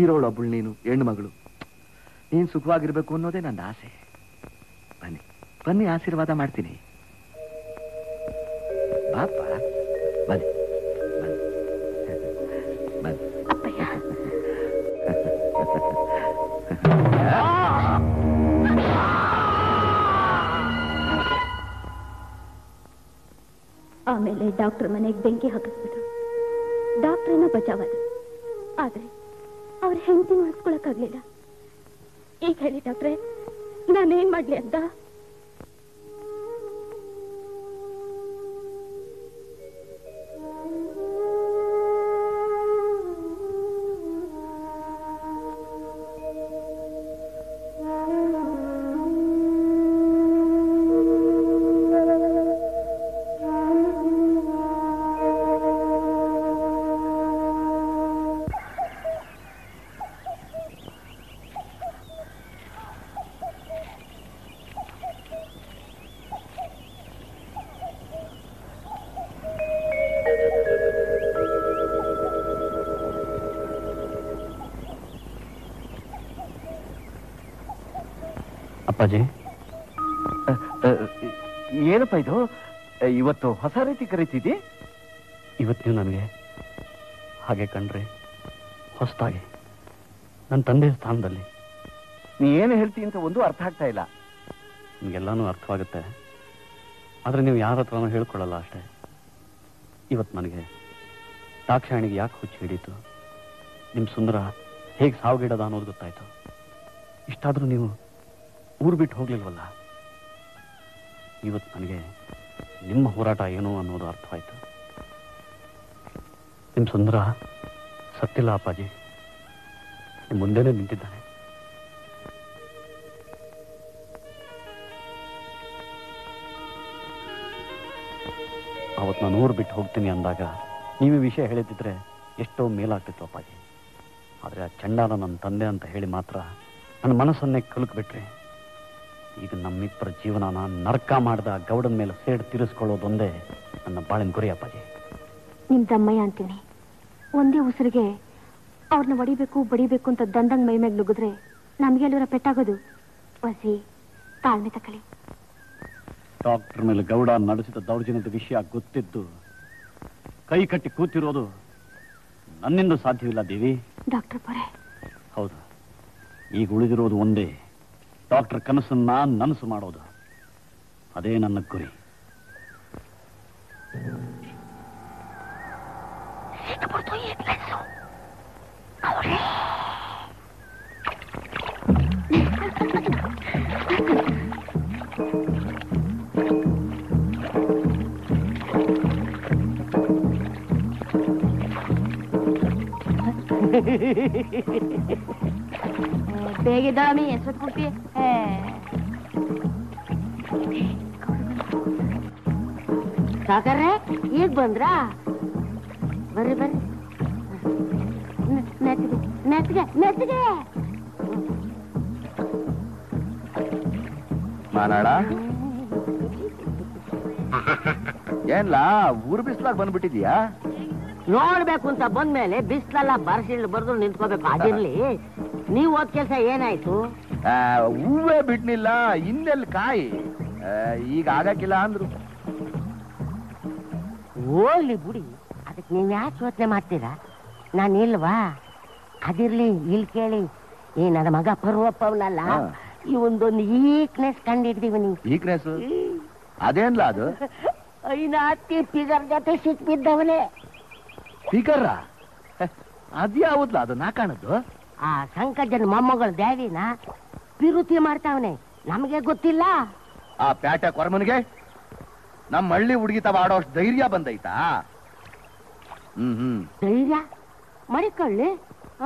ಈರೋಳೊಬ್ಬಳು ನೀನು ಹೆಣ್ಮಗಳು ನೀನ್ ಸುಖವಾಗಿರ್ಬೇಕು ಅನ್ನೋದೇ ನನ್ನ ಆಸೆ ಬನ್ನಿ ಬನ್ನಿ ಆಶೀರ್ವಾದ ಮಾಡ್ತೀನಿ ಪಾಪ ಬನ್ನಿ ಆಮೇಲೆ ಡಾಕ್ಟರ್ ಮನೆಗೆ ಬೆಂಕಿ ಹಾಕಿಸ್ಬಿಟ್ರು ಡಾಕ್ಟ್ರನ್ನ ಬಚಾವಾದ ಆದ್ರೆ ಅವ್ರ ಹೆಂಡತಿ ಉಳಿಸ್ಕೊಳಕ್ಕಾಗ್ಲಿಲ್ಲ ಈಗ ಹೇಳಿ ಡಾಕ್ಟ್ರೆ ನಾನೇನ್ ಮಾಡ್ಲಿ ಅಂತ ಅಪ್ಪಾಜಿ ಏನಪ್ಪ ಇದು ಇವತ್ತು ಹೊಸ ರೀತಿ ಕರೀತಿದ್ದಿ ಇವತ್ತು ನೀವು ನನಗೆ ಹಾಗೆ ಕಂಡ್ರೆ ಹೊಸದಾಗಿ ನನ್ನ ತಂದೆ ಸ್ಥಾನದಲ್ಲಿ ನೀ ಏನು ಹೇಳ್ತೀನಿ ಅಂತ ಒಂದು ಅರ್ಥ ಆಗ್ತಾ ಇಲ್ಲ ನಿಮಗೆಲ್ಲಾನು ಅರ್ಥವಾಗುತ್ತೆ ಆದರೆ ನೀವು ಯಾರ ಹತ್ರನೂ ಹೇಳ್ಕೊಳ್ಳಲ್ಲ ಅಷ್ಟೇ ಇವತ್ತು ನನಗೆ ದಾಕ್ಷಾಯಣಿಗೆ ಯಾಕೆ ಹುಚ್ಚು ಹಿಡಿಯಿತು ನಿಮ್ಮ ಸುಂದರ ಹೇಗೆ ಸಾವಗಿಡದ ಅನ್ನೋದು ಗೊತ್ತಾಯ್ತು ಇಷ್ಟಾದರೂ ನೀವು ಊರು ಬಿಟ್ಟು ಹೋಗಲಿಲ್ವಲ್ಲ ಇವತ್ತು ನನಗೆ ನಿಮ್ಮ ಹೋರಾಟ ಏನು ಅನ್ನೋದು ಅರ್ಥವಾಯಿತು ನಿಮ್ಮ ಸುಂದರ ಸತ್ತಿಲ್ಲ ಅಪ್ಪಾಜಿ ನಿಮ್ಮ ಮುಂದೆನೇ ನಿಂತಿದ್ದಾನೆ ಅವತ್ತು ನಾನು ಊರು ಬಿಟ್ಟು ಹೋಗ್ತೀನಿ ಅಂದಾಗ ನೀವು ವಿಷಯ ಹೇಳಿದ್ರೆ ಎಷ್ಟೋ ಮೇಲಾಗ್ತಿತ್ತು ಅಪ್ಪಾಜಿ ಆದರೆ ಆ ಚಂಡಾಲ ನನ್ನ ತಂದೆ ಅಂತ ಹೇಳಿ ಮಾತ್ರ ನನ್ನ ಮನಸ್ಸನ್ನೇ ಕಲುಕ್ಬಿಟ್ರಿ ಈಗ ನಮ್ಮಿಬ್ಬರ ಜೀವನನ ನರಕ ಮಾಡಿದ ಗೌಡನ ಮೇಲೆ ಸೇಡ್ ತೀರಿಸ್ಕೊಳ್ಳೋದೊಂದೇ ನನ್ನ ಬಾಳಿನ ಗುರಿ ಅಪ್ಪಾಜಿ ನಿಮ್ಮ ತಮ್ಮಯ್ಯ ಅಂತೀನಿ ಒಂದೇ ಉಸಿರಿಗೆ ಅವ್ರನ್ನ ಹೊಡಿಬೇಕು ಬಡಿಬೇಕು ಅಂತ ದಂದಂಗೆ ಮೈ ಮೇಲೆ ನುಗ್ಗಿದ್ರೆ ನಮಗೆಲ್ಲರ ಪೆಟ್ಟಾಗೋದು ವಸಿ ತಾಳ್ಮೆ ತಕೊಳ್ಳಿ ಡಾಕ್ಟರ್ ಮೇಲೆ ಗೌಡ ನಡೆಸಿದ ದೌರ್ಜನ್ಯದ ವಿಷಯ ಗೊತ್ತಿದ್ದು ಕೈ ಕಟ್ಟಿ ಕೂತಿರೋದು ನನ್ನಿಂದ ಸಾಧ್ಯವಿಲ್ಲ ದೇವಿ ಡಾಕ್ಟರ್ ಪೊರೆ ಹೌದು ಈಗ ಉಳಿದಿರೋದು ಒಂದೇ ಡಾಕ್ಟರ್ ಕನಸನ್ನ ನನಸು ಮಾಡೋದು ಅದೇ ನನ್ನ ಗುರಿ ಬೇಗ ದಾಮಿ ಎಸತ್ ಕೊಡ್ತಿ ಸಾಕರ್ರೆ ಈಗ ಬಂದ್ರ ಬರ್ರಿ ಬರ್ರಿ ನೆತ್ತಿಗೆ ನೆತ್ತಿಗೆ ನೆತ್ತಿಗೆ ಮಾನಾಡ ಏನ್ಲಾ ಊರು ಬಿಸ್ಲಾಗ ಬಂದ್ಬಿಟ್ಟಿದ್ಯಾ ನೋಡ್ಬೇಕು ಅಂತ ಬಂದ್ಮೇಲೆ ಬಿಸ್ಲೆಲ್ಲ ಬರ್ಸಿಲ್ ಬರ್ದು ನಿಂತ್ಕೋಬೇಕು ಅದಿರ್ಲಿ ನೀವ್ ಓದ್ ಕೆಲ್ಸ ಏನಾಯ್ತು ಹೂವೇ ಬಿಡ್ನಿಲ್ಲ ಇನ್ನೆಲ್ ಕಾಯಿ ಈಗ ಆಗಕ್ಕಿಲ್ಲ ಅಂದ್ರು ಹೋಗ್ಲಿ ಬಿಡಿ ಅದಕ್ಕೆ ನೀವ್ ಯಾಕೆ ಯೋಚನೆ ಮಾಡ್ತೀರಾ ನಾನು ಇಲ್ವಾ ಅದಿರ್ಲಿ ಇಲ್ಲಿ ಕೇಳಿ ಏ ನನ್ನ ಮಗ ಪರ್ವಪ್ಪ ಅವನಲ್ಲ ಈ ಒಂದೊಂದು ಈಕ್ನೆಸ್ ಕಂಡು ಹಿಡ್ದೀವಿ ನೀವು ಅದೇನ್ಲ ಅದು ಐನಾತಿ ಪಿಗರ್ ಜೊತೆ ಸಿಕ್ ಬಿದ್ದವನೇ ಸ್ಪೀಕರ್ ಅದ್ಯಾವುದ್ಲ ಅದು ನಾ ಕಾಣದ್ದು ಆ ಸಂಕಜನ ಮೊಮ್ಮಗಳು ದೇವಿನ ಪಿರುತಿ ಮಾಡ್ತಾವನೆ ನಮಗೆ ಗೊತ್ತಿಲ್ಲ ಆ ಪ್ಯಾಟ ಕೊರಮನ್ಗೆ ನಮ್ಮ ಹಳ್ಳಿ ಹುಡುಗಿ ತವ ಆಡೋಷ್ಟು ಧೈರ್ಯ ಬಂದೈತಾ ಧೈರ್ಯ ಮಡಿಕೊಳ್ಳಿ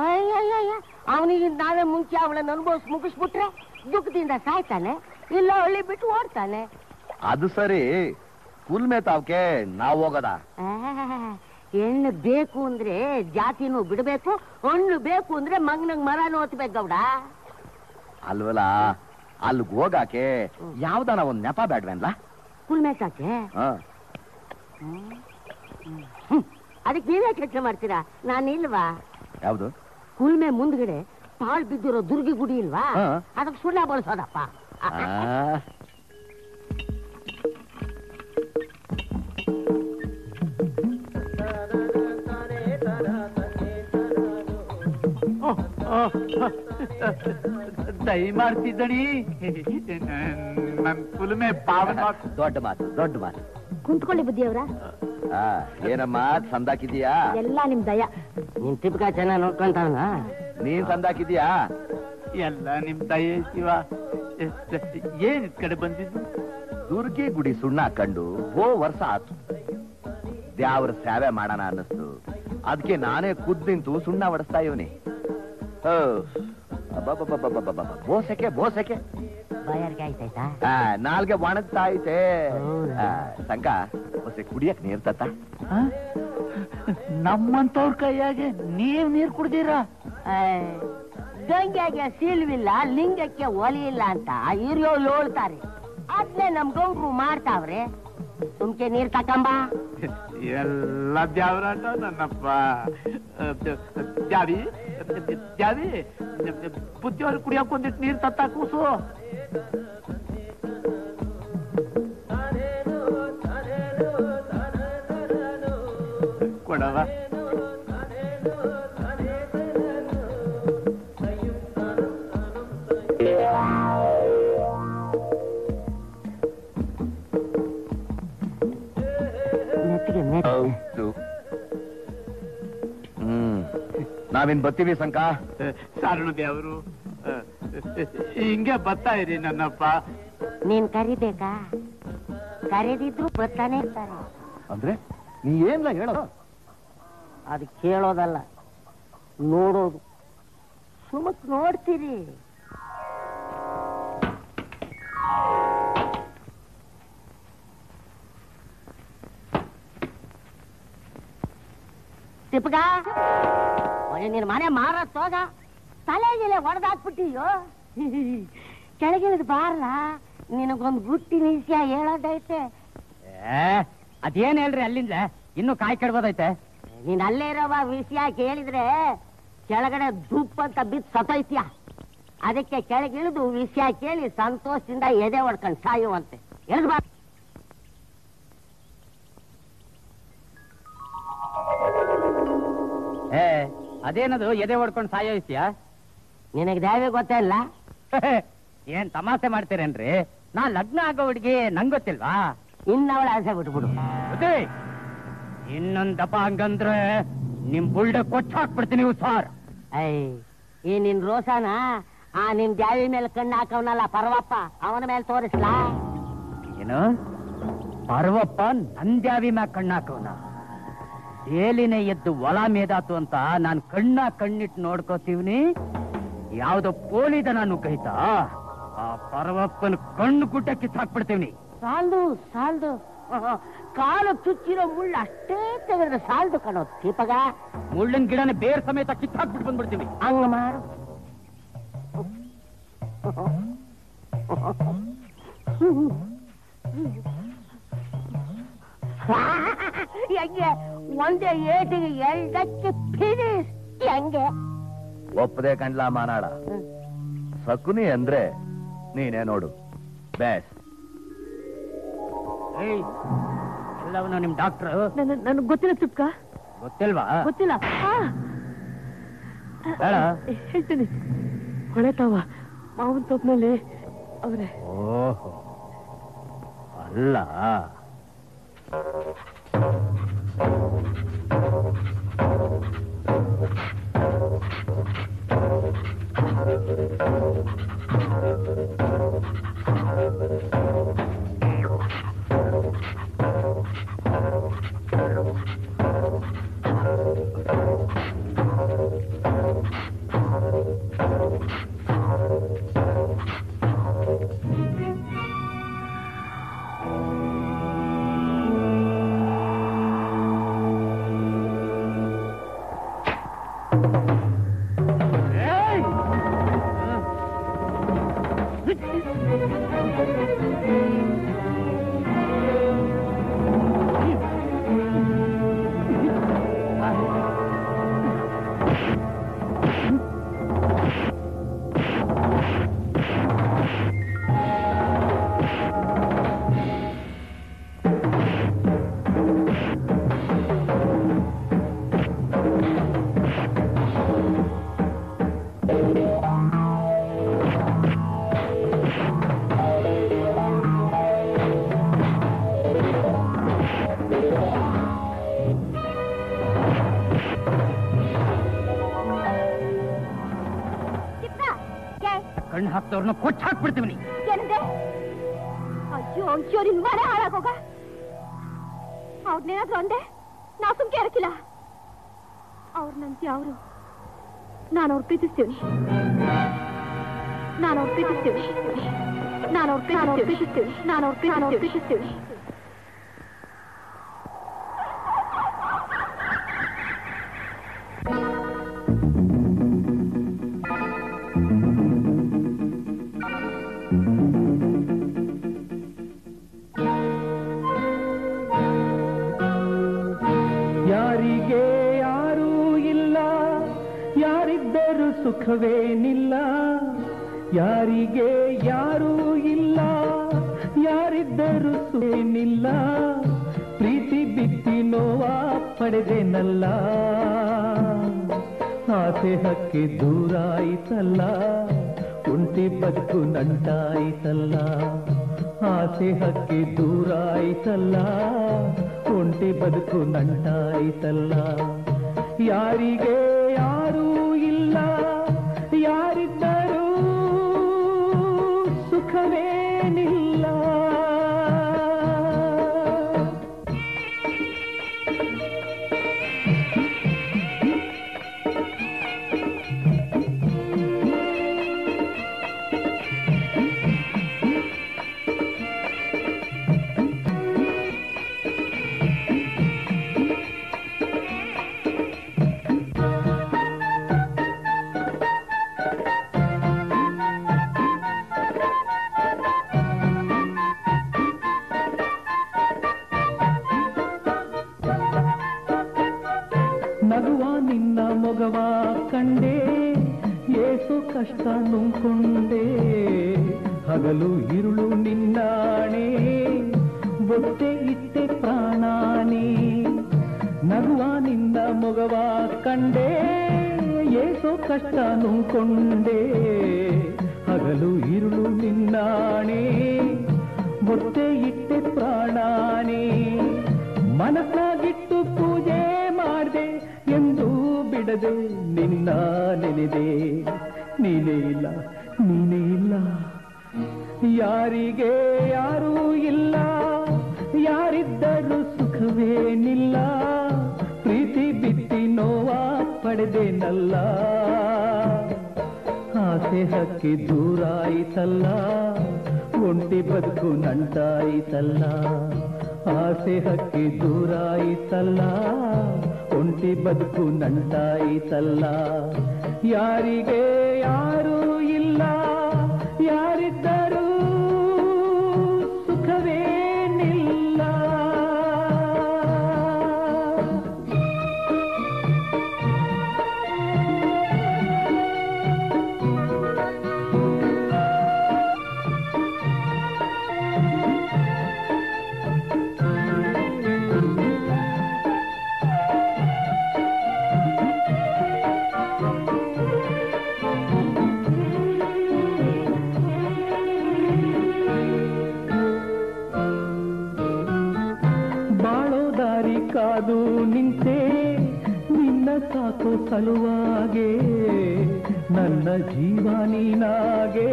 ಅಯ್ಯಯ್ಯ ಅವನಿಗೆ ನಾವೇ ಮುಂಚೆ ಅವಳನ್ನ ಅನುಭವಿಸಿ ಮುಗಿಸ್ಬಿಟ್ರೆ ದುಃಖದಿಂದ ಸಾಯ್ತಾನೆ ಇಲ್ಲ ಹಳ್ಳಿ ಬಿಟ್ಟು ಓಡ್ತಾನೆ ಅದು ಸರಿ ಕುಲ್ಮೆ ತಾವ್ಕೆ ನಾವು ಹೋಗದ ಹೆಣ್ಣು ಬೇಕು ಅಂದ್ರೆ ಜಾತಿನೂ ಬಿಡಬೇಕು ಹಣ್ಣು ಬೇಕು ಅಂದ್ರೆ ಮಂಗನಂಗ್ ಮರನೂ ಓದ್ಬೇಕು ಗೌಡ ಅಲ್ವಲ್ಲ ಅಲ್ಗ ಹೋಗಾಕೆ ಯಾವ್ದಾನ ಒಂದ್ ನೆಪ ಬೇಡ್ವೆನ್ಲ ಕುಲ್ಮೇಕಾಕೆ ಅದಕ್ಕೆ ನೀವೇ ಕೆಲಸ ಮಾಡ್ತೀರಾ ನಾನು ಇಲ್ವಾ ಯಾವ್ದು ಕುಲ್ಮೆ ಮುಂದ್ಗಡೆ ಪಾಳ್ ಬಿದ್ದಿರೋ ದುರ್ಗಿ ಗುಡಿ ಇಲ್ವಾ ಅದಕ್ಕೆ ಸುಳ್ಳ ಬಳಸೋದಪ್ಪ ದಯಮಾಡ್ತಿದ್ದಣಿ ನನ್ ಕುಲುಮೆ ಪಾವನ ದೊಡ್ಡ ಮಾತು ದೊಡ್ಡ ಮಾತು ಕುಂತ್ಕೊಳ್ಳಿ ಬುದ್ಧಿಯವ್ರ ಏನಮ್ಮ ಸಂದಾಕಿದೀಯಾ ಎಲ್ಲ ನಿಮ್ ದಯ ನಿನ್ ತಿಪ್ಕ ಚೆನ್ನಾಗಿ ನೋಡ್ಕೊಂತವನ ನೀನ್ ಸಂದಾಕಿದೀಯಾ ಎಲ್ಲ ನಿಮ್ ದಯ ಶಿವ ಏನ್ ಇದ್ ಕಡೆ ಬಂದಿದ್ದು ದುರ್ಗೆ ಗುಡಿ ಸುಣ್ಣ ಕಂಡು ಹೋ ವರ್ಷ ಆತು ದ್ಯಾವ್ರ ಸೇವೆ ಮಾಡೋಣ ಅನ್ನಿಸ್ತು ಅದಕ್ಕೆ ನಾನೇ ಖುದ್ದು ನಿಂತು ಸುಣ್ಣ ಹೊಡೆಸ್ತಾ ಇವನಿ ಬೋಸಕ್ಕೆ ಬೋಸಕ್ಕೆ ನಾಲ್ಗೆ ಒಣಗ್ತಾ ಐತೆ ಸಂಕ ಹೊಸ ಕುಡಿಯಕ್ ನೀರ್ ತತ್ತ ನಮ್ಮಂತವ್ರ ಕೈಯಾಗೆ ನೀವ್ ನೀರ್ ಕುಡ್ದಿರಾ ಗಂಗೆಗೆ ಸೀಲ್ವಿಲ್ಲ ಲಿಂಗಕ್ಕೆ ಒಲಿಯಿಲ್ಲ ಅಂತ ಇರೋ ಲೋಳ್ತಾರೆ ಅದ್ನೇ ನಮ್ ಗೌರು ಮಾಡ್ತಾವ್ರೆ ಸುಮ್ಕೆ ನೀರ್ ತಕಂಬ ಎಲ್ಲ ದ್ಯಾವರಾಟ ನನ್ನಪ್ಪ. ದ್ಯಾವಿ ದ್ಯಾವಿ ಬುದ್ಧಿಯವ್ರಿಗೆ ಕುಡಿಯೋಕೆ ಒಂದಿಟ್ಟು ನೀರು ತತ್ತ ಕೂಸು. ಕೊಡವ ನಾವಿನ್ ಬರ್ತೀವಿ ಸಂಕ. ಸಾರಣ ದೇವರು ಹಿಂಗೆ ಬರ್ತಾ ಇರಿ ನನ್ನಪ್ಪ. ನೀನ್ ಕರಿಬೇಕಾ? ಕರೆದಿದ್ರು ಬರ್ತಾನೆ ಇರ್ತಾರೆ. ಅಂದ್ರೆ ನೀ ಏನ್ಲ ಹೇಳೋದು? ಅದು ಕೇಳೋದಲ್ಲ, ನೋಡೋದು. ಸುಮಕ್ ನೋಡ್ತೀರಿ. ತಿಪ್ಪಗ ನೀನ್ ಮನೆ ಮಾರ ತೋಗ ತಲೆಗೆಲೆ ಹೊಡೆದಾಕ್ಬಿಟ್ಟಿಯೋ. ಕೆಳಗಿಳಿದ್ ಬಾರಲ್ಲ, ನಿನಗೊಂದು ಗುಟ್ಟಿ ನಿಶ್ಯ ಹೇಳೋದೈತೆ. ಅದೇನ್ ಹೇಳ್ರಿ, ಅಲ್ಲಿಂದ ಇನ್ನು ಕಾಯಿ ಕೆಡಬೋದೈತೆ. ನೀನ್ ಅಲ್ಲೇ ಇರೋ ವಿಷಯ ಕೇಳಿದ್ರೆ ಕೆಳಗಡೆ ಧೂಪ್ ಅಂತ ಬಿದ್ದು ಸತೋಯ್ತೀಯ. ಅದಕ್ಕೆ ಕೆಳಗಿಳಿದು ವಿಷಯ ಕೇಳಿ ಸಂತೋಷದಿಂದ ಎದೆ ಹೊಡ್ಕೊಂಡು ಸಾಯುವಂತೆ ಹೇಳಿದ್ ಬಾ. ಅದೇನದು ಎದೆ ಹೊಡ್ಕೊಂಡು ಸಾಯೋ ವಿಷಯ? ನಿನಗೆ ದಾವೆ ಗೊತ್ತೇ ಇಲ್ಲ? ಏನ್ ತಮಾಷೆ ಮಾಡ್ತೀರೇನ್ರಿ? ನಾ ಲಗ್ನ ಆಗೋ ಹುಡುಗಿ ನಂಗೆ ಗೊತ್ತಿಲ್ವಾ? ಇನ್ನವಳ ಆಸೆ ಬಿಟ್ಬಿಡು. ಇನ್ನೊಂದಪ್ಪ ಹಂಗಂದ್ರೆ ನಿಮ್ ಬುಲ್ಡ ಕೊಟ್ಟು ಹಾಕ್ಬಿಡ್ತೀನಿ ಸಾರ್. ಏ ನಿನ್ ರೋಸಾನ ಆ ನಿಮ್ ದ್ಯಾವಿ ಮೇಲೆ ಕಣ್ಣು ಹಾಕವನಲ್ಲ ಪರ್ವಪ್ಪ, ಅವನ ಮೇಲೆ ತೋರಿಸ್ಲಾ? ಏನು ಪರ್ವಪ್ಪ ನನ್ ದ್ಯಾವಿ ಮ್ಯಾಗ ಕಣ್ಣು ಹಾಕವನ? ಏಲಿನೇ ಎದ್ದು ಒಳ ಮೇದಾತು ಅಂತ ನಾನ್ ಕಣ್ಣಿಟ್ಟು ನೋಡ್ಕೋತೀವ್ನಿ. ಯಾವ್ದೋ ಪೋಲಿದ ನಾನು ಕೈತಾ ಆ ಪರ್ವಪ್ಪನ ಕಣ್ಣು ಗುಡ್ಡ ಕಿತ್ತಾಕ್ಬಿಡ್ತೀವ್ನಿ. ಸಾಲ್ದು ಕಾಲು ಚುಚ್ಚಿರೋ ಮುಳ್ಳು ಅಷ್ಟೇ ತೆಗೆದ್ರೆ ಸಾಲ್ದು ಕಣೋ ದೀಪಗ. ಮುಳ್ಳಿನ ಗಿಡನ ಬೇರ್ ಸಮೇತ ಕಿತ್ತಾಕ್ಬಿಟ್ಟು ಬಂದ್ಬಿಡ್ತೀವಿ. ಹಂಗ ಮಾಡು. ಹೆಂಗೆ ಒಂದೇ ಏಟಿಗೆ ಎರಡಕ್ಕೆ ಫಿನಿಶ್? ಹೆಂಗೆ ಒಪ್ಪದೆ ಕಂಡ್ಲಾ ಮಾನಾಳ. ಸಕುನಿ ಅಂದ್ರೆ ನೀನೇ ನೋಡು. ಬ್ಯಾಸ್. ಎಲ್ಲವನು ನಿಮ್ ಡಾಕ್ಟ್ರು? ನನಗ್ ಗೊತ್ತಿಲ್ಲ ತಿಪ್ಕ. ಗೊತ್ತಿಲ್ವಾ? ಗೊತ್ತಿಲ್ಲ. ಹೇಳ್ತೀನಿ. ಹೊಳೆತಾವ ಮಾವನ್ ತೋಪ್ನಲ್ಲಿ ಅವ್ರೆ. ಓಹೋ ಅಲ್ಲ, ಅವ್ರನ್ನ ಕೊಚ್ಚ ಹಾಕ್ಬಿಡ್ತೀವಿ. ಅಯ್ಯೋ ಅಯ್ಯೋ, ನಿನ್ ಮನೆ ಹಾಳಾಗೋಗ. ಅವ್ರನ್ನೇನಾದ್ರು ಅಂದೆ ನಾ ಸುಮ್ಕೆ ಇರಕಿಲ್ಲ. ಅವ್ರನ್ನಂತೆ ಅವರು ನಾನು ಅವ್ರು ಪ್ರೀತಿಸ್ತೀವಿ. ಯಾರಿಗೆ ಯಾರೂ ಇಲ್ಲ, ಯಾರಿದ್ದರೂ ಸುಖವೇನಿಲ್ಲ, ಯಾರಿಗೆ ಯಾರೂ ಇಲ್ಲ, ಯಾರಿದ್ದರೂ ಸುಖವೇನಿಲ್ಲ. ಪ್ರೀತಿ ಬಿತ್ತಿ ನೋವ ಪಡೆದೇನಲ್ಲ, ಆಸೆ ಹಕ್ಕಿ ದೂರಾಯಿತಲ್ಲ, ಕುಂಟಿ ಬದುಕು ನಂಟಾಯಿತಲ್ಲ. ಆಸೆ ಹಕ್ಕಿ ದೂರಾಯಿತಲ್ಲ, ಒಂಟಿ ಬದುಕು ನಂಟಾಯಿತಲ್ಲ. ಯಾರಿಗೆ ಯಾರೂ ಇಲ್ಲ, ಯಾರಿದ್ದರೂ ಸುಖವೇನಿಲ್ಲ. ಕೊಂಡೆ ಹಗಲು ಇರುಳು ನಿನ್ನಾಣೆ, ಬೊಟ್ಟೆ ಇಟ್ಟೆ ಪ್ರಾಣಾನೇ. ನಗುವ ನಿನ್ನ ಮೊಗವ ಕಂಡೆ, ಏಸೋ ಕಷ್ಟ ನುಂಕೊಂಡೆ, ಹಗಲು ಇರುಳು ನಿನ್ನಾಣೆ, ಬೊಟ್ಟೆ ಇಟ್ಟೆ ಪ್ರಾಣಾನೇ. ಮನಸ್ಸಾಗಿಟ್ಟು ಪೂಜೆ ಮಾಡಿದೆ, ಎಂದೂ ಬಿಡದೆ ನಿನ್ನ ನೆನೆದೆ. ನೀನೇ ಇಲ್ಲ, ನೀನೇ ಇಲ್ಲ, ಯಾರಿಗೆ ಯಾರೂ ಇಲ್ಲ, ಯಾರಿದ್ದರೂ ಸುಖವೇನಿಲ್ಲ. ಪ್ರೀತಿ ಬಿತ್ತಿ ನೋವ ಪಡೆದೇನಲ್ಲ, ಆಸೆ ಹಕ್ಕಿ ದೂರಾಯಿತಲ್ಲ, ಒಂಟಿ ಬದುಕು ನಂಟಾಯಿತಲ್ಲ. ಆಸೆ ಹಕ್ಕಿ ದೂರಾಯಿತಲ್ಲ, ಒಂಟಿ ಬದುಕು ನಂಟಾಯಿತಲ್ಲ. ಯಾರಿಗೆ ಯಾರೂ ಇಲ್ಲ, ಯಾರಿದ್ದರೂ ಸುಖವೇನಿಲ್ಲ. ಕಾದು ನಿಂತೆ ನಿನ್ನ ಸಾಕು ಸಲುವಾಗೆ, ನನ್ನ ಜೀವ ನೀನಾಗೆ,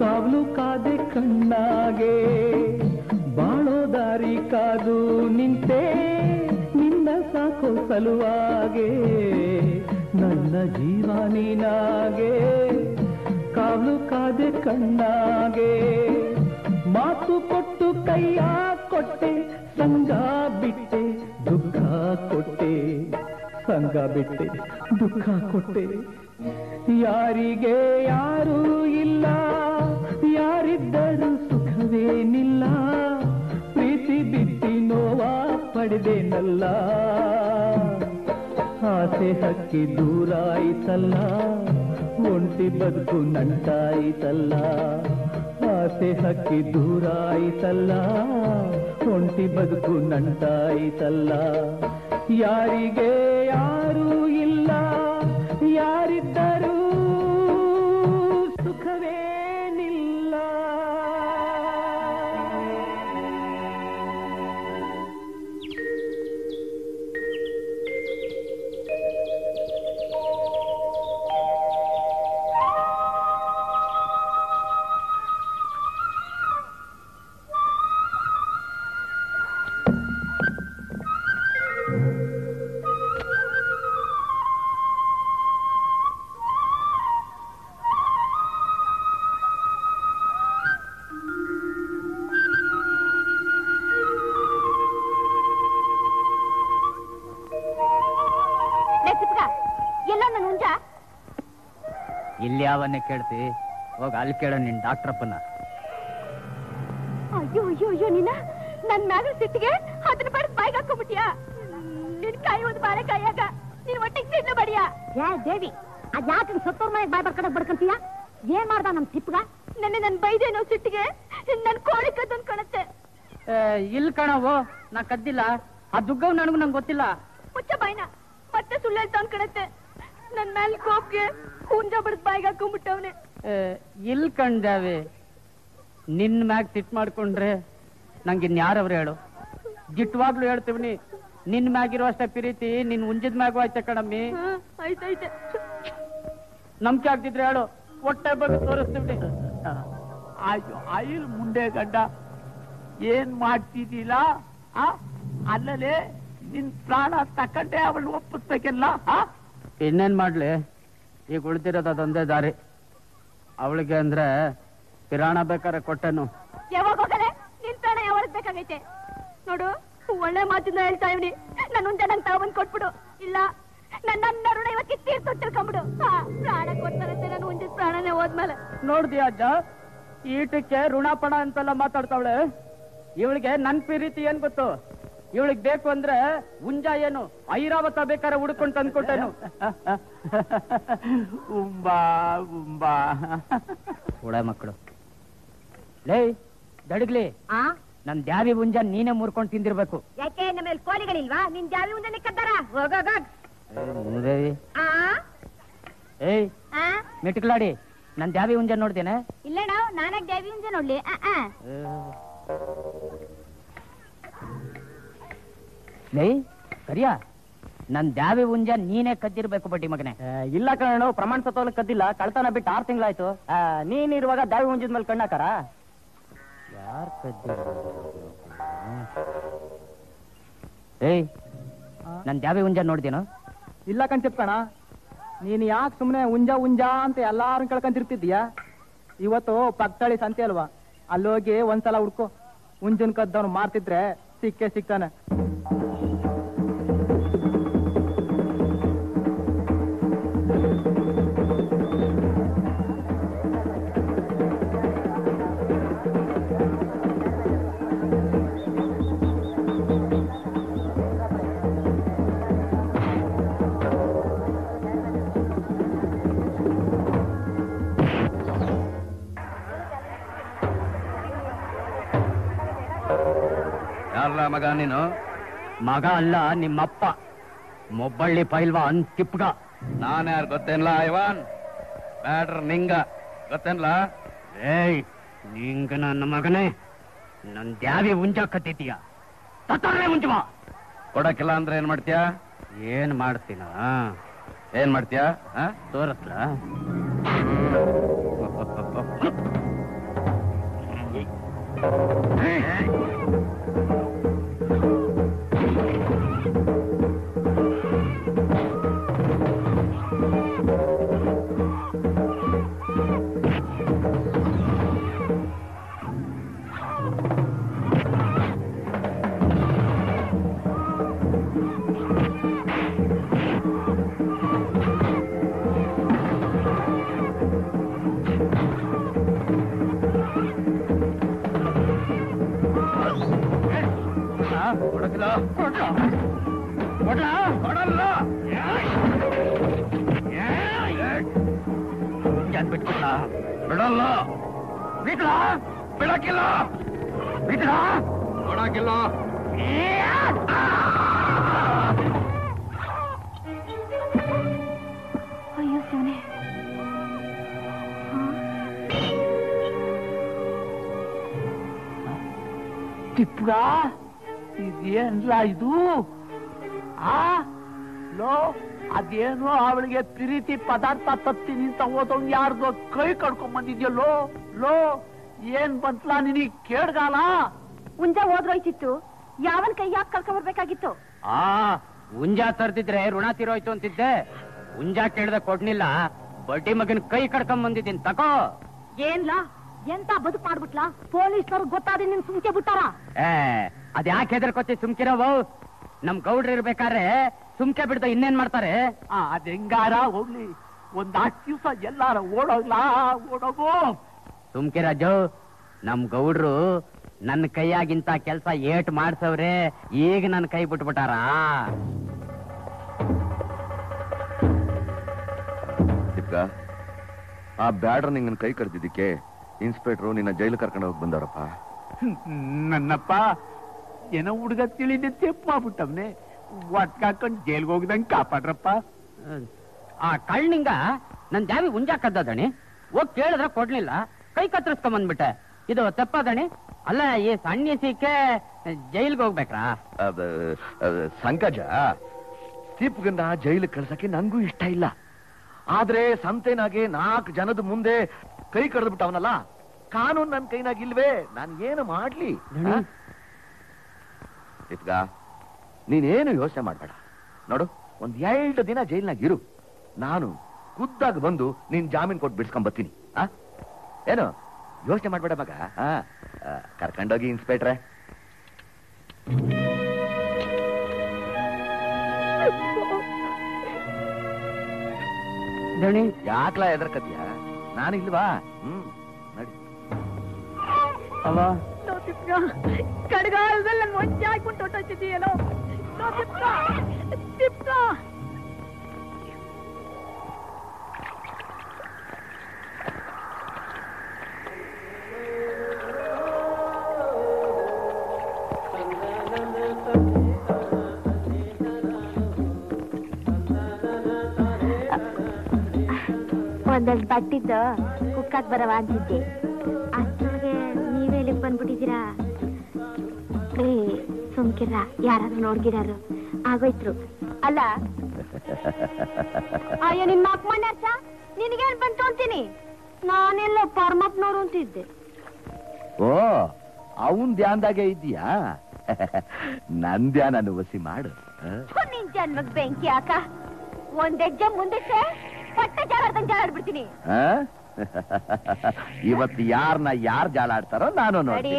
ಕಾವಲು ಕಾದೆ ಕಣ್ಣಾಗೆ. ಬಾಳೋ ದಾರಿ ಕಾದು ನಿಂತೆ ನಿನ್ನ ಸಾಕು ಸಲುವಾಗೆ, ನನ್ನ ಜೀವ ನೀನಾಗೆ, ಕಾವಲು ಕಾದೆ ಕಣ್ಣಾಗೆ. ಮಾತು ಕೊಟ್ಟು ಕೈಯ ಕೊಟ್ಟೆ, ಸಂಗ ಬಿಟ್ಟೆ ದುಃಖ ಕೊಟ್ಟೆ, ಸಂಗ ಬಿಟ್ಟೆ ದುಃಖ ಕೊಟ್ಟೆ. ಯಾರಿಗೆ ಯಾರೂ ಇಲ್ಲ, ಯಾರಿದ್ದರೂ ಸುಖವೇನಿಲ್ಲ. ಪ್ರೀತಿ ಬಿತ್ತಿ ನೋವ ಪಡೆದೇನಲ್ಲ, ಆಸೆ ಹಕ್ಕಿ ದೂರಾಯಿತಲ್ಲ, ಒಂಟಿ ಬದುಕು ನಂಟಾಯಿತಲ್ಲ. ಆಸೆ ಹಕ್ಕಿ ದೂರಾಯಿತಲ್ಲ, ಒಂಟಿ ಬದುಕು ನಂಟಾಯಿತಲ್ಲ. ಯಾರಿಗೆ ಯಾರೂ ಇಲ್ಲ, ಯಾರಿದ್ದರೂ ಸುಖವೇನಿಲ್ಲ. ಯಾವನ್ನೇ ಕೇಳ್ತಿ, ಹೋಗ ಅಲ್ಲಿ ಕೇಳೋ ನಿನ್ ಡಾಕ್ಟ್ರಪ್ಪನ. ಅಯ್ಯೋ ಅಯ್ಯೋ ಅಯ್ಯೋ, ನಿನ್ನ ನನ್ನ ಮ್ಯಾಲ ಸಿಟ್ಟಿಗೆ ಅದನ್ನ ಬರೆದು ಬಾಯಿಗೆ ಹಾಕೊಂಡ್ಬಿಟ್ಟಿಯಾ? ನಿನ್ न्यारवर गिट्वाग्लू हेळ्तीवि निन्न मैगिरो अष्टे प्रीति निन्न उंजिद मैगू आयते कणम्मी आयते नम्के आगदिद्रे हेळु ओट्टे बग्गे तोरिस्तीवि अय्यो आयिल मुंडे गड्ड एन माड्तिदील आ अल्लले निन्न प्राण तक्कंडे अवळु ओप्पिसबेकल्ल आ इन्नेनु माडले ई उळिदिरोददೊಂದೇ ದಾರಿ ಅವಳಿಗೆ ಅಂದ್ರೆ ಪಿರಾಣ ಬೇಕರೆ ಕೊಟ್ಟನು ಯಾವಾಗ ಹೋಗಲೇ ನಿನ್ನ ಪ್ರಾಣ ಯಾವಾಗ ಬೇಕಾಗೈತೆ ನೋಡು ಒಳ್ಳೆ ಮಾತಿನ ಹೇಳ್ತಾ ಇವ್ನಿ ನನ್ನುಂಜ ನನ್ನ ತಾವನ್ ಕೊಟ್ಬಿಡು ಇಲ್ಲ ನನ್ನನ್ನ ಋಣ ಇವತ್ತು ತೀರ್ತು ತಿಳ್ಕೊಂಬಿಡು ಪ್ರಾಣ ಕೊಡ್ತಾರಂತೆ ನಾನು ಒಂದಿನ ಪ್ರಾಣನೇ ಹೋದ್ಮೇಲೆ ನೋಡ್ದಿ ಅಜ್ಜ ಈಟಕ್ಕೆ ಋಣಪಣ ಅಂತೆಲ್ಲ ಮಾತಾಡ್ತಾವಳೆ ಇವಳಿಗೆ ನನ್ನ ಪ್ರೀತಿ ಏನು ಗೊತ್ತು ಇವಳಿಗೆ ಬೇಕು ಅಂದ್ರೆ ಉಂಜ ಏನು ಐರಾವತ ಬೇಕಾರೆ ಹುಡುಕೊಂಡು ತಂದ್ಕೊಟ್ಟೇನು ಉಂಬಾ ಉಂಬಾ ಒಳ್ಳೆ ಮಕ್ಕಳು ಲೇ ದಡಗ್ಲಿ ಆ नम जावी उंज नीने मुर्कोंड तिंदिरबेकु याके नम्मेल्ल कोलिगळिल्वा निन्न जावी उंजने कद्दार होग होग ए आ ए आ मेटिकलाडी नन जावी उंज नोड्देने इल्ल ना नानाक जावी उंज नोडले आ आ ले करिया नन जावी उंज नीने कद्दिरबेकु बड्डी मगने इल्ल कणो प्रमाण पत्रवन्न कद्दिल्ल कळतन बिट्टु 6 ತಿಂಗಳು ಆಯ್ತು ನೀನು ಇರುವಾಗ ಜಾವಿ ಉಂಜಿದ ಮೇಲೆ ಕಣ್ಣಾಕರಾ यार नन जावे उंजा नोड़देनो इल्ल कण नीन याके सुम्मने उंजा उंजा अंत एल्लारन्न कळ्कोंडिर्तिद्दीया इवत्तु पक्तळि संते अल्वा अल्लि होगि ओंद सल हुडको उंजन कद्दवनु मार्तिद्रे सिक्के सिक्ताने मग नीनु मग अल्ल निम्मप्प मोब्बळ्ळि पैलवान तिप्पग नान यार गोत्तेनला ऐवान बैटर निंग गोत्तेनला एय निंग नन्न मगने नन्न द्यावी उंजाकತ್ತಿದ್ದೀಯ ತತ್ತರೆ ಉಂಜವಾ ಕೊಡಕ್ಕಿಲ್ಲ ಅಂದ್ರೆ ಏನು ಮಾಡ್ತೀಯಾ ಏನು ಮಾಡ್ತೀನಾ ಏನು ಮಾಡ್ತೀಯಾ ಹ ತೋರತ್ಲಾ प्रीति पदार्थ तत्ति निंतु यारदो कई कड़को बंदिद्यो लो लो ऐन बंतला निनी केडगाल उंजा ओदरोयितित्तु यावन कई याक कळको बरबेकागित्तु आ उंजा तरदिद्रे ऋण ತೀರೋಯ್ತು ಅಂತಿದ್ದೆ ಉಂಜಾ ಕೇಳದ ಕೊಡ್ನಿಲ್ಲ ಬಡ್ಡಿ ಮಗನ ಕೈ ಕಡಕೊಂಡು ಬಂದಿದ್ದೀನಿ ತಕೋ ಏನ್ಲಾ ಎಂತ ಬದು ಮಾಡ್ಬಿಟ್ಲಾ ಪೊಲೀಸರು ಗೊತ್ತಾದಿ ನಿನ್ನ ಸುಮ್ಕೆ ಬಿಟ್ಟಾರಾ ಏ ಅದ ಯಾಕೆ ಹೆದರ್ಕೋತಿ ಸುಮ್ಕಿರವು ನಮ್ಮ ಗೌಡ್ರ ಇರಬೇಕಾದ್ರೆ ಸುಮ್ಕೆ ಬಿಡ್ದ ಇನ್ನೇನ್ ಮಾಡ್ತಾರೆ ಅದ್ ಹೆಂಗಾರ ಹೋಗ್ಲಿ ಒಂದ್ ಆಟ್ ದಿವಸ ಎಲ್ಲಾರ ಓಡೋಗ್ಲಾ ಓಡೋಗು ಸುಮ್ಕೆ ರಾಜು ನಮ್ ಗೌಡ್ರು ನನ್ನ ಕೈಯಾಗಿಂತ ಕೆಲಸ ಏಟ್ ಮಾಡ್ಸವ್ರೆ ಈಗ ನನ್ನ ಕೈ ಬಿಟ್ಬಿಟ್ಟಾರ आ बैड्र निंगन कई कर्दिदिके इन्स्पेक्टर निन्न जैल कर्कंड होगि बंदवरप्प नन्नप्प येनो हुडुग ತಿಳಿದೆ ತಪ್ಪು ಆಗ್ಬಿಟ್ಟವನೇ ಒಟ್ಕಾಕೊಂಡು ಜೈಲ್ಗೆ ಹೋಗದಂಗೆ ಕಾಪಾಡ್ರಪ್ಪ ಆ ಕಳ್ಳಿಂಗ ನನ್ನ ಜಾವಿ ಉಂಜಾಕದ್ದದಣಿ ಹೋಗಿ ಕೇಳಿದ್ರೆ ಕೊಡ್ಲಿಲ್ಲ ಕೈ ಕತ್ತರಿಸ್ಕೊಂಡು ಬಂದ್ಬಿಟ್ಟೆ ಇದು ತಪ್ಪದಣಿ ಅಲ್ಲ ಈ ಸಣ್ಣಿಸಿಕೆ ಜೈಲ್ಗೆ ಹೋಗ್ಬೇಕಾ ಅದು ಸಂಕಜ ದೀಪಗನ್ನ ಜೈಲಿಗೆ ಕಳ್ಸಕ್ಕೆ ನನಗೂ ಇಷ್ಟ ಇಲ್ಲ ಆದ್ರೆ ಸಂತೇನಾಗೆ 4 ಜನದ ಮುಂದೆ ಕೈ ಕಡ್ದು ಬಿಟ್ಟವನಲ್ಲ ಕಾನೂನು ನನ್ನ ಕೈನಾಗ ಇಲ್ವೇ ನಾನು ಏನು ಮಾಡ್ಲಿ ದೀಪಗ ನೀನೇನು ಯೋಚನೆ ಮಾಡಬೇಡ ನೋಡು ಒಂದು 2 ದಿನ ಜೈಲಿನಾಗ ಇರು ನಾನು ಖುದ್ದಾಗಿ ಬಂದು ನಿನ್ನ ಜಾಮೀನು ಕೊಟ್ಟು ಬಿಡಿಸ್ಕೊಂಡು ಬರ್ತೀನಿ ಏನು ಯೋಚನೆ ಮಾಡಬೇಡ ಮಗ ಕರ್ಕೊಂಡು ಹೋಗಿ ಇನ್ಸ್ಪೆಕ್ಟರ್ ಧಣಿ ಯಾಕಲಾ ಹೆದರ್ಕತ್ತೀಯ ನಾನು ಇಲ್ವಾ ನಡಿ ಅವ ಕಡಗಾಲದಲ್ಲಿ ನನ್ನ ಮೊಂಚೆ ಹಾಕಿಬಿಟ್ಟು ಹೊರಟಿದ್ದೀಯಲ್ಲ ತಿಪ್ಪ बटिद कुका बरवा अंतिदे अस्ट्रोगे नीवे इल्ली बंदबिटिदीरा ए सुमकिरा यारादरू नोडिदारो आगोयत्रु अल्ल आय निन्न अपमानर्च ನಿನಗೆ ಏನು ಬಂತು ಅಂತೀನಿ ನಾನೆಲ್ಲ ಪರಮಪ್ಪನವರು ಅಂತಿದ್ದೆ ಓ ಅವನ್ ಧ್ಯಾನದಾಗೆ ಇದ್ದೀಯಾ ನನ್ನ ಧ್ಯಾನನ ವಸಿ ಮಾಡು ನಿನ್ನ ಜನ್ಮಕ್ಕೆ ಬೆಂಕಿ ಹಾಕ ಒಂದ್ ಹೆಜ್ಜೆ ಮುಂದಕ್ಕೆ ಜಾಲಾಡ್ತಾರೋ ನಾನು ನೋಡಿ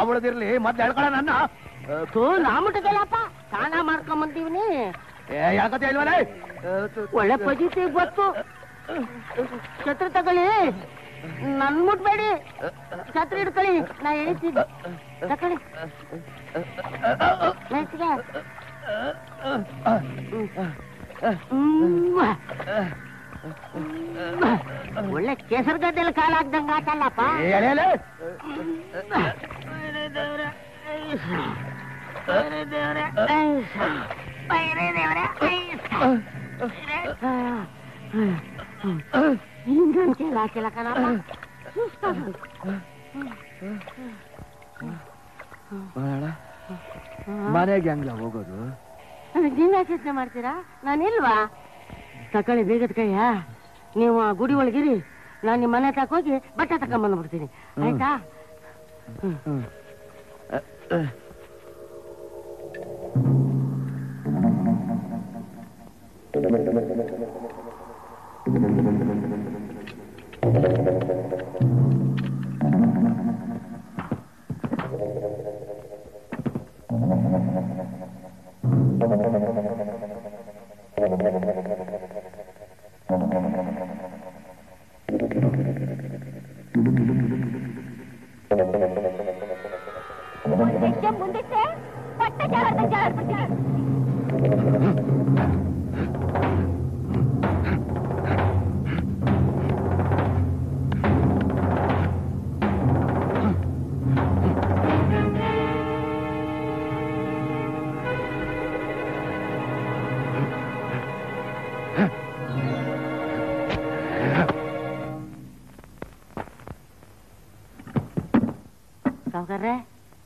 ಅವಳದಿರ್ಲಿ ಮತ್ತೆ ಹೇಳ್ಕೊಳ ನನ್ನ ನಾಮುಟದಲ್ಲಪ್ಪ ಸ್ನಾನ ಮಾಡ್ಕೊಂಬಂದೀವಿ ಯಾಕತ್ತೆ ಇಲ್ವಲ್ಲ ಒಳ್ಳೆ ಪಜಿತಿ ಗೊತ್ತು ಛತ್ರ ತಗೊಳ್ಳಿ ನನ್ ಮುಟ್ಬೇಡಿ ಛತ್ರ ಹಿಡ್ಕೊಳ್ಳಿ ನಾ ಎಳಿತೀನಿ ತಗೊಳ್ಳಿ ಒಳ್ಳೆ ಕೇಸರ್ ಗದ್ದೆಲ್ಲ ಕಾಲ ಹಾಕ್ದಂಗ ಆತಲ್ಲಪ್ಪ ಮನೆಗೆ ಹೆಂಗ್ಲ ಹೋಗೋದು ನೀವೇ ಚಿಂತೆ ಮಾಡ್ತೀರಾ ನಾನಿಲ್ವಾ ತಕೊಳ್ಳಿ ಬೇಗದ ಕೈಯಾ ನೀವು ಆ ಗುಡಿ ಒಳಗಿರಿ ನಾನು ನಿಮ್ಮ ಮನೆ ತಕ್ಕ ಹೋಗಿ ಬಟ್ಟೆ ತಕೊಂಡ್ಬಂದ್ಬಿಡ್ತೀನಿ ಆಯ್ತಾ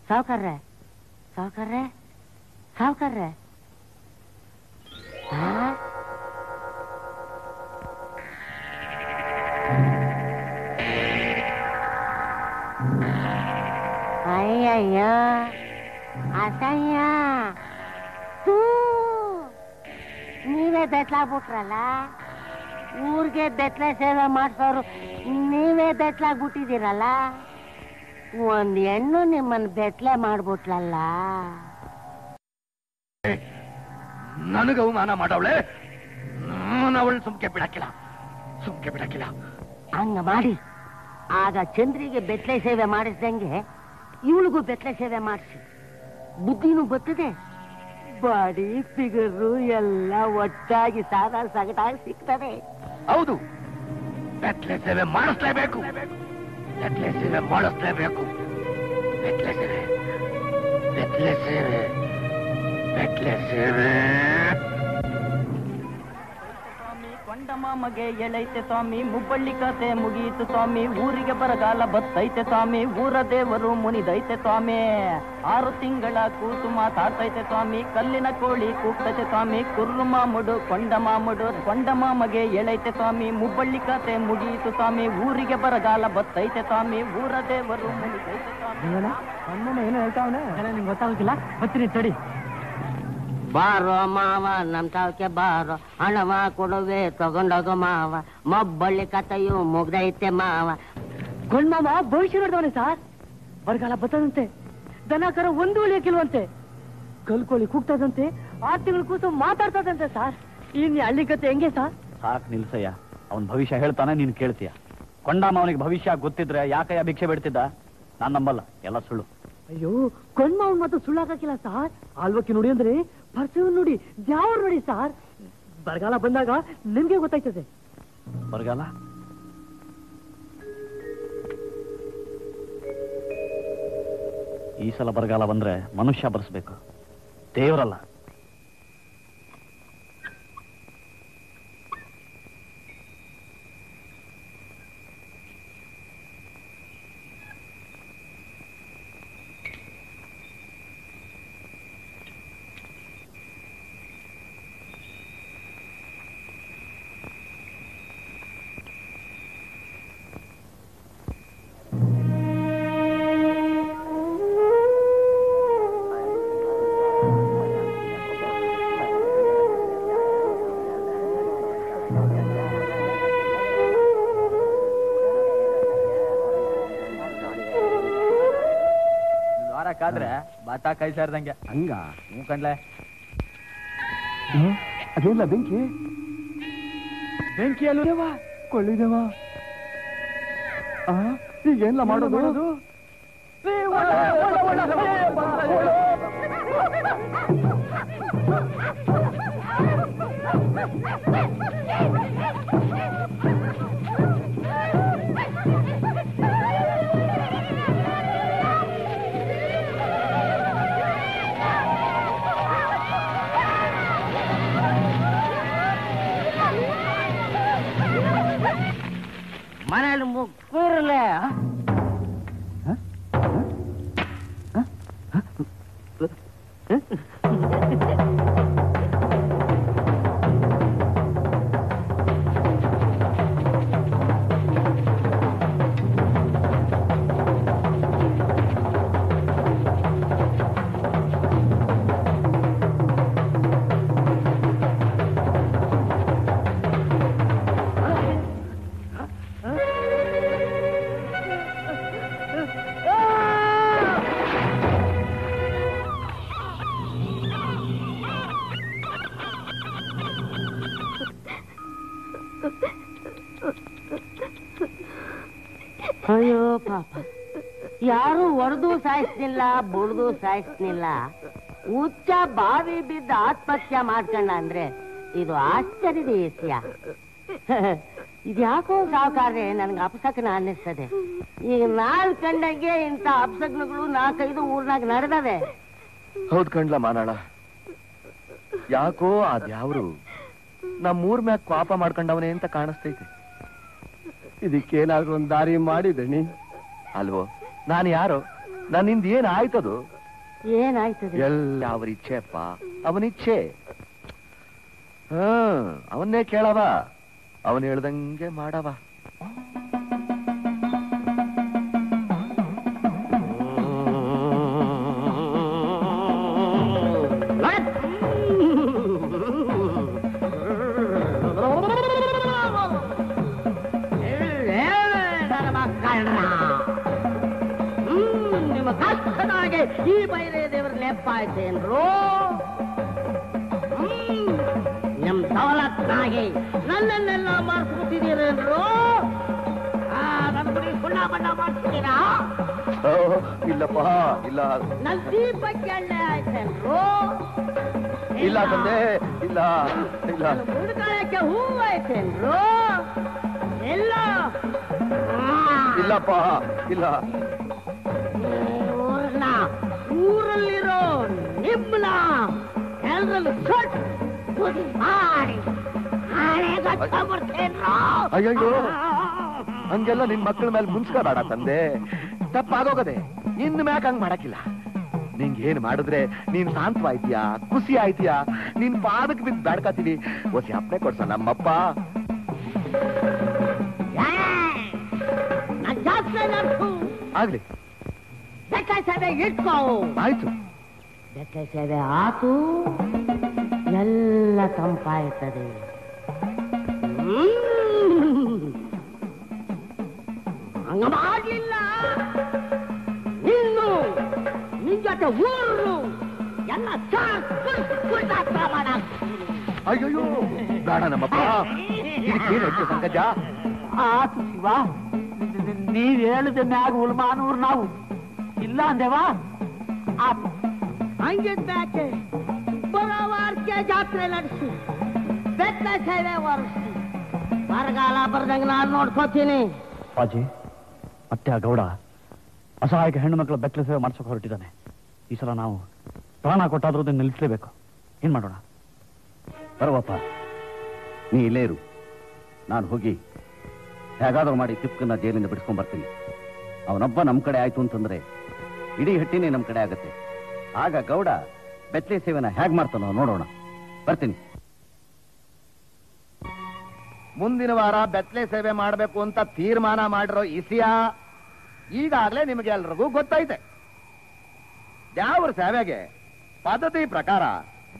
साव कर रहा है। तू नीवे बेतलाग्बिट्रल्ला ऊर्गे बेतला सेवा माड्सोरु नीवे बेतलाग्बिट्टिदीरल्ला ಒಂದು ಹೆಣ್ಣು ನಿಮ್ಮನ್ನು ಬೆತ್ತಲೆ ಮಾಡ್ಬಿಟ್ಲಲ್ಲ ನನಗೆ ಅವಮಾನ ಮಾಡವಳೆ ನಾನು ಅವಳು ಸುಮ್ಕೆ ಬಿಡಕ್ಕಿಲ್ಲ ಹಂಗ ಮಾಡಿ ಆಗ ಚಂದ್ರಿಗೆ ಬೆತ್ತಲೆ ಸೇವೆ ಮಾಡಿಸ್ದಂಗೆ ಇವಳಿಗೂ ಬೆತ್ತಲೆ ಸೇವೆ ಮಾಡಿಸಿ ಬುದ್ಧಿನೂ ಬರ್ತದೆ ಬಾಡಿ ಫಿಗರು ಎಲ್ಲ ಒಟ್ಟಾಗಿ ಸಾಧಾರಣ ಸಗಟಾಗಿ ಸಿಗ್ತದೆ ಹೌದು ಬೆತ್ತಲೆ ಸೇವೆ ಮಾಡಿಸಲೇಬೇಕು स्वामी ಕೊಂಡಮಾಮಗೆ ಎಳೈತೆ स्वामी ಮುಬ್ಬಳ್ಳಿ ಕತೆ ಮುಗಿಯಿತು स्वामी ಊರಿಗೆ ಬರಗಾಲ ಬತ್ತೈತೆ स्वामी ಊರ ದೇವರು ಮುನಿದೈತೆ स्वामी 6 ತಿಂಗಳ ಕೂತು ಮಾತಾಡ್ತೈತೆ स्वामी ಕಲ್ಲಿನ ಕೋಳಿ ಕೂಗ್ತೈತೆ स्वामी ಕುರ್ರು ಮಾಮುಡು ಕೊಂಡಮಾಮಗೆ ಎಳೈತೆ स्वामी ಮುಬ್ಬಳ್ಳಿ ಕತೆ ಮುಗಿಯಿತು स्वामी ಊರಿಗೆ ಬರಗಾಲ ಬತ್ತೈತೆ स्वामी ಊರ ದೇವರು ಮುನಿದೈತೆ स्वामी ಏನು ಹೇಳ್ತಾವನೆ ನಿಮಗೆ ಗೊತ್ತಾಗ್ತಿಲ್ಲ ಬತ್ತಿರಿ ತಡಿ ಬಾರೋ ಮಾವ ನಮ್ಮ ತಾವಕ್ಕೆ ಬಾರೋ ಹಣವ ಕೊಡುವೆ ತಗೊಂಡೋಗೋ ಮಾವ ಮಬ್ಬಳ್ಳಿ ಕತೆಯು ಮುಗ್ದೈತೆ ಮಾವ ಕೊಂಡ ಮಾವ ಭವಿಷ್ಯ ನೋಡಿದವನೇ ಸಾರ್ ಬರಗಾಲ ಬತ್ತದಂತೆ ದನಕರ ಒಂದು ಉಳಿಯಕ್ಕಿಲ್ವಂತೆ ಕಲ್ಕೋಳಿ ಕೂಗ್ತದಂತೆ 6 ತಿಂಗಳು ಕೂತು ಮಾತಾಡ್ತದಂತೆ ಸಾರ್ ಇನ್ನು ಹಳ್ಳಿ ಕತೆ ಹೆಂಗೆ ಸಾರ್ ಸಾಕ್ ನಿಲ್ಸಯ್ಯ ಅವನ ಭವಿಷ್ಯ ಹೇಳ್ತಾನೆ ನೀನು ಕೇಳ್ತೀಯ ಕೊಂಡ ಮಾವನಿಗೆ ಭವಿಷ್ಯ ಗೊತ್ತಿದ್ರೆ ಯಾಕಯ್ಯ ಭಿಕ್ಷೆ ಬಿಡ್ತಿದ್ದ ನಾನು ನಂಬಲ್ಲ ಎಲ್ಲ ಸುಳ್ಳು ಅಯ್ಯೋ ಕೊಂಡ ಮಾವನ ಮಾತು ಸುಳ್ಳಾಗಕ್ಕಿಲ್ಲ ಸಾರ್ ಆಳ್ವಕ್ಕೆ ನೋಡಿ ಅಂದ್ರೆ परसू नुड़ी जावर नुड़ी सार बरगाला बंदा का निम्गे गोत्तैतदे बरगाला ई सल बरगाला बंद्रे मनुष्य बरसबेकु देवरल्ल ಅಯ್ಯೋ ಪಾಪ ಯಾರು ಹೊರದು ಸಾಯಿಸ್ಲಿಲ್ಲ ಬುಡದು ಸಾಯಿಸ್ಲಿಲ್ಲ ಉಚ್ಚ ಬಾವಿ ಬಿದ್ದ ಆತ್ಮಹತ್ಯೆ ಮಾಡ್ಕೊಂಡ ಅಂದ್ರೆ ಇದು ಆಶ್ಚರ್ಯದ ವಿಷಯ. ಇದ್ಯಾಕೋ ಸಾವುಕಾರ್ರೆ ನನ್ಗೆ ಅಪಸಕನ ಅನ್ನಿಸ್ತದೆ. ಈಗ ನಾಲ್ ಕಂಡಂಗೆ ಇಂಥ ಅಪಸಕನಗಳು ನಾಲ್ಕೈದು ಊರ್ನಾಗ ನಡೆದವೆ. ಹೌದ್ ಕಂಡ್ಲ ಮಾನಣ, ಯಾಕೋ ಅದ್ಯಾವ್ರು ನಮ್ಮೂರ್ ಮ್ಯಾಗ ಪಾಪ ಮಾಡ್ಕೊಂಡವನೇ ಅಂತ ಕಾಣಿಸ್ತೈತೆ. ಇದಕ್ಕೇನಾದ್ರೂ ಒಂದ್ ದಾರಿ ಮಾಡಿದಣಿ ಅಲ್ವೋ? ನಾನು ಯಾರೋ, ನನ್ನಿಂದ ಏನ್ ಆಯ್ತದು? ಏನಾಯ್ತದೆ ಎಲ್ಲ ಅವ್ರ ಇಚ್ಛೆಪ್ಪ, ಅವನಿಚ್ಛೆ. ಅವನ್ನೇ ಕೇಳವ, ಅವನ್ ಹೇಳ್ದಂಗೆ ಮಾಡವ. ಈ ಬೈರೇ ದೇವರ ಲೆಪ್ಪ ಆಯ್ತೇನ್ರು ನಮ್ ಸವಲತ್ನಾಗೆ ನನ್ನನ್ನೆಲ್ಲ ಮಾಡಿಸ್ಕೊತಿದ್ದೀರೇನ್ರು? ನನ್ನ ಗುಡಿ ಸುಣ್ಣ ಬಣ್ಣ ಮಾಡಿಸ್ತೀರಾ? ಇಲ್ಲಪ್ಪ ಇಲ್ಲ. ನನ್ ದೀಪಕ್ಕೆ ಎಣ್ಣೆ ಆಯ್ತೇನ್ರು? ಇಲ್ಲ ತಂದೆ ಇಲ್ಲ ಇಲ್ಲ. ಹುಡುಕಾಳಕ್ಕೆ ಹೂವು ಆಯ್ತೇನ್ರು? ಇಲ್ಲ ಇಲ್ಲಪ್ಪ ಇಲ್ಲ. ಊರಲ್ಲಿರೋ ನಿಮ್ಮನ ಎಲ್ಲರಲ್ಲೂ ಸೊಟ್ ಬುದ್ಧಿ ಮಾಡಿ ಅಯ್ಯೋ ಹಂಗೆಲ್ಲ ನಿನ್ ಮಕ್ಕಳ ಮೇಲೆ ಮುನ್ಸ್ಕೋಬೇಡ ತಂದೆ, ತಪ್ಪಾಗೋಗದೆ. ನಿನ್ನ ಮ್ಯಾಕ್ ಹಂಗ್ ಮಾಡಕ್ಕಿಲ್ಲ. ನಿಂಗೆ ಏನ್ ಮಾಡಿದ್ರೆ ನೀನ್ ಶಾಂತವಾಯ್ತೀಯಾ, ಖುಷಿ ಆಯ್ತೀಯಾ? ನಿನ್ ಪಾದಕ್ಕೆ ಬಿದ್ದು ಬೇಡ್ಕತೀವಿ, ಹೊಸಿ ಅಪ್ಪನೆ ಕೊಡ್ಸ ನಮ್ಮಪ್ಪ. ಆಗ್ಲಿ ಸಭೆ ಇಟ್ಕೋ. ಆಯ್ತು ಬೆಕ್ಕೆ ಸಭೆ ಆತು, ಎಲ್ಲ ತಂಪಾಯ್ತದೆ. ಹಂಗ ಮಾಡ್ಲಿಲ್ಲ ಇನ್ನು ನಿನ್ ಜೊತೆ ಊರು ಎಲ್ಲ ಪ್ರಮಾಣ. ಅಯ್ಯೋ ಬೇಡ ನಮ್ಮಪ್ಪ, ಇದಕ್ಕೇನು ಹೆಚ್ಚು ಸಂಗಜ ಆತು. ಶಿವ ನೀವ್ ಹೇಳಿದ ಮ್ಯಾಗ ಉಲ್ಮಾನೂರ್ ನಾವು ಇಲ್ಲ ಅಂದೇವಾ? ಆತು ಹಂಗಿದ್ದಾಕೆ ಬರೋವಾರ್ಕೆ ಜಾತ್ರೆ ನಡೆಸಿ ಬೆತ್ತ ಸೇವೆ ಒರೆಸಿ ಬರಗಾಲ ಬರ್ದಂಗೆ ನಾನು ನೋಡ್ಕೋತೀನಿ. ಪಾಜಿ ಮತ್ತೆ ಆ ಗೌಡ ಅಸಹಾಯಕ ಹೆಣ್ಣುಮಕ್ಕಳ ಬೆಕ್ಕಲ ಸೇವೆ ಮಾಡ್ಸೋಕೆ ಹೊರಟಿದ್ದಾನೆ. ಈ ಸಲ ನಾವು ಪ್ರಾಣ ಕೊಟ್ಟಾದ್ರೂ ನಿಲ್ಲಿಸಲೇಬೇಕು. ಏನು ಮಾಡೋಣ? ಬರವಪ್ಪ, ನೀ ಇಲ್ಲೇ ಇರು, ನಾನು ಹೋಗಿ ಹೇಗಾದರೂ ಮಾಡಿ ತಿಪ್ಪನ್ನ ಜೈಲಿಂದ ಬಿಡಿಸ್ಕೊಂಡ್ಬರ್ತೀನಿ. ಅವನೊಬ್ಬ ನಮ್ಮ ಕಡೆ ಆಯ್ತು ಅಂತಂದ್ರೆ ಇಡೀ ಹಟ್ಟಿನೇ ನಮ್ಮ ಕಡೆ ಆಗತ್ತೆ. ಆಗ ಗೌಡ ಬೆತ್ತಲೆ ಸೇವೆನ ಹೇಗೆ ಮಾಡ್ತಾನೋ ನೋಡೋಣ. ಬರ್ತೀನಿ. ಮುಂದಿನ ವಾರ ಬೆತ್ತಲೆ ಸೇವೆ ಮಾಡಬೇಕು ಅಂತ ತೀರ್ಮಾನ ಮಾಡಿರೋ ಇಸಿಯಾ ಈಗಾಗಲೇ ನಿಮಗೆಲ್ರಿಗೂ ಗೊತ್ತೈತೆ. ದ್ಯಾವ್ರ ಸೇವೆಗೆ ಪದ್ಧತಿ ಪ್ರಕಾರ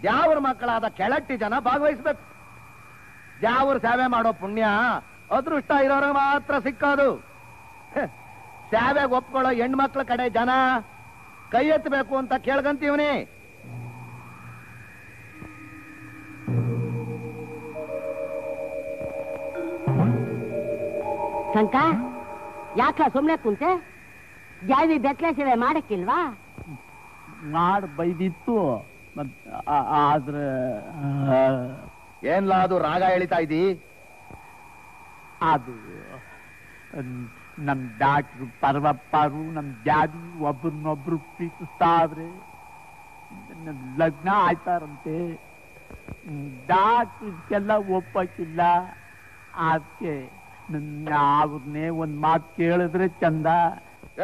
ದ್ಯಾವ್ರ ಮಕ್ಕಳಾದ ಕೆಳಟ್ಟಿ ಜನ ಭಾಗವಹಿಸ್ಬೇಕು. ದ್ಯಾವ್ರ ಸೇವೆ ಮಾಡೋ ಪುಣ್ಯ ಅದೃಷ್ಟ ಇರೋರು ಮಾತ್ರ ಸಿಕ್ಕೋದು. ಸೇವೆಗೆ ಒಪ್ಕೊಳ್ಳೋ ಹೆಣ್ಮಕ್ಳ ಕಡೆ ಜನ ಕೈ ಎತ್ತಬೇಕು ಅಂತ ಕೇಳ್ಕಂತೀವನಿ. ಶಂಕ, ಯಾಕ ಸುಮ್ನೆ ಕುಂತೆ? ಜಾವಿ ಬೆತ್ತಲೆ ಸೇವೆ ಮಾಡಕ್ಕಿಲ್ವಾ? ಮಾಡ್ ಬೈದಿತ್ತು, ಆದ್ರೆ ಏನ್ಲ ಅದು ರಾಗ ಎಳಿತಾ ಇದ್ದೀ? ಅದು ನಮ್ ಡಾಕ್ಟ್ರು ಪರ್ವಪ್ಪರು ನಮ್ ಜಾತಿ ಒಬ್ರನ್ನೊಬ್ರು ಪ್ರೀತಿಸ್ತಾವ್ರೆ, ಲಗ್ನ ಆಯ್ತಾರಂತೆ. ಡಾಕ್ಟ್ರು ಇದಕ್ಕೆಲ್ಲ ಒಪ್ಪಕ್ಕಿಲ್ಲ. ಅದಕ್ಕೆ ಅವ್ರನ್ನೇ ಒಂದ್ ಮಾತು ಕೇಳಿದ್ರೆ ಚಂದ.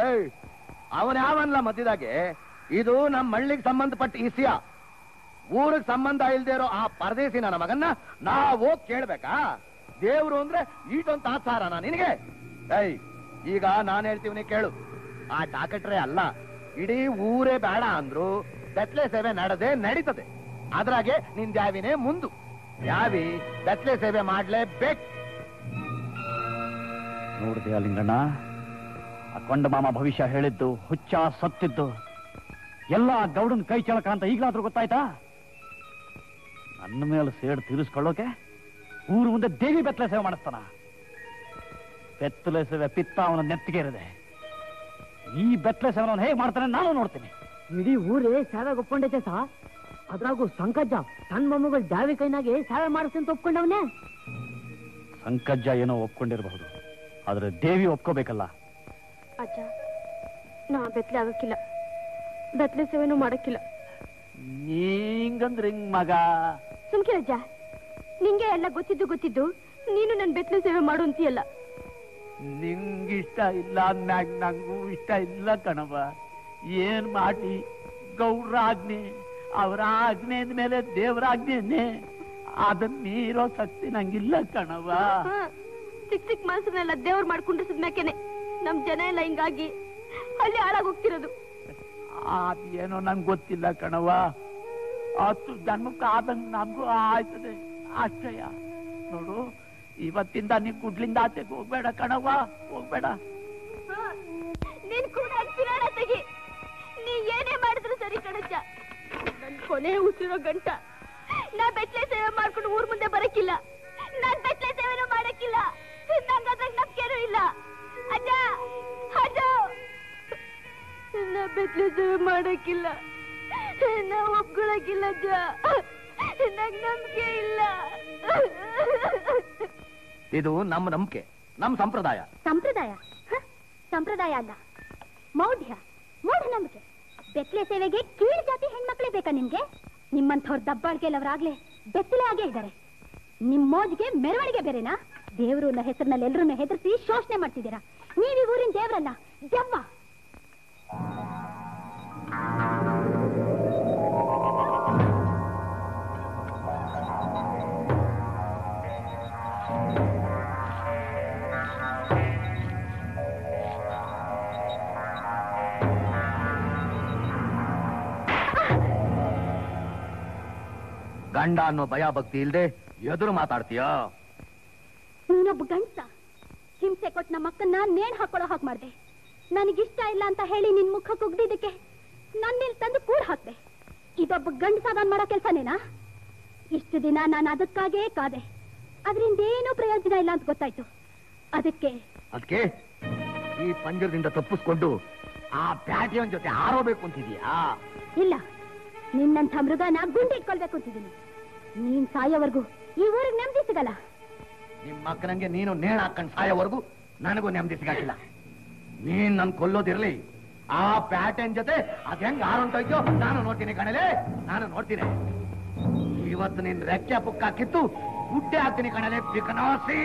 ಏಯ್, ಅವನ್ ಯಾವನ್ಲ ಮದ್ದಿದಾಗೆ? ಇದು ನಮ್ಮ ಹಳ್ಳಿಗೆ ಸಂಬಂಧಪಟ್ಟ ವಿಷಯ. ಊರಿಗೆ ಸಂಬಂಧ ಇಲ್ದೇ ಇರೋ ಆ ಪರದೇಶಿ ನನ್ನ ಮಗನ್ನ ನಾವ್ ಹೋಗಿ ಕೇಳ್ಬೇಕಾ? ದೇವ್ರು ಅಂದ್ರೆ ಈಟೊಂದು ಆಚಾರನಾ ನಿನಗೆ? ಏಯ್, ಈಗ ನಾನು ಹೇಳ್ತೀವಿ ಕೇಳು. ಆ ಡಾಕ್ಟ್ರೇ ಅಲ್ಲ, ಇಡೀ ಊರೇ ಬೇಡ ಅಂದ್ರು ಬೆತ್ತಲೆ ಸೇವೆ ನಡೆದೇ ನಡೀತದೆ. ಅದ್ರಾಗೆ ನಿನ್ ದ್ಯಾವಿನೇ ಮುಂದು. ದ್ಯಾವಿ ಬೆತ್ತಲೆ ಸೇವೆ ಮಾಡ್ಲೇಬೇಕು. ನೋಡಿದೆ ಅಲ್ಲಿಂಗಣ್ಣ, ಆ ಕೊಂಡ ಮಾಮ ಭವಿಷ್ಯ ಹೇಳಿದ್ದು ಹುಚ್ಚ ಸತ್ತಿದ್ದು ಎಲ್ಲ ಗೌಡನ್ ಕೈ ಚಳಕ ಅಂತ ಈಗಲಾದ್ರೂ ಗೊತ್ತಾಯ್ತಾ? ನನ್ನ ಮೇಲೆ ಸೇಡ್ ತೀರಿಸ್ಕೊಳ್ಳೋಕೆ ಊರು ಮುಂದೆ ದೇವಿ ಬೆತ್ತಲೆ ಸೇವೆ ಮಾಡಿಸ್ತಾನ? ಬೆತ್ತಲೆಸೆವ ಪಿತ್ತ ಅವನ ನೆತ್ತಿಗೆ ಇರದೆ ಈ ಬೆತ್ತಲೆಸೆವನವನು ಹೇಗೆ ಮಾಡ್ತಾನೆ ನಾನು ನೋಡ್ತೀನಿ. ಇಡೀ ಊರೇ ಸಾವಾಗ ಒಪ್ಕೊಂಡೈತೆ ಸಾ. ಅದ್ರಾಗೂ ಸಂಕಜ್ಜ ತನ್ನ ಮೊಮ್ಮಗಳ ಜಾವಿ ಕೈನಾಗೆ ಸಾವೆ ಮಾಡಿಸ್ತೀನಿ ಅಂತ ಒಪ್ಕೊಂಡವನೇ. ಸಂಕಜ್ಜ ಏನೋ ಒಪ್ಕೊಂಡಿರಬಹುದು, ಆದರೆ ದೇವಿ ಒಪ್ಕೋಬೇಕಲ್ಲ. ಅಜ್ಜ ನಾ ಬೆತ್ತಲೆ ಆಗಕ್ಕಿಲ್ಲ, ಬೆತ್ತಲೆಸೆವನು ಮಾಡಕ್ಕಿಲ್ಲ. ನೀಂಗಂದ್ರೆ ಹಿಂಗ್ ಮಗ ಸುಮ್ಕಿರಜ್ಜ, ನಿಂಗೆ ಎಲ್ಲ ಗೊತ್ತಿದ್ದು ಗೊತ್ತಿದ್ದು ನೀನು ನನ್ನ ಬೆತ್ತಲೆ ಸೇವೆ ಮಾಡು ಅಂತೀಯಲ್ಲ. ನಿಂಗಿಷ್ಟ ಇಲ್ಲ ಅಂದಾಗ ನಂಗೂ ಇಷ್ಟ ಇಲ್ಲ ಕಣವ. ಏನ್ ಮಾಡಿ, ಗೌಡ್ರ ಆಜ್ಞೆ, ಅವರ ಆಜ್ಞೆಯ ಮೇಲೆ ದೇವರ ಆಜ್ಞೆಯನ್ನೇ, ಅದನ್ನ ಮೀರೋ ಶಕ್ತಿ ನಂಗಿಲ್ಲ ಕಣವ. ಚಿಕ್ಕ ಚಿಕ್ಕ ಮನಸ್ಸನ್ನೆಲ್ಲ ದೇವ್ರು ಮಾಡ್ಕೊಂಡಿರ್ಸಿದ ಮೇಕೆನೆ ನಮ್ ಜನ ಎಲ್ಲ ಹಿಂಗಾಗಿ ಅಲ್ಲಿ ಹಾಳಾಗಿ ಹೋಗ್ತಿರೋದು. ಅದೇನೋ ನಂಗೆ ಗೊತ್ತಿಲ್ಲ ಕಣವ. ಹತ್ತು ಜನ್ಮಕ್ಕೆ ಆದಂಗ ನಮಗೂ ಆಯ್ತದೆ ಆಶ್ಚರ್ಯ. ನೋಡು, ಇವತ್ತಿಂದ ನೀ ಕುಡ್ಲಿಂದ ಆಚೆಗೆ ಹೋಗ್ಬೇಡ ಕಣವ, ಹೋಗ್ಬೇಡ. ನೀನ್ ಕೂಡ ತಿರಾಳ ತೆಗಿ, ನೀ ಏನೇ ಮಾಡಿದ್ರು ಸರಿ ಕಣಜ್ಜ. ನನ್ ಕೊನೆ ಉಸಿರೋ ಗಂಟ ನಾ ಬೆತ್ತಲೆ ಸೇವೆ ಮಾಡ್ಕೊಂಡು ಊರ್ ಮುಂದೆ ಬರಕ್ಕಿಲ್ಲ. ನಾನ್ ಬೆತ್ತಲೆ ಸೇವೆನೂ ಮಾಡಕ್ಕಿಲ್ಲ, ನಂಗದ್ರಾಗ ನಂಬಿಕೆನೂ ಇಲ್ಲ. ಅಜ್ಜ ಅಜ್ಜ, ನಾ ಬೆತ್ತಲೆ ಸೇವೆ ಮಾಡಕ್ಕಿಲ್ಲ, ನಾ ಒಪ್ಕೊಳಕ್ಕಿಲ್ಲ ಅಜ್ಜ, ನಂಗ್ ನಂಬಿಕೆ ಇಲ್ಲ. ಇದು ನಮ್ಮ ನಂಬಿಕೆ, ನಮ್ಮ ಸಂಪ್ರದಾಯ. ಸಂಪ್ರದಾಯ ಸಂಪ್ರದಾಯ ಅಲ್ಲ, ಮೌಢ್ಯ, ಮೂಢ ನಂಬಿಕೆ. ಬೆತ್ತಲೆ ಸೇವೆಗೆ ಕೀಳ್ ಜಾತಿ ಹೆಣ್ಮಕ್ಳೇ ಬೇಕಾ ನಿಮ್ಗೆ? ನಿಮ್ಮಂಥವ್ರ ದಬ್ಬಾಳ್ಗೆಲ್ಲವರಾಗ್ಲೇ ಬೆತ್ತಲೆ ಆಗೇ ಇದ್ದಾರೆ. ನಿಮ್ ಮೋಜ್ಗೆ ಮೆರವಣಿಗೆ ಬೇರೆನಾ? ದೇವ್ರನ್ನ ಹೆಸರಿನಲ್ಲಿ ಎಲ್ರನ್ನ ಹೆದರ್ಸಿ ಶೋಷಣೆ ಮಾಡ್ತಿದ್ದೀರಾ. ನೀವೀ ಊರಿನ ದೇವ್ರಲ್ಲ, ದೆವ್ವ. ಗಂಡ ಅನ್ನೋ ಭಯ ಭಕ್ತಿ ಇಲ್ದೆ ಎದುರು ಮಾತಾಡ್ತೀಯ ನೀನೊಬ್ಬ ಗಂಡ್ಸ. ಹಿಂಸೆ ಕೊಟ್ಟು ನಮ್ಮ ಅಕ್ಕನ್ನ ನೇಣ್ ಹಾಕೊಳ್ಳೋ ಹಾಗೆ ಮಾಡಿದೆ. ನನಗಿಷ್ಟ ಇಲ್ಲ ಅಂತ ಹೇಳಿ ನಿನ್ ಮುಖ ಕುಗ್ದಿದ್ದಕ್ಕೆ ನನ್ನೇಲಿ ತಂದು ಕೂಡ ಹಾಕ್ದೆ. ಇದೊಬ್ಬ ಗಂಡ್ಸಾದಾನ ಮಾಡೋ ಕೆಲಸನೇನಾ? ಇಷ್ಟು ದಿನ ನಾನು ಅದಕ್ಕಾಗೇ ಕಾದೆ, ಅದರಿಂದ ಏನೂ ಪ್ರಯೋಜನ ಇಲ್ಲ ಅಂತ ಗೊತ್ತಾಯ್ತು. ಅದಕ್ಕೆ ಈ ಪಂಜರದಿಂದ ತಪ್ಪಿಸ್ಕೊಂಡು ಆ ಪ್ಯಾಟಿಯ ಜೊತೆ ಹಾರೋಬೇಕು ಅಂತಿದೀಯಾ? ಇಲ್ಲ, ನಿನ್ನಂಥ ಮೃಗನ ಗುಂಡಿಟ್ಕೊಳ್ಬೇಕು ಅಂತಿದ್ದೀನಿ. ನೀನ್ ಸಾಯೋವರೆಗೂ ಈ ಊರಿಗೆ ನೆಮ್ಮದಿ ಸಿಗಲ್ಲ. ನಿಮ್ಮ ಅಕ್ಕನಂಗೆ ನೀನು ನೇಣ್ ಹಾಕೊಂಡು ಸಾಯೋವರೆಗೂ ನನಗೂ ನೆಮ್ಮದಿ ಸಿಗಕ್ಕಿಲ್ಲ. ನೀನ್ ನನ್ ಕೊಲ್ಲೋದಿರ್ಲಿ, ಆ ಪ್ಯಾಟರ್ನ್ ಜೊತೆ ಅದ್ ಹೆಂಗ್ ಹಾರೋಂಟೋಯ್ತೋ ನಾನು ನೋಡ್ತೀನಿ ಕಣಲೆ, ನಾನು ನೋಡ್ತೀನಿ. ಇವತ್ತು ನಿನ್ ರೆಕ್ಕೆ ಪುಕ್ಕ ಹಾಕಿತ್ತು ಗುಡ್ಡೆ ಹಾಕ್ತೀನಿ ಕಣಲೆ, ಬಿಕನಾಸಿ.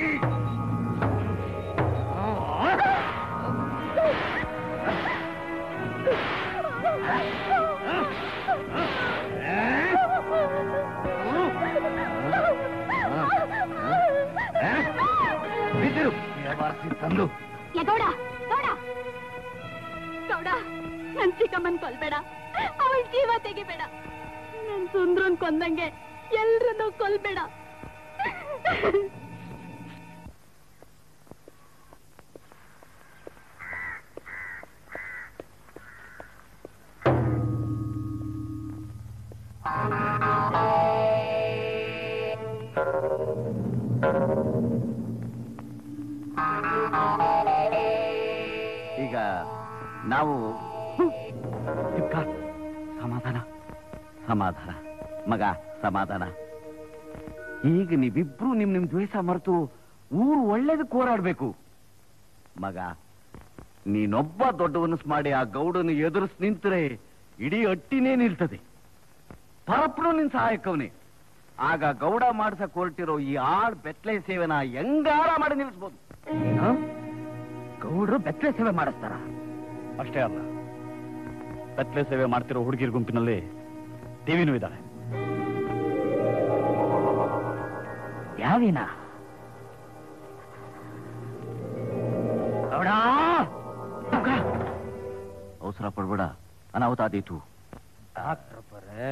ತಂದು ಗೌಡ, ನನ್ ಚಿಕ್ಕಮ್ಮನ್ ಕೊಲ್ಬೇಡ, ಅವಳ ಜೀವ ತೆಗಿಬೇಡ. ನನ್ ಸುಂದ್ರನ್ ಕೊಂದಂಗೆ ಎಲ್ರನ್ನೂ ಕೊಲ್ಬೇಡ. ಈಗ ನಾವು ಸಮಾಧಾನ ಸಮಾಧಾನ ಮಗ, ಸಮಾಧಾನ. ಈಗ ನೀವಿಬ್ರು ನಿಮ್ ದ್ವೇಷ ಮರೆತು ಊರು ಒಳ್ಳೇದಕ್ಕೆ ಹೋರಾಡ್ಬೇಕು ಮಗ. ನೀನೊಬ್ಬ ದೊಡ್ಡವನಸ್ ಮಾಡಿ ಆ ಗೌಡನ ಎದುರಿಸ್ ನಿಂತರೆ ಇಡೀ ಹಟ್ಟಿನೇ ನಿಲ್ತದೆ. ಪರಪ್ಪನು ನಿನ್ ಸಹಾಯಕವನೇ. ಆಗ ಗೌಡ ಮಾಡ್ಸಕ್ ಹೊರಟಿರೋ ಈ ಆಳ್ ಬೆತ್ತಲೆ ಸೇವೆನ ಹೆಂಗಾರ ಮಾಡಿ ನಿಲ್ಲಿಸ್ಬೋದು. ಗೌಡರು ಬೆತ್ತಲೆ ಸೇವೆ ಮಾಡಿಸ್ತಾರ? ಅಷ್ಟೇ ಅಲ್ಲ, ಬೆತ್ತಲೆ ಸೇವೆ ಮಾಡ್ತಿರೋ ಹುಡುಗಿರ್ ಗುಂಪಿನಲ್ಲಿ ದೇವಿನೂ ಇದ್ದಾಳೆ. ಯಾವಿನ ಗೌಡ, ಅವಸರ ಪಡ್ಬೇಡ, ಅನಾಹುತ ಆದೀತು. ಡಾಕ್ಟ್ರಪ್ಪರೇ,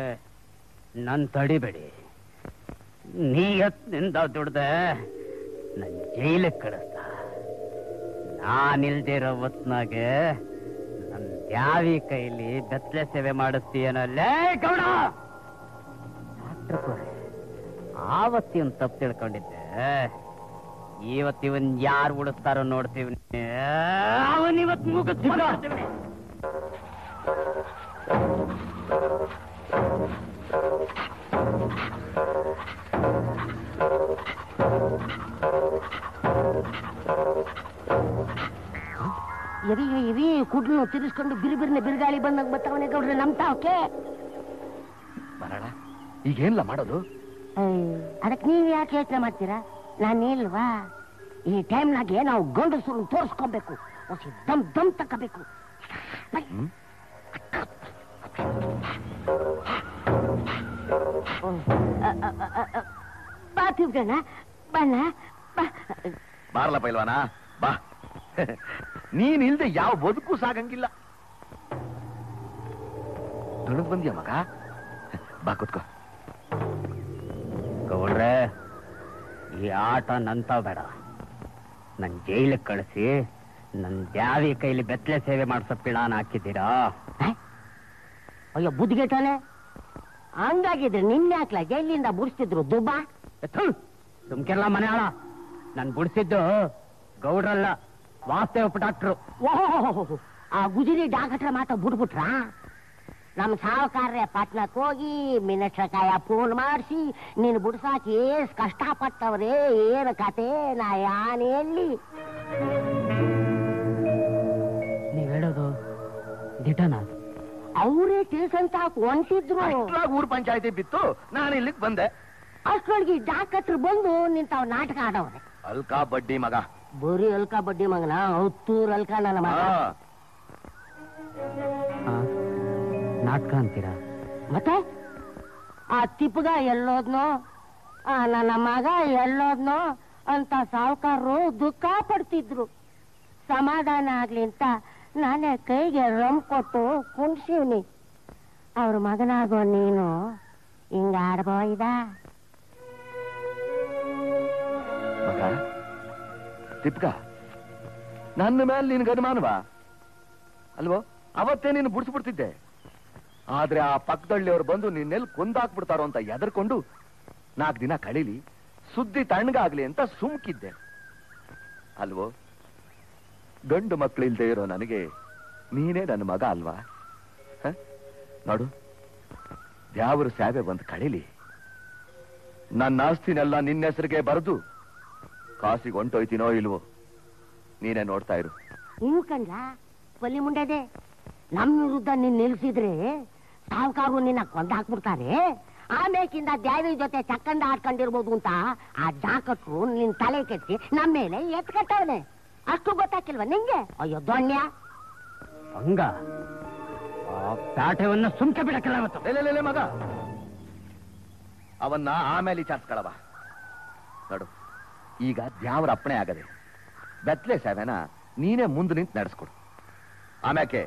ನನ್ ತಡಿಬೇಡಿ. ನೀಯತ್ನಿಂದ ದುಡ್ದ ನನ್ ಜೈಲಕ್ಕೆ ಕಳಿಸ್ತ. ನಾನಿಲ್ದೇ ಇರೋ ಹೊತ್ನಾಗೆ ನನ್ ದ್ಯಾವಿ ಕೈಲಿ ಬೆತ್ತಲೆ ಸೇವೆ ಮಾಡಿಸ್ತೀಯನಲ್ಲೇ ಗೌಡ. ಡಾಕ್ಟ್ರಪ್ಪರೇ, ಆವತ್ತಿನ ತಪ್ಪು ತಿಳ್ಕೊಂಡಿದ್ದೆ. ಇವತ್ತಿವನ್ ಯಾರು ಉಳಿಸ್ತಾರೋ ನೋಡ್ತೀವಿ ಅವನು ಇವತ್ತು ಮುಗಿಸ್ತೀವಿ ಎರಿ ಎರಿ ಕೂದಲು ತಿರಿಸ್ಕೊಂಡು ಬಿರಿಬಿರಿನೇ ಬಿರುಗಾಳಿ ಬಂದಂಗೆ ಬತ್ತವನೇ ಗೌಡ್ರೆ ನಮ್ಮ ತಾವಕ್ಕೆ ಬರಣ ಈಗೇನ್ಲ ಮಾಡೋದು ಅದಕ್ಕೆ ನೀವು ಯಾಕೆ ಯೋಚನೆ ಮಾಡ್ತೀರಾ ನಾನಿಲ್ವಾ ಈ ಟೈಮ್ನಾಗೆ ನಾವು ಗಂಡಸರು ತೋರಿಸ್ಕೊಬೇಕು ಹೊಸ ದಮ್ ದಮ್ ತಕ್ಕಬೇಕು ಬಾತಿವ್ಗಣ ಬಣ್ಣ ಬಾರ್ಲ ಪೈಲ್ವಾನ ಬಾ ನೀನಿಲ್ದೆ ಯಾವ ಬದುಕು ಸಾಗಂಗಿಲ್ಲ ದೊಣಕ್ ಬಂದಿಯ ಮಗ ಬಾ ಕೂತ್ಕೋ ಗೌಡ್ರೆ ಈ ಆಟ ನಂತ ಬೇಡ ನನ್ನ ಜೈಲಿಗೆ ಕಳಿಸಿ ನನ್ನ ದ್ಯಾವಿ ಕೈಲಿ ಬೆತ್ತಲೆ ಸೇವೆ ಮಾಡಿಸೋ ಪಿಳಾನ ಹಾಕಿದ್ದೀರಾ ಅಯ್ಯೋ ಬುದ್ಧಿಗೆಟಾನೆ ಹಂಗಾಗಿದ್ರೆ ನಿನ್ನೆ ಹಾಕ್ಲ ಜೈಲಿಂದ ಬುಡಿಸ್ತಿದ್ರು ದುಬ್ಬಾ ತುಮ್ಕೆಲ್ಲ ಮನೆ ಆಳ ನಾನು ಬುಡಿಸಿದ್ದು ಗೌಡ್ರಲ್ಲ ವಾಸ್ತವ ಡಾಕ್ಟ್ರು ಓಹೋ ಆ ಗುಜರಿ ಡಾಕ್ಟ್ರ ಮಾತ ಬಿಟ್ಬಿಟ್ರಾ ನಮ್ಮ ಸಾಹುಕಾರ್ಯ ಪಟ್ನಕ್ಕೆ ಹೋಗಿ ಮಿನಿಸ್ಟ್ರಕಾಯ ಫೋನ್ ಮಾಡಿಸಿ ನೀನು ಬಿಡ್ಸಾಕ ಏಸ್ ಕಷ್ಟಪಟ್ಟವ್ರೆ ಏನು ಕತೆ ನಾ ಯಾನೆ ಎಲ್ಲಿ ನೀವ್ ಹೇಳೋದು ದಿಟನಾ ಅವರೇ ಟೇಸಂತ ಹೊಂಟಿದ್ರು ಊರ್ ಪಂಚಾಯತಿ ಬಿತ್ತು ನಾನು ಇಲ್ಲಿಗೆ ಬಂದೆ ಅಷ್ಟೊಳಗೆ ಡಾಕ್ಟ್ರು ಬಂದು ನಿಂತಾವ್ ನಾಟಕ ಆಡವ್ರೆ ಅಲ್ಕಾ ಬಡ್ಡಿ ಮಗ ಬರೀ ಅಲ್ಕಾ ಬಡ್ಡಿ ಮಗನ ಹತ್ತೂರ್ ಅಲ್ಕಾ ನನ್ನ ಮಗ ನಾಟಕ ಅಂತೀರಾ ಮತ್ತೆ ಆ ತಿಪ್ಪಗ ಎಲ್ಲೋದ್ನೋ ಆ ನನ್ನ ಮಗ ಎಲ್ಲೋದ್ನೋ ಅಂತ ಸಾಹುಕಾರರು ದುಃಖ ಪಡ್ತಿದ್ರು ಸಮಾಧಾನ ಆಗ್ಲಿ ಅಂತ ನಾನೇ ಕೈಗೆ ರಮ್ ಕೊಟ್ಟು ಕುಣ್ಸಿವ್ನಿ ಅವ್ರ ಮಗನಾಗೋ ನೀನು ಹಿಂಗ ಆಡ್ಬೋಯ್ದ ಮಗ ತಿಪ್ಪಗ ನನ್ನ ಮೇಲೆ ನಿನ್ಗೆ ಅನುಮಾನವಾ ಅಲ್ವೋ ಅವತ್ತೇ ನೀನು ಬುಡ್ಸ್ಬಿಡ್ತಿದ್ದೆ ಆದ್ರೆ ಆ ಪಕ್ಕದಳ್ಳಿಯವ್ರು ಬಂದು ನಿನ್ನೆಲ್ಲಿ ಕೊಂದಾಕ್ಬಿಡ್ತಾರೋ ಅಂತ ಎದರ್ಕೊಂಡು ನಾಲ್ಕು ದಿನ ಕಳೀಲಿ ಸುದ್ದಿ ತಣ್ಣಗಾಗ್ಲಿ ಅಂತ ಸುಮ್ಕಿದ್ದೆ ಅಲ್ವೋ ಗಂಡು ಮಕ್ಕಳಿಲ್ದೇ ಇರೋ ನನಗೆ ನೀನೇ ನನ್ನ ಮಗ ಅಲ್ವಾ ನೋಡು ದ್ಯಾವ್ರ ಸಾವೆ ಬಂದು ಕಳೀಲಿ ನನ್ನ ಆಸ್ತಿನೆಲ್ಲ ನಿನ್ನ ಹೆಸರಿಗೆ ಬರೆದು ಕಾಸಿಗೆ ಹೊಂಟೋಯ್ತೀನೋ ಇಲ್ವೋ ನೀನೇ ನೋಡ್ತಾ ಇರು ನೀವು ಕಂಡ್ಲಾ ಬಲಿ ಮುಂಡದೆ ನಮ್ಮ ವಿರುದ್ಧ ನೀನ್ ನಿಲ್ಸಿದ್ರೆ ಸಾವುಕಾರು ನಿನ್ನ ಕೊಂದಾಕ್ಬಿಡ್ತಾರೆ ಆಮೇಕಿಂದ ದ್ಯಾವಿ ಜೊತೆ ಚಕ್ಕಂಡ ಆಡ್ಕೊಂಡಿರ್ಬೋದು ಅಂತ ಆ ಜಾಕಟ್ರು ನಿನ್ ತಲೆ ಕೆತ್ತಿ ನಮ್ಮ ಮೇಲೆ ಎತ್ಕಟ್ಟವನೆ ಅಷ್ಟು ಗೊತ್ತಾಕಿಲ್ವ ನಿಂಗೆ ಅಯ್ಯೋ ದೊಣ್ಯ ಹಂಗ ಪಾಠವನ್ನ ಸುಮ್ಕೆ ಬಿಡಕ್ಕಿಲ್ಲ ಮಗ ಅವನ್ನ ಆಮೇಲೆ ವಿಚಾರಿಸ್ಕೊಳವ ನೋಡು ಈಗ ದ್ಯಾವ್ರ ಅಪ್ಪಣೆ ಆಗದೆ ಬೆತ್ತಲೆ ಸಾವೇನ ನೀನೇ ಮುಂದೆ ನಿಂತು ನಡೆಸ್ಕೊಡು ಆಮ್ಯಾಕೆ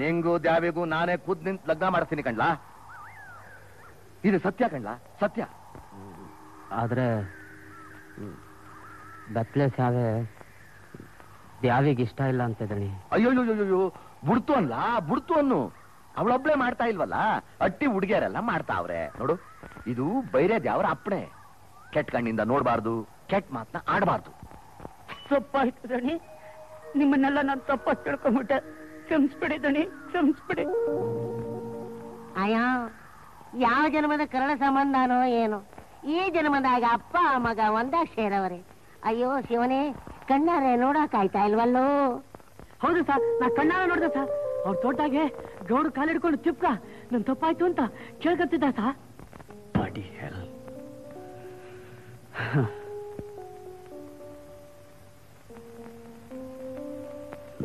ನಿಂಗೂ ದ್ಯಾವಿಗೂ ನಾನೇ ಖುದ್ ನಿಂತ ಲಗ್ನ ಮಾಡ್ತೀನಿ ಕಣ್ಲಾ ಇದು ಸತ್ಯ ಕಣ್ಲಾ ಸತ್ಯ ಆದ್ರೆ ಬೆತ್ತಲೆ ಸಾವೆ ದ್ಯಾವಿಗೆ ಇಷ್ಟ ಇಲ್ಲ ಅಂತ ಇದೀನಿ ಅಯ್ಯೋಯ್ಯೋ ಬುಡ್ತು ಅನ್ಲ ಬುಡ್ತು ಅನ್ನು ಅವಳೊಬ್ಳೆ ಮಾಡ್ತಾ ಇಲ್ವಲ್ಲ ಅಟ್ಟಿ ಹುಡುಗಿಯರೆಲ್ಲ ಮಾಡ್ತಾ ಅವ್ರೆ ನೋಡು ಇದು ಬೈರೆ ದ್ಯಾವ್ರ ಅಪ್ಪಣೆ ಕೆಟ್ಟ ಕಣ್ಣಿಂದ ನೋಡ್ಬಾರ್ದು ಕೆಟ್ಟ ಮಾತನ್ನ ಆಡಬಾರ್ದು ತಪ್ಪಾಯ್ತು ದಣಿ ನಿಮ್ಮನ್ನೆಲ್ಲ ನಾನು ತಪ್ಪಾಗಿ ತಿಳ್ಕೊಂಬಿಟ್ಟೆ ಕ್ಷಮಿಸ್ಬಿಡಿ ದಣಿ ಕ್ಷಮಿಸ್ಬಿಡಿ ಅಯ್ಯ ಯಾವ ಜನ್ಮದ ಕರಳ ಸಂಬಂಧನೋ ಏನೋ ಈ ಜನ್ಮದಾಗ ಅಪ್ಪ ಮಗ ಒಂದಾಗ ಸೇರವರೇ ಅಯ್ಯೋ ಶಿವನೇ ಕಣ್ಣಾರೆ ನೋಡಕ್ ಆಯ್ತಾ ಇಲ್ವಲ್ಲೋ ಹೌದು ಸರ್ ನಾ ಕಣ್ಣಾರೆ ನೋಡ್ದೆ ಸರ್ ಅವ್ರ ತೋಟದಾಗೆ ಗೌಡು ಕಾಲಿಡ್ಕೊಂಡು ತಿಪ್ಪ ನನ್ ತಪ್ಪಾಯ್ತು ಅಂತ ಕೇಳ್ಕತ್ತಿದ್ದ ಸರ್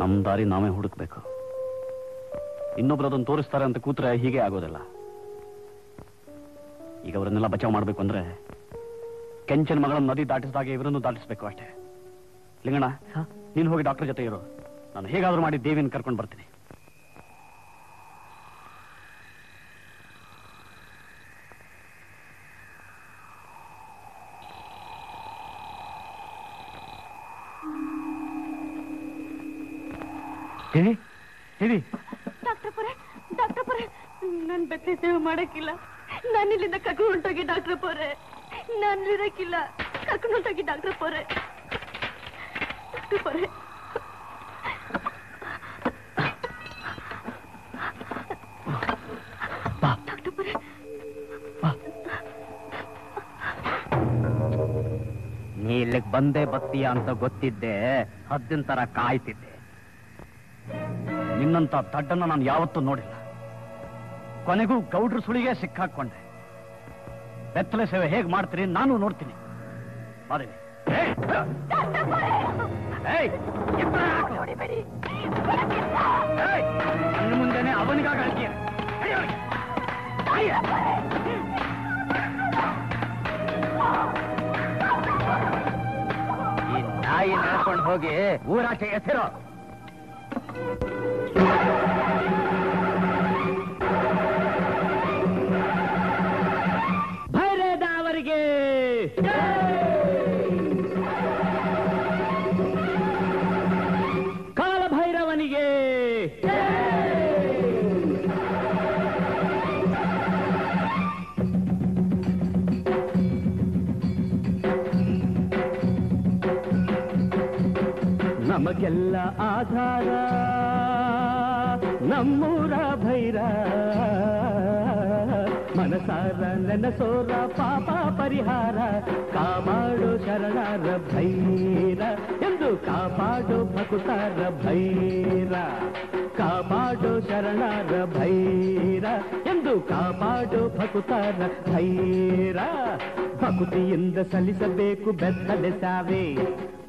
ನಮ್ ದಾರಿ ನಾವೇ ಹುಡುಕ್ಬೇಕು ಇನ್ನೊಬ್ರು ಅದನ್ನು ತೋರಿಸ್ತಾರೆ ಅಂತ ಕೂತ್ರೆ ಹೀಗೆ ಆಗೋದಿಲ್ಲ ಈಗ ಅವರನ್ನೆಲ್ಲ ಬಚಾವ್ ಮಾಡ್ಬೇಕು ಅಂದ್ರೆ ಕೆಂಚನ್ ಮಗಳನ್ನ ನದಿ ದಾಟಿಸಿದಾಗ ಇವರನ್ನು ದಾಟಿಸ್ಬೇಕು ಅಷ್ಟೇ ಲಿಂಗಣ್ಣ ನೀನು ಹೋಗಿ ಡಾಕ್ಟರ್ ಜೊತೆ ಇರೋ ನಾನು ಹೇಗಾದ್ರೂ ಮಾಡಿ ದೇವಿನ ಕರ್ಕೊಂಡು ಬರ್ತೀನಿ ದೇವಿ ದೇವಿ ಡಾಕ್ಟರ್ ಪೊರೆ ನಾನು ಬೆತ್ತಲೆ ಸೇವೆ ಮಾಡಕ್ಕಿಲ್ಲ ನಾನು ಇಲ್ಲಿಂದ ಕರ್ಕೊಂಡು ಹೊಂಟೋಗಿ ಡಾಕ್ಟರ್ ಪೊರೆ ನಾನು ಇರಕ್ಕಿಲ್ಲ ಕರ್ಕೊಂಡು ಹೊಂಟೋಗಿ ಡಾಕ್ಟರ್ ಪೊರೆ रास्ते पर है। नीलिक बंदे बत्ती अंत गोत्तिद्दे हद्दिन तर कायतिद्दे निन्नंत दड्डन्न नानु यावत्तू नोडिल्ल। कोनेगू गौड्र सुळिगे सिक्काक्कोंडे। बेत्तले सेवे हेगे माड्तीनि नानू नोड्तीनि। बारे निन्न मुंदेने अवनिगा गळिके ई नायि नडकोंडु होगि ऊराचे एसेरो ನಮಗೆಲ್ಲ ಆಧಾರ ನಮ್ಮೂರ ಭೈರ ಮನಸಾರ ನೆನಸೋರ ಪಾಪ ಪರಿಹಾರ ಕಾಪಾಡು ಶರಣರ ಭೈರ ಎಂದು ಕಾಪಾಡು ಭಕ್ತರ ಭೈರ ಕಾಪಾಡು ಶರಣರ ಭೈರ ಎಂದು ಕಾಪಾಡು ಭಕ್ತರ ಭೈರ ಭಕ್ತಿಯಿಂದ ಸಲ್ಲಿಸಬೇಕು ಬೆತ್ತಲೆ ಸಾವೆ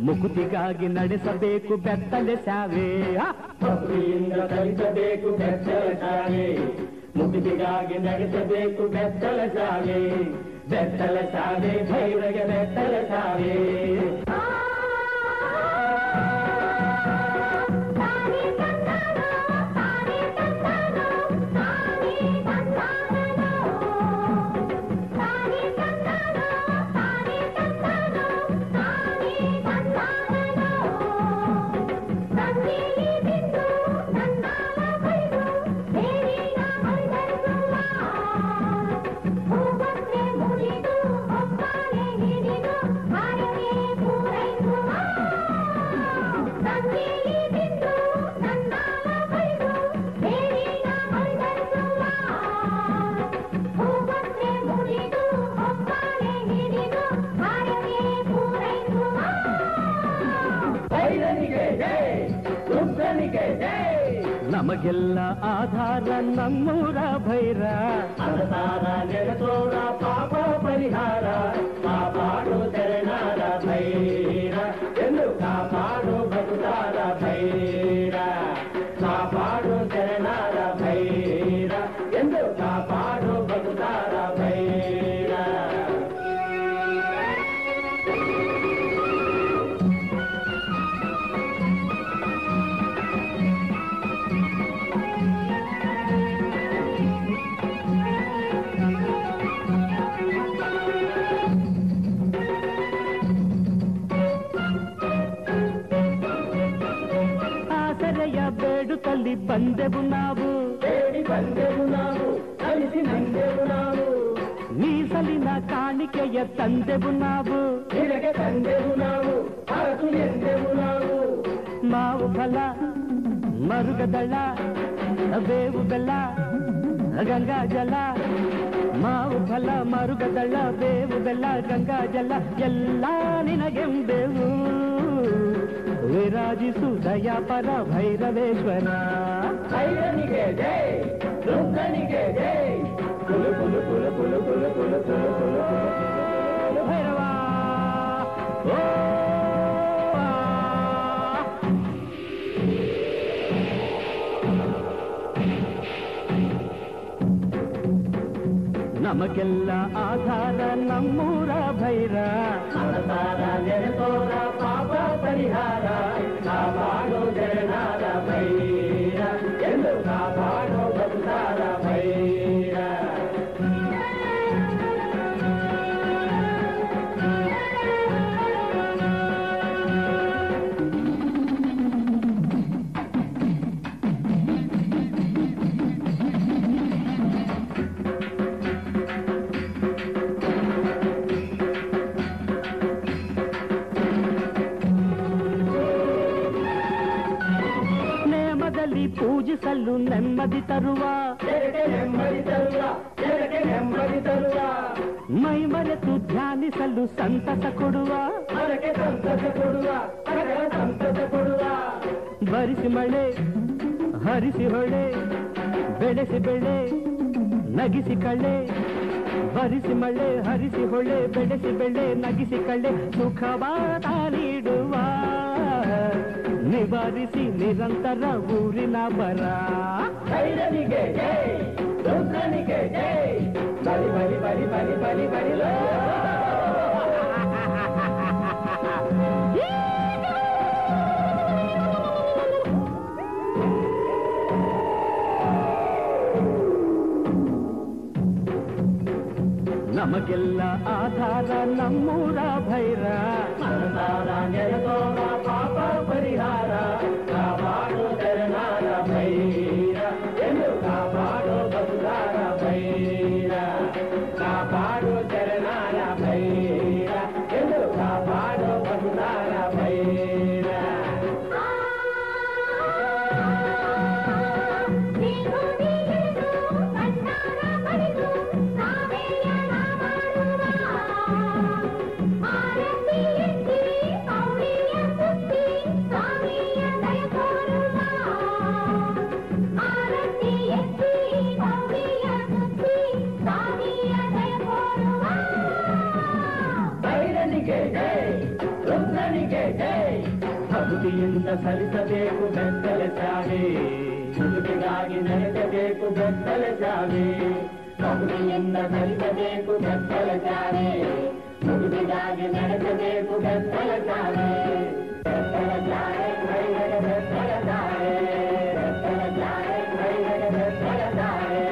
ಮುಕುತಿಗಾಗಿ ನಡೆಸಬೇಕು ಬೆತ್ತಲೆ ಸಾವೆ ಭಕ್ತಿಯಿಂದ ಸಲ್ಲಿಸಬೇಕು ಬೆತ್ತಲೆ ಸಾವೆ ಮುಕುತಿಗಾಗಿ ನಡೆಸಬೇಕು ಬೆತ್ತಲೆ ಸಾವೆ ಬೆತ್ತಲೆ ಸಾವೆ ಭೈರಗೆ ಬೆತ್ತಲೆ ಸಾವೆ ನಮಗೆಲ್ಲ ಆಧಾರ ನಮ್ಮೂರ ಭೈರ ಮನಸಾರ ನೆನೆಸೋಣ ಪಾಪ ಪರಿಹಾರ ಕಾಪಾಡು ಶರಣರ ಭೈರ ಎಂದು ಕಾಪಾಡು ಭಕ್ತರ ಭೈರ ಕಾಪಾಡು ಶರಣರ ಭೈರ ಎಂದು ಕಾಪಾಡು ಭಕ್ತರ ಭೈರ ಬಂದೆವು ನಾವು ಬೇಡಿ ಬಂದೆವು ನಾವು ಅಲಿಸಿ ನಂದೆವು ನಾವು ಮೀಸಲಿನ ಕಾಣಿಕೆಯ ತಂದೆವು ನಾವು ನಿನಗೆ ತಂದೆವು ನಾವು ಅರಸು ಎಂದೆವು ನಾವು ಮಾವು ಫಲ ಮರುಗದಳ ಬೇವು ಬೆಲ್ಲ ಗಂಗಾ ಜಲ ಮಾವು ಫಲ ಮರುಗದಳ ಬೇವು ಬೆಲ್ಲ ಗಂಗಾ ಜಲ ಎಲ್ಲ ನಿನಗೆಂಬೆವು ವಿರಾಜಿಸು ದಯಾಪರ ಭೈರವೇಶ್ವರ ಭೈರನಿಗೆ ಜೈ ರುದ್ರನಿಗೆ ಜೈ ಕುಲು ಕುಲು ಕುಲು ಕುಲು ಕುಲು ಕುಲು ಕುಲು ಕುಲು ಭೈರವ ಓ ನಮಗೆಲ್ಲ ಆಧಾರ ನಮ್ಮೂರ ಭೈರ ಮನಸಾರ ನೆನೆಸೋಣ ಪಾಪ ಪರಿಹಾರ ಕಾಪಾಡೋ ಶರಣರ ಭೈರ ಎಂದು ಕಾಪಾಡೋ ಭಕ್ತರ ಭೈರ पूजसलु नेम्मदि तरुवा मई मरेतु ध्यानिसलु संतस कोडुवा बरिसि मळे हरिसि होळे बेळेसि बेळे नगिसि कळे बरिसि मळे हरिसि होळे बेळेसि बेळे नगिसि कळे सुखवाद नीडुवा निवारिसी निरंतर ऊरिन बर धैर्यनिगे जय ರುದ್ರನಿಗೆ ಜೈ ಬಲಿ ಬಲಿ ಬಲಿ ಬಲಿ ಬಲಿ ಬಲಿ ಲೋ ನಮಗೆಲ್ಲ ಆಧಾರ ನಮ್ಮೂರ ಭೈರ ಮನಸಾರ ನೆರೆದೋರ ಪಾಪ ಪರಿಹಾರ ಕಾಪಾಡು ಶರಣಾರ ಭೈರ ಎಂದು ಕಾಪಾಡು ಬದುಗಾರ ಭೈರ ಕಾಪಾಡು ಶರಣಾರ ಭೈರ ಎಂದು ಕಾಪಾಡು ಬದುಗಾರ ಭೈರ ಸಲ್ಲಿಸಬೇಕು ಬೆತ್ತಲ ಸಾವೆ ಬದುಕಿಗಾಗಿ ನಡೆಸಬೇಕು ಬೆತ್ತಲ ಸಾವೆ ಭಕ್ತಿಯಿಂದ ಸಲ್ಲಿಸಬೇಕು ಬೆತ್ತಲ ಸಾವೆ ಬದುಕಿಗಾಗಿ ನಡೆಸಬೇಕು ಬೆತ್ತಲ ಸಾವೆ ಬೆತ್ತಲ ಸಾವೆ ಕೈಗಳ ಬೆತ್ತಲ ಸಾವೆ ಬೆತ್ತಲ ಸಾವೆ ಕೈಗಳ ಬೆತ್ತಲ ಸಾವೆ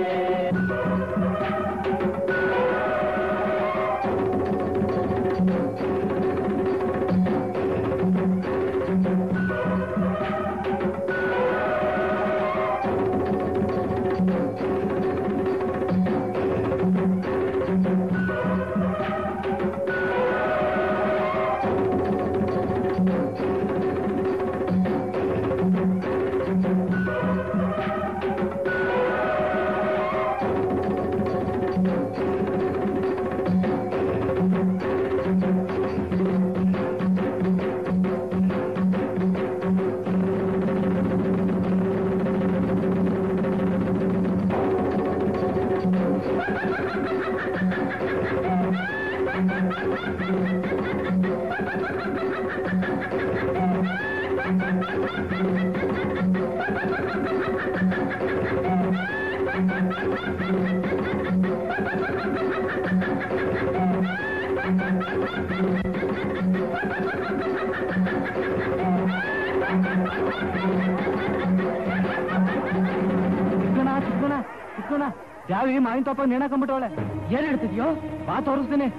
ಯಾರು ಈ ಮಾವಿನ ತೋಪ ನೇಣಾಕೊಂಡ್ಬಿಟ್ಟವಳೆ ಏನ್ ಹೇಳ್ತಿದ್ಯೋ ಬಾ ತೋರಿಸ್ತೀನಿ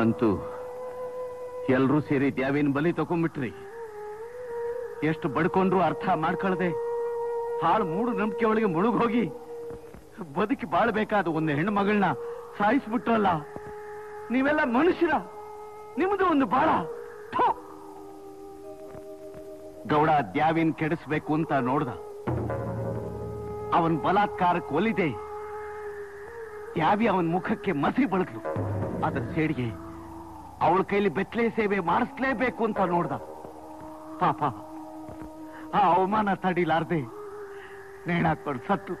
ಅಂತೂ ಎಲ್ಲರೂ ಸೇರಿ ದ್ಯಾವಿನ ಬಲಿ ತಕೊಂಡ್ಬಿಟ್ರಿ ಎಷ್ಟು ಬಡ್ಕೊಂಡ್ರು ಅರ್ಥ ಮಾಡ್ಕೊಳ್ಳದೆ ಹಾಳು ಮೂಡು ನಂಬಿಕೆ ಒಳಗೆ ಮುಳುಗೋಗಿ ಬದುಕಿ ಬಾಳ್ಬೇಕಾದ ಒಂದು ಹೆಣ್ಣು ಮಗಳನ್ನ ಸಾಯಿಸ್ಬಿಟ್ರಲ್ಲ ನೀವೆಲ್ಲ ಮನುಷ್ಯರ ನಿಮ್ದು ಒಂದು ಬಾಳ ಗೌಡ ದ್ಯಾವಿನ ಕೆಡಿಸ್ಬೇಕು ಅಂತ ನೋಡ್ದ ಅವನ್ ಬಲಾತ್ಕಾರಕ್ಕೆ ಒಲಿದೆ ದ್ಯಾವಿ ಅವನ ಮುಖಕ್ಕೆ ಮಸಿ ಬಳದ್ಲು ಅದರ ಸೇಡಿಗೆ ಅವಳ ಕೈಲಿ ಬೆತ್ತಲೆ ಸೇವೆ ಮಾಡಿಸ್ಲೇಬೇಕು ಅಂತ ನೋಡ್ದ ಪಾಪ ಆ ಅವಮಾನ ತಡಿಲಾರ್ದೆ ನೇಣಾಕೊಂಡು ಸತ್ತು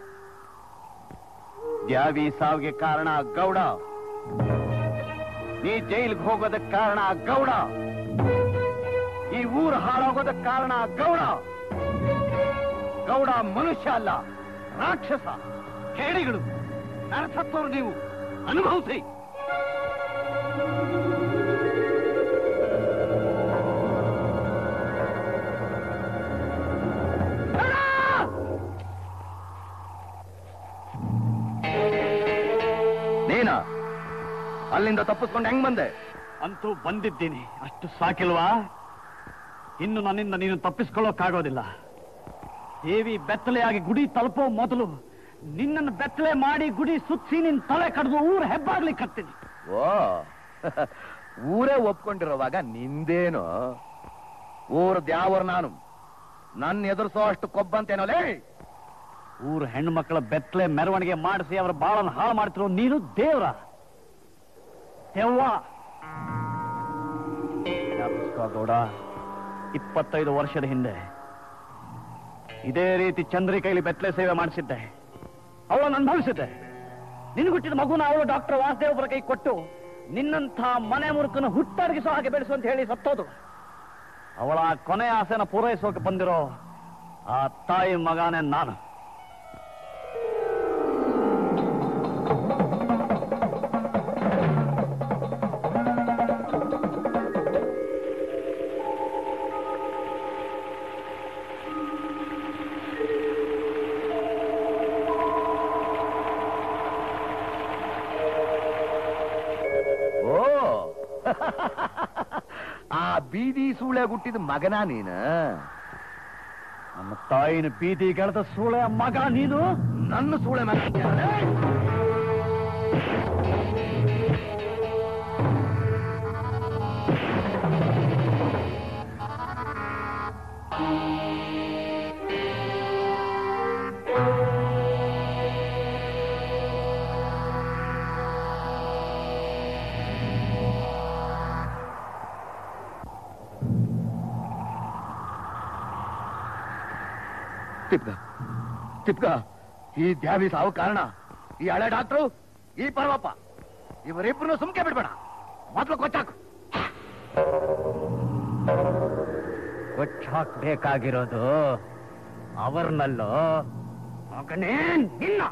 ದ್ಯಾವಿ ಸಾವಿಗೆ ಕಾರಣ ಗೌಡ ನೀ ಜೈಲ್ಗೆ ಹೋಗೋದಕ್ಕೆ ಕಾರಣ ಗೌಡ, ಈ ಊರು ಹಾಳಾಗೋದಕ್ಕೆ ಕಾರಣ ಗೌಡ. ಗೌಡ ಮನುಷ್ಯ ಅಲ್ಲ, ರಾಕ್ಷಸ, ಕೇಡಿಗಳು, ನರಸತ್ವರು. ನೀವು ಅನುಭವಿಸಿ. ನೀನಾ ಅಲ್ಲಿಂದ ತಪ್ಪಿಸ್ಕೊಂಡು ಹೆಂಗ್ ಬಂದೆ? ಅಂತೂ ಬಂದಿದ್ದೀನಿ, ಅಷ್ಟು ಸಾಕಿಲ್ವಾ? ಇನ್ನು ನನ್ನಿಂದ ನೀನು ತಪ್ಪಿಸ್ಕೊಳ್ಳೋಕ್ಕಾಗೋದಿಲ್ಲ. ದೇವಿ ಬೆತ್ತಲೆಯಾಗಿ ಗುಡಿ ತಲುಪೋ ಮೊದಲು ನಿನ್ನನ್ನು ಬೆತ್ತಲೆ ಮಾಡಿ ಗುಡಿ ಸುತ್ತಿ ನಿನ್ನ ತಲೆ ಕಡ್ದು ಊರ ಹೆಬ್ಬಾಗ್ಲಿ ಕಟ್ತೀನಿ. ಓ, ಊರೇ ಒಪ್ಕೊಂಡಿರೋವಾಗ ನಿಂದೇನು? ಊರು ದ್ಯಾವರು ನಾನು, ನನ್ನ ಎದುರಿಸೋ ಅಷ್ಟು ಕೊಬ್ಬಂತೇನೋಲೇ? ಊರು ಹೆಣ್ಮಕ್ಳ ಬೆತ್ತಲೆ ಮೆರವಣಿಗೆ ಮಾಡಿಸಿ ಅವರ ಬಾಳನ್ನು ಹಾಳು ಮಾಡ್ತಿರೋ ನೀನು ದೇವ್ರ? ಗೌಡ, 25 ವರ್ಷದ ಹಿಂದೆ ಇದೇ ರೀತಿ ಚಂದ್ರಿ ಕೈಲಿ ಬೆತ್ತಲೆ ಸೇವೆ ಮಾಡಿಸಿದ್ದೆ. ಅವಳನ್ನು ಅನುಭವಿಸಿದ್ದೆ. ನಿನ್ ಹುಟ್ಟಿದ ಮಗುನ ಅವಳು ಡಾಕ್ಟರ್ ವಾಸುದೇವಪುರ ಕೈ ಕೊಟ್ಟು ನಿನ್ನಂಥ ಮನೆ ಮುರುಕನ್ನು ಹುಟ್ಟರ್ಗಿಸೋ ಹಾಗೆ ಬೆಳೆಸು ಅಂತ ಹೇಳಿ ಸತ್ತೋದು. ಅವಳ ಕೊನೆ ಆಸೆನ ಪೂರೈಸೋಕೆ ಬಂದಿರೋ ಆ ತಾಯಿ ಮಗನೇ ನಾನು. ಬೀದಿ ಸೂಳೆ ಹುಟ್ಟಿದ ಮಗನ ನೀನು? ನಮ್ಮ ತಾಯಿನ ಬೀದಿ ಗೆಳೆದ ಸೂಳೆ ಮಗ ನೀನು? ನನ್ನ ಸೂಳೆ ಮಗ ತಿಪ್ಪ ತಿಪ್ಪ. ಈ ದ್ಯಾವಿ ಸಾವು ಕಾರಣ ಈ ಹಳೆ ಡಾಕ್ಟ್ರು, ಈ ಪರವಪ್ಪ. ಇವರಿಬ್ಬರನ್ನು ಸುಮ್ಕೆ ಬಿಡ್ಬೇಡ, ಮೊದಲು ಕೊಚ್ಚಾಕು. ಕೊಚ್ಚಾಕ್ಬೇಕಾಗಿರೋದು ಅವರನ್ನಲ್ಲೋ ಮಗನೇ ನಿನ್ನ.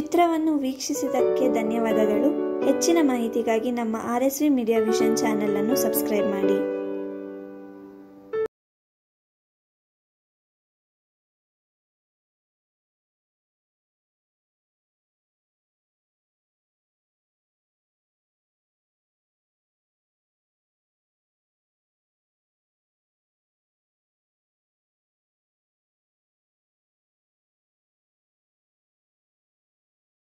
ಚಿತ್ರವನ್ನು ವೀಕ್ಷಿಸಿದ್ದಕ್ಕೆ ಧನ್ಯವಾದಗಳು. ಹೆಚ್ಚಿನ ಮಾಹಿತಿಗಾಗಿ ನಮ್ಮ RSV Media Vision ಚಾನೆಲ್ ಅನ್ನು ಸಬ್ಸ್ಕ್ರೈಬ್ ಮಾಡಿ.